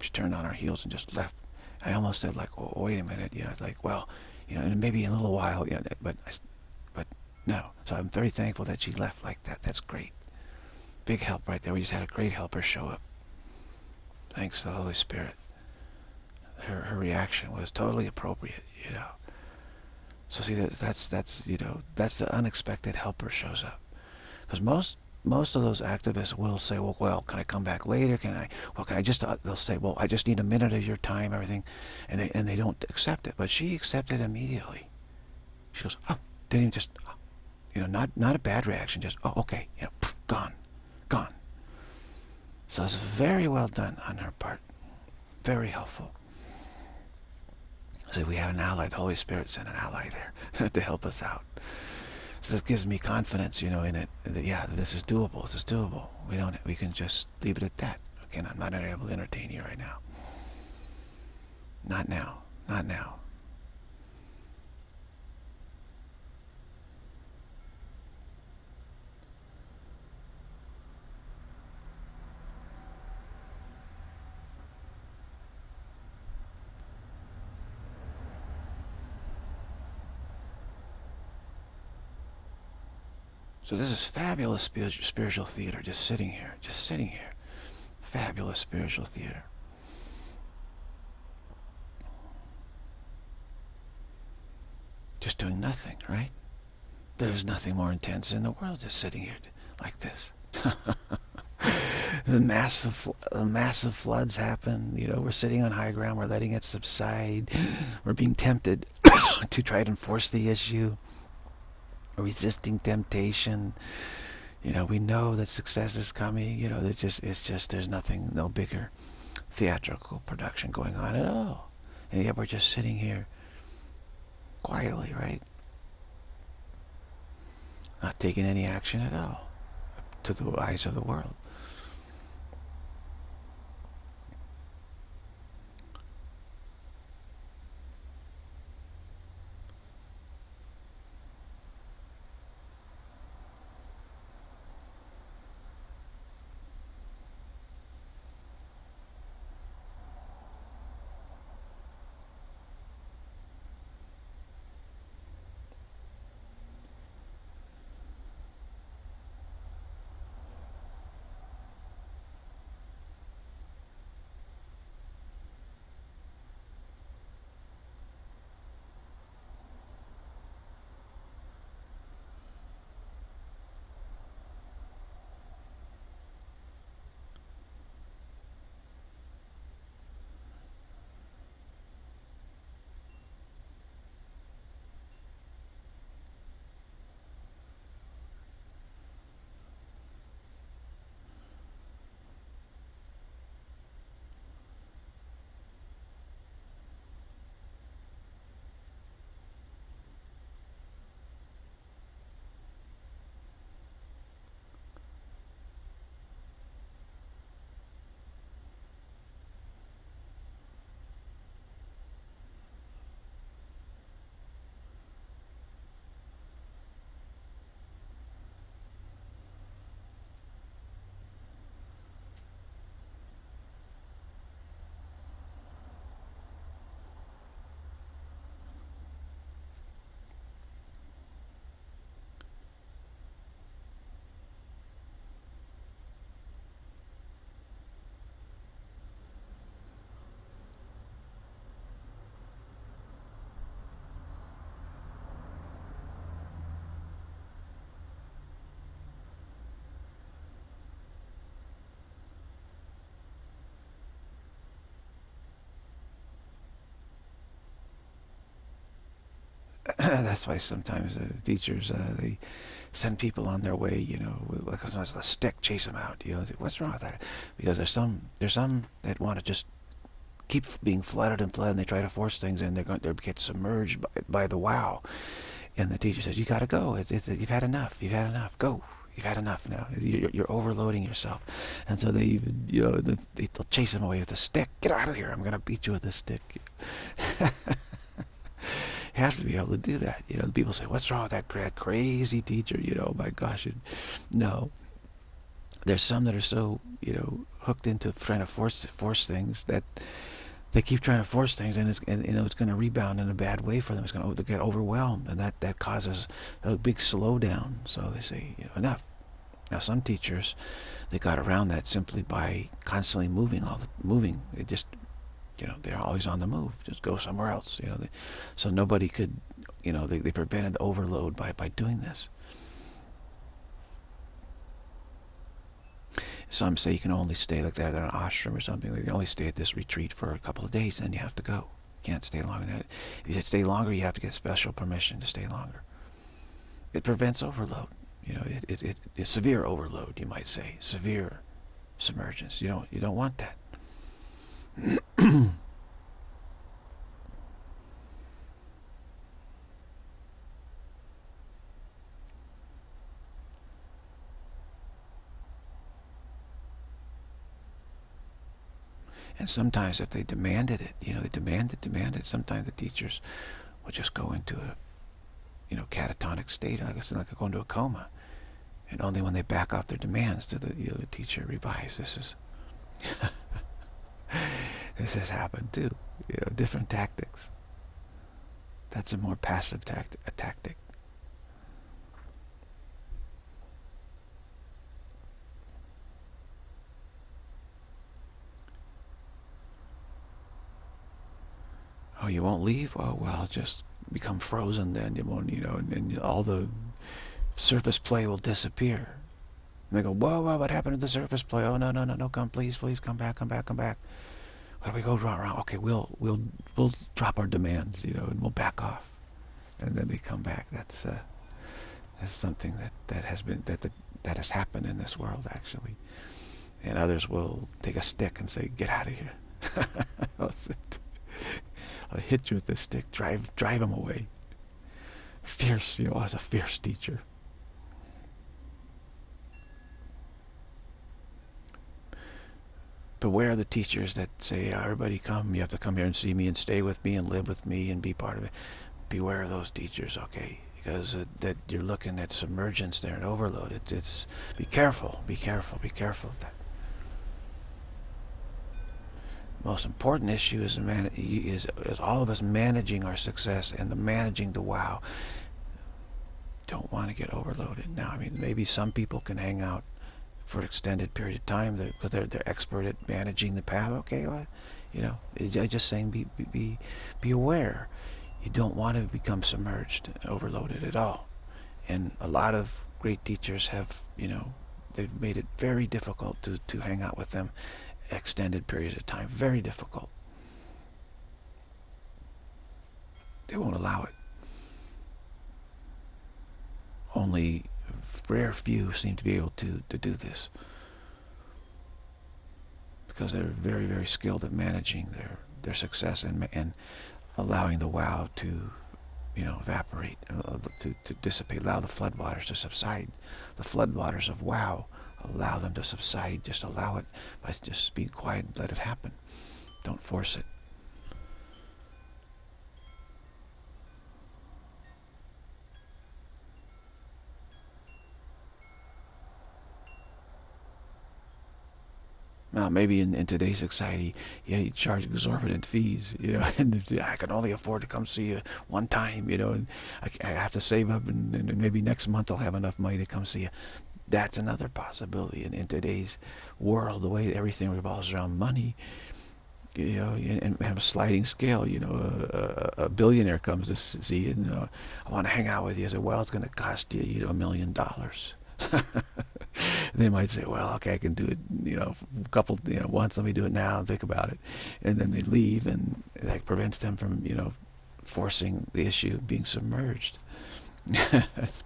She turned on her heels and just left. I almost said, like, oh, wait a minute, you know, it's like, well, you know, and maybe in a little while, you know, but no. So I'm very thankful that she left like that. That's great. Big help right there. We just had a great helper show up. Thanks to the Holy Spirit. Her reaction was totally appropriate, you know. So see, that's you know, that's the unexpected helper shows up, because most of those activists will say, well, can I come back later? Can I just? They'll say, well, I just need a minute of your time, everything, and they don't accept it. But she accepted immediately. She goes, oh, didn't even just, oh, you know, not a bad reaction, just oh, okay, you know, pff, gone. So it's very well done on her part, very helpful. So we have an ally. The Holy Spirit sent an ally there to help us out. So this gives me confidence, you know, in it. That, yeah, this is doable. This is doable. We can just leave it at that. Okay, I'm not able to entertain you right now. Not now. Not now. So this is fabulous spiritual theater, just sitting here. Fabulous spiritual theater. Just doing nothing, right? There's nothing more intense in the world, just sitting here like this. The massive floods happen, you know, we're sitting on high ground, we're letting it subside, we're being tempted to try to enforce the issue. Resisting temptation, you know, we know that success is coming, you know, it's just there's nothing, no bigger theatrical production going on at all, and yet we're just sitting here quietly, right, not taking any action at all to the eyes of the world. That's why sometimes teachers, they send people on their way, you know, like a stick, chase them out, you know, what's wrong with that? Because there's some that want to just keep being flooded, and they try to force things, and they get submerged by the wow. And the teacher says, you got to go, you've had enough, go. You've had enough now. You're overloading yourself, and so they'll chase them away with a stick. Get out of here! I'm gonna beat you with a stick. have to be able to do that. You know, people say, what's wrong with that crazy teacher? You know, my gosh. And no. There's some that are so, you know, hooked into trying to force things that they keep trying to force things, and you know, it's going to rebound in a bad way for them. It's going to get overwhelmed, and that causes a big slowdown. So they say, you know, enough. Now some teachers, they got around that simply by constantly moving, They just, you know, they're always on the move. Just go somewhere else. You know, so nobody could, you know, they prevented the overload by doing this. Some say you can only stay, like they're in an ashram or something, they can only stay at this retreat for a couple of days, then you have to go. You can't stay longer than that. If you stay longer, you have to get special permission to stay longer. It prevents overload. You know, it's severe overload, you might say. Severe submergence. You don't want that. And sometimes if they demanded it, you know, they demanded, sometimes the teachers would just go into a, you know, catatonic state, like I said, like going into a coma. And only when they back off their demands do the, you know, the teacher revives. This has happened too, you know, different tactics. That's a more passive tactic. Oh, you won't leave? Oh, well, just become frozen then. You won't, you know, and all the surface play will disappear. And they go, whoa, what happened to the surface play? Oh, no, come, please, come back. What do we go wrong? Okay, we'll drop our demands, you know, and we'll back off. And then they come back. That's something that has happened in this world, actually. And others will take a stick and say, get out of here. That's it. I'll hit you with this stick, drive him away. Fierce, you know, I was a fierce teacher. Beware of the teachers that say, everybody come, you have to come here and see me and stay with me and live with me and be part of it. Beware of those teachers, okay? Because that you're looking at submergence there and overload. It's be careful of that. Most important issue is all of us managing our success and managing the wow. Don't want to get overloaded now. I mean, maybe some people can hang out for an extended period of time because they're expert at managing the path. Okay, well, you know, I'm just saying be aware. You don't want to become submerged and overloaded at all. And a lot of great teachers have, you know, they've made it very difficult to hang out with them extended periods of time. Very difficult. They won't allow it. Only rare few seem to be able to do this because they're very, very skilled at managing their success and allowing the wow to, you know, evaporate, to dissipate, allow the floodwaters to subside. The floodwaters of wow, allow them to subside. Just allow it by just being quiet and let it happen. Don't force it. Now, maybe in today's society, yeah, you charge exorbitant fees, you know, and I can only afford to come see you one time, you know, and I have to save up, and maybe next month I'll have enough money to come see you. That's another possibility in today's world, the way everything revolves around money, you know, and have a sliding scale. You know, a billionaire comes to see you, and I want to hang out with you. I say, well, it's going to cost you, you know, $1 million. They might say, well, okay, I can do it, you know, a couple, you know, once. Let me do it now and think about it, and then they leave, and that prevents them from, you know, forcing the issue, being submerged. That's,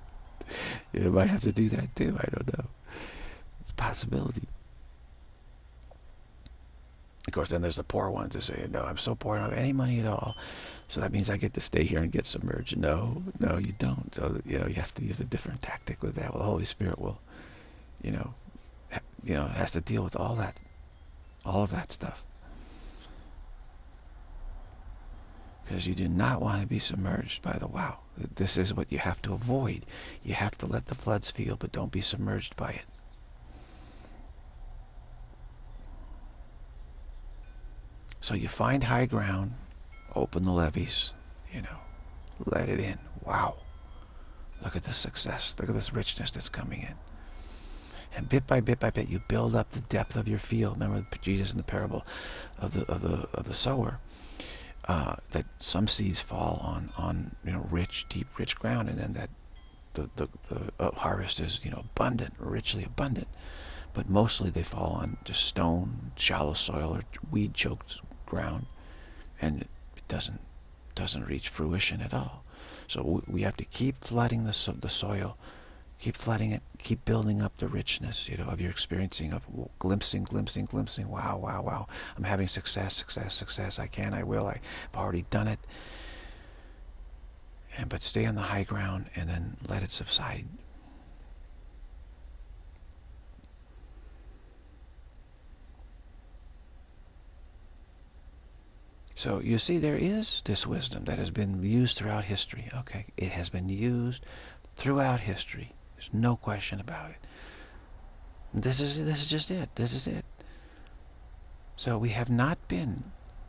you might have to do that too. I don't know. It's a possibility. Of course, then there's the poor ones that say, no, I'm so poor, I don't have any money at all, so that means I get to stay here and get submerged. No, you don't. So, you know, you have to use a different tactic with that. Well, the Holy Spirit will, you know, has to deal with all of that stuff. because you do not want to be submerged by the wow. This is what you have to avoid. You have to let the floods feel, but don't be submerged by it. So you find high ground, open the levees, you know, let it in. Wow. Look at this success. Look at this richness that's coming in. And bit by bit by bit, you build up the depth of your field. Remember Jesus in the parable of the sower, that some seeds fall on rich, deep, rich ground, and then that the harvest is abundant, richly abundant. But mostly they fall on just stone, shallow soil, or weed-choked ground, and it doesn't reach fruition at all. So we have to keep flooding the soil. Keep flooding it, keep building up the richness, of your experiencing, of glimpsing, glimpsing, glimpsing, wow, wow, wow. I'm having success, success, success. I can, I will, I've already done it. But stay on the high ground and then let it subside. So you see, there is this wisdom that has been used throughout history. Okay, it has been used throughout history. There's no question about it. This is just it. This is it. So we have not been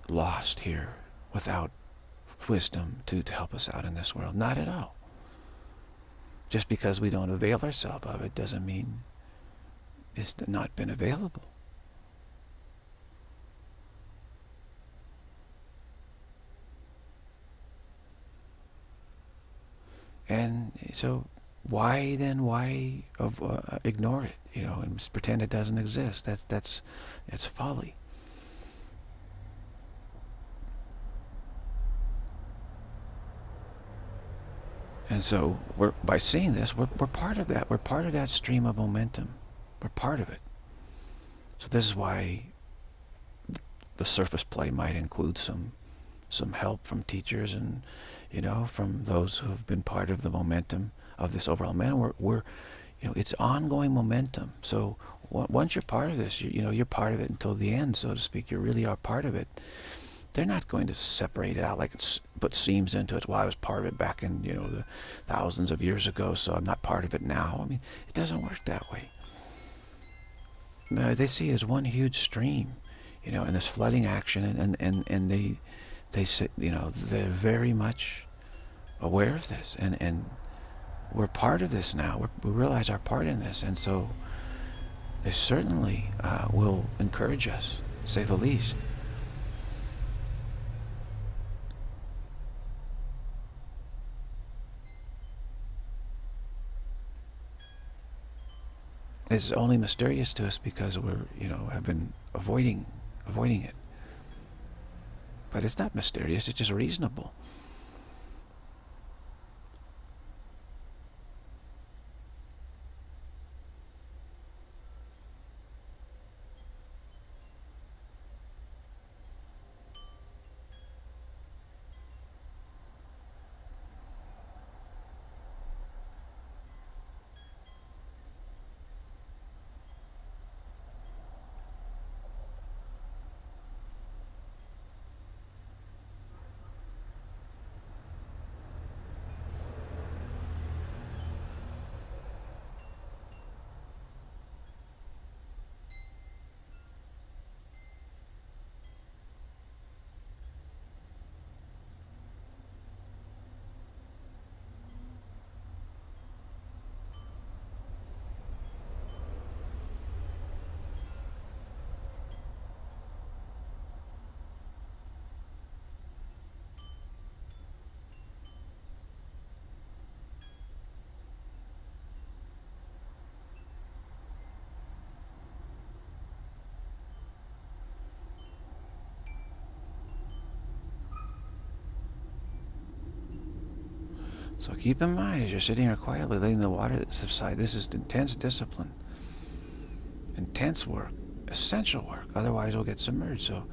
lost here without wisdom to help us out in this world. Not at all. Just because we don't avail ourselves of it doesn't mean it's not been available. And so why ignore it, and just pretend it doesn't exist? That's folly. And so by seeing this, we're part of that. We're part of that stream of momentum. We're part of it. So this is why the surface play might include some help from teachers and, from those who've been part of the momentum of this overall man. We're it's ongoing momentum. So once you're part of this, you're part of it until the end, so to speak. You really are part of it. They're not going to separate it out like it's put seams into it. Well, I was part of it back in, the thousands of years ago, so I'm not part of it now. I mean, it doesn't work that way. They see it as one huge stream, and this flooding action, and they say, they're very much aware of this, and we're part of this now. We realize our part in this, and so they certainly will encourage us, say the least. It's only mysterious to us because we're, have been avoiding it. But it's not mysterious, it's just reasonable. So keep in mind, as you're sitting here quietly, letting the water subside, this is intense discipline, intense work, essential work. Otherwise, we'll get submerged. So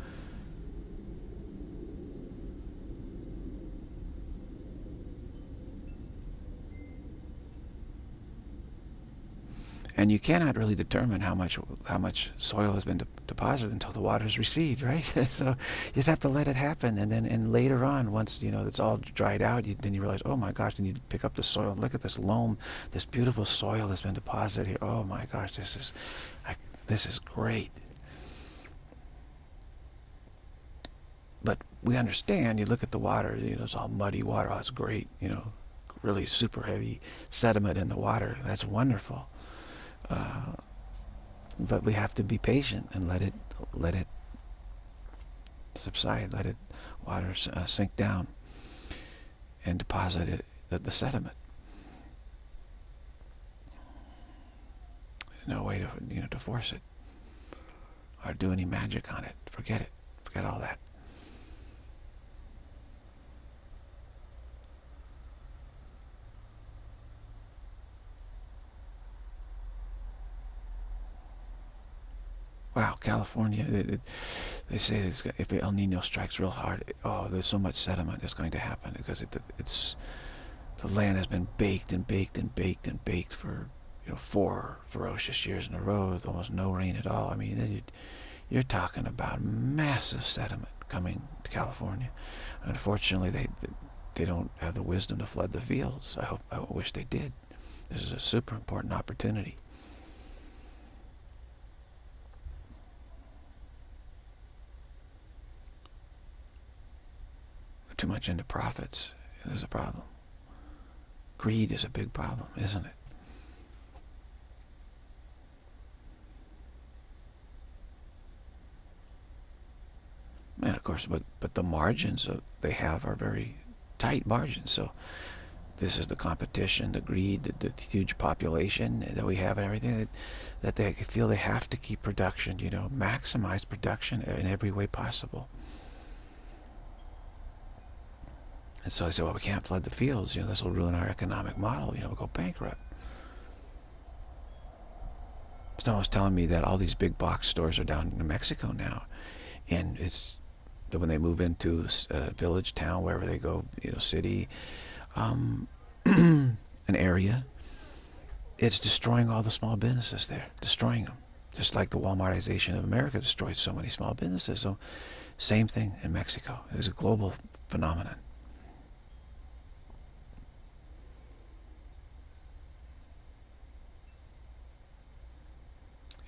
And you cannot really determine how much soil has been deposited until the waters recede, right? So you just have to let it happen, and then later on, once you know it's all dried out, then you realize, oh my gosh! Then you pick up the soil. Look at this loam, this beautiful soil has been deposited here. Oh my gosh, this is great. But we understand. You look at the water. You know, it's all muddy water. Oh, it's great. You know, really super heavy sediment in the water. That's wonderful. But we have to be patient and let it subside, let it sink down and deposit it, the sediment. No way to force it or do any magic on it. Forget it. Forget all that. Wow, California, they say if El Nino strikes real hard, oh, there's so much sediment that's going to happen because the land has been baked and baked and baked and baked for, you know, 4 ferocious years in a row with almost no rain at all. I mean, you're talking about massive sediment coming to California. Unfortunately, they don't have the wisdom to flood the fields. I wish they did. This is a super important opportunity. Too much into profits is a problem. Greed is a big problem, isn't it? And of course, but the margins they have are very tight margins. So this is the competition, the greed, the huge population that we have and everything, that they feel they have to keep production, you know, maximize production in every way possible. And so they say, well, we can't flood the fields. You know, this will ruin our economic model. You know, we'll go bankrupt. Someone was telling me that all these big box stores are down in New Mexico now, and it's when they move into a village, town, wherever they go, you know, city, an area, it's destroying all the small businesses there, destroying them. Just like the Walmartization of America destroyed so many small businesses. So, same thing in Mexico. It's a global phenomenon.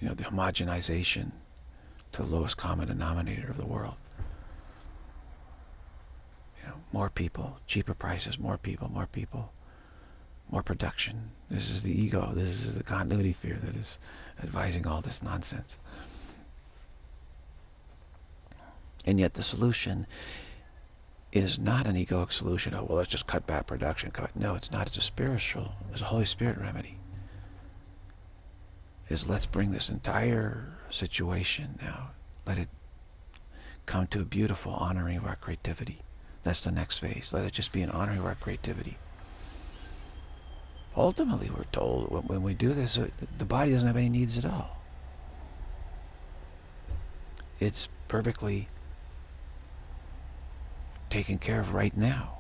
You know, the homogenization to the lowest common denominator of the world. You know, more people, cheaper prices, more people, more production. This is the ego. This is the continuity fear that is advising all this nonsense. And yet the solution is not an egoic solution. Oh, well, let's just cut back production. No, it's not. It's a spiritual, it's a Holy Spirit remedy. Is let's bring this entire situation now, let it come to a beautiful honoring of our creativity. That's the next phase. Let it just be an honoring of our creativity. Ultimately, we're told when we do this, the body doesn't have any needs at all. It's perfectly taken care of right now.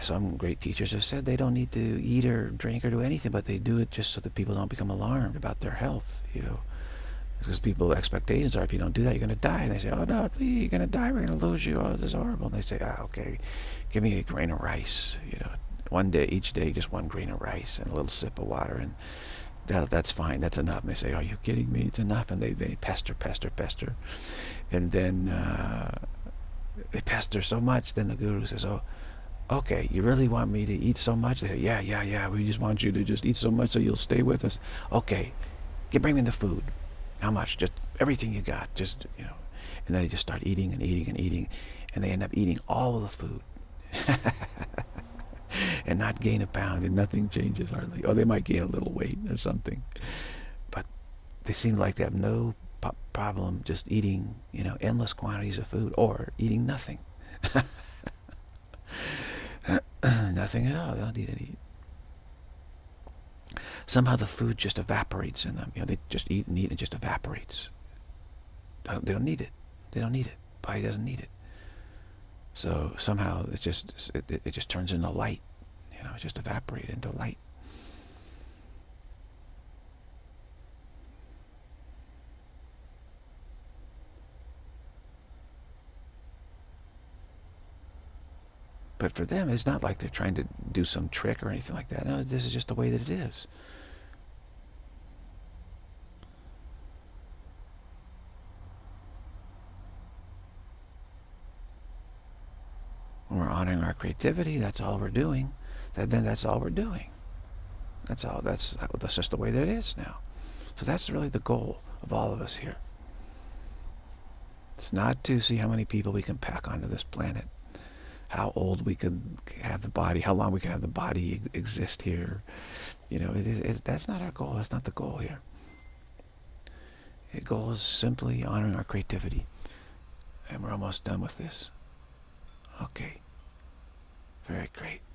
Some great teachers have said they don't need to eat or drink or do anything, but they do it just so that people don't become alarmed about their health, you know. Because people's expectations are, if you don't do that, you're going to die. And they say, oh, no, please, you're going to die. We're going to lose you. Oh, this is horrible. And they say, ah, okay, give me a grain of rice, you know. One day, each day, just one grain of rice and a little sip of water. And that's fine. That's enough. And they say, oh, are you kidding me? It's enough. And they pester. And then they pester so much, then the guru says, oh, okay, you really want me to eat so much? They say, yeah, we just want you to just eat so much so you'll stay with us. Okay, bring me the food. How much? Just everything you got. Just, you know. And they just start eating and eating and eating. And they end up eating all of the food. And not gain a pound. And nothing changes hardly. Oh, they might gain a little weight or something. But they seem like they have no problem just eating, you know, endless quantities of food or eating nothing. Nothing at all. They don't need any. Somehow the food just evaporates in them. You know, they just eat and eat and it just evaporates. They don't need it. They don't need it. Body doesn't need it. So somehow it just turns into light. You know, it just evaporates into light. But for them, it's not like they're trying to do some trick or anything like that. No, this is just the way that it is. When we're honoring our creativity, that's all we're doing. Then that's all we're doing. That's all. That's just the way that it is now. So that's really the goal of all of us here. It's not to see how many people we can pack onto this planet, how old we can have the body, how long we can have the body exist here. You know, that's not our goal. That's not the goal here. The goal is simply honoring our creativity. And we're almost done with this. Okay. Very great.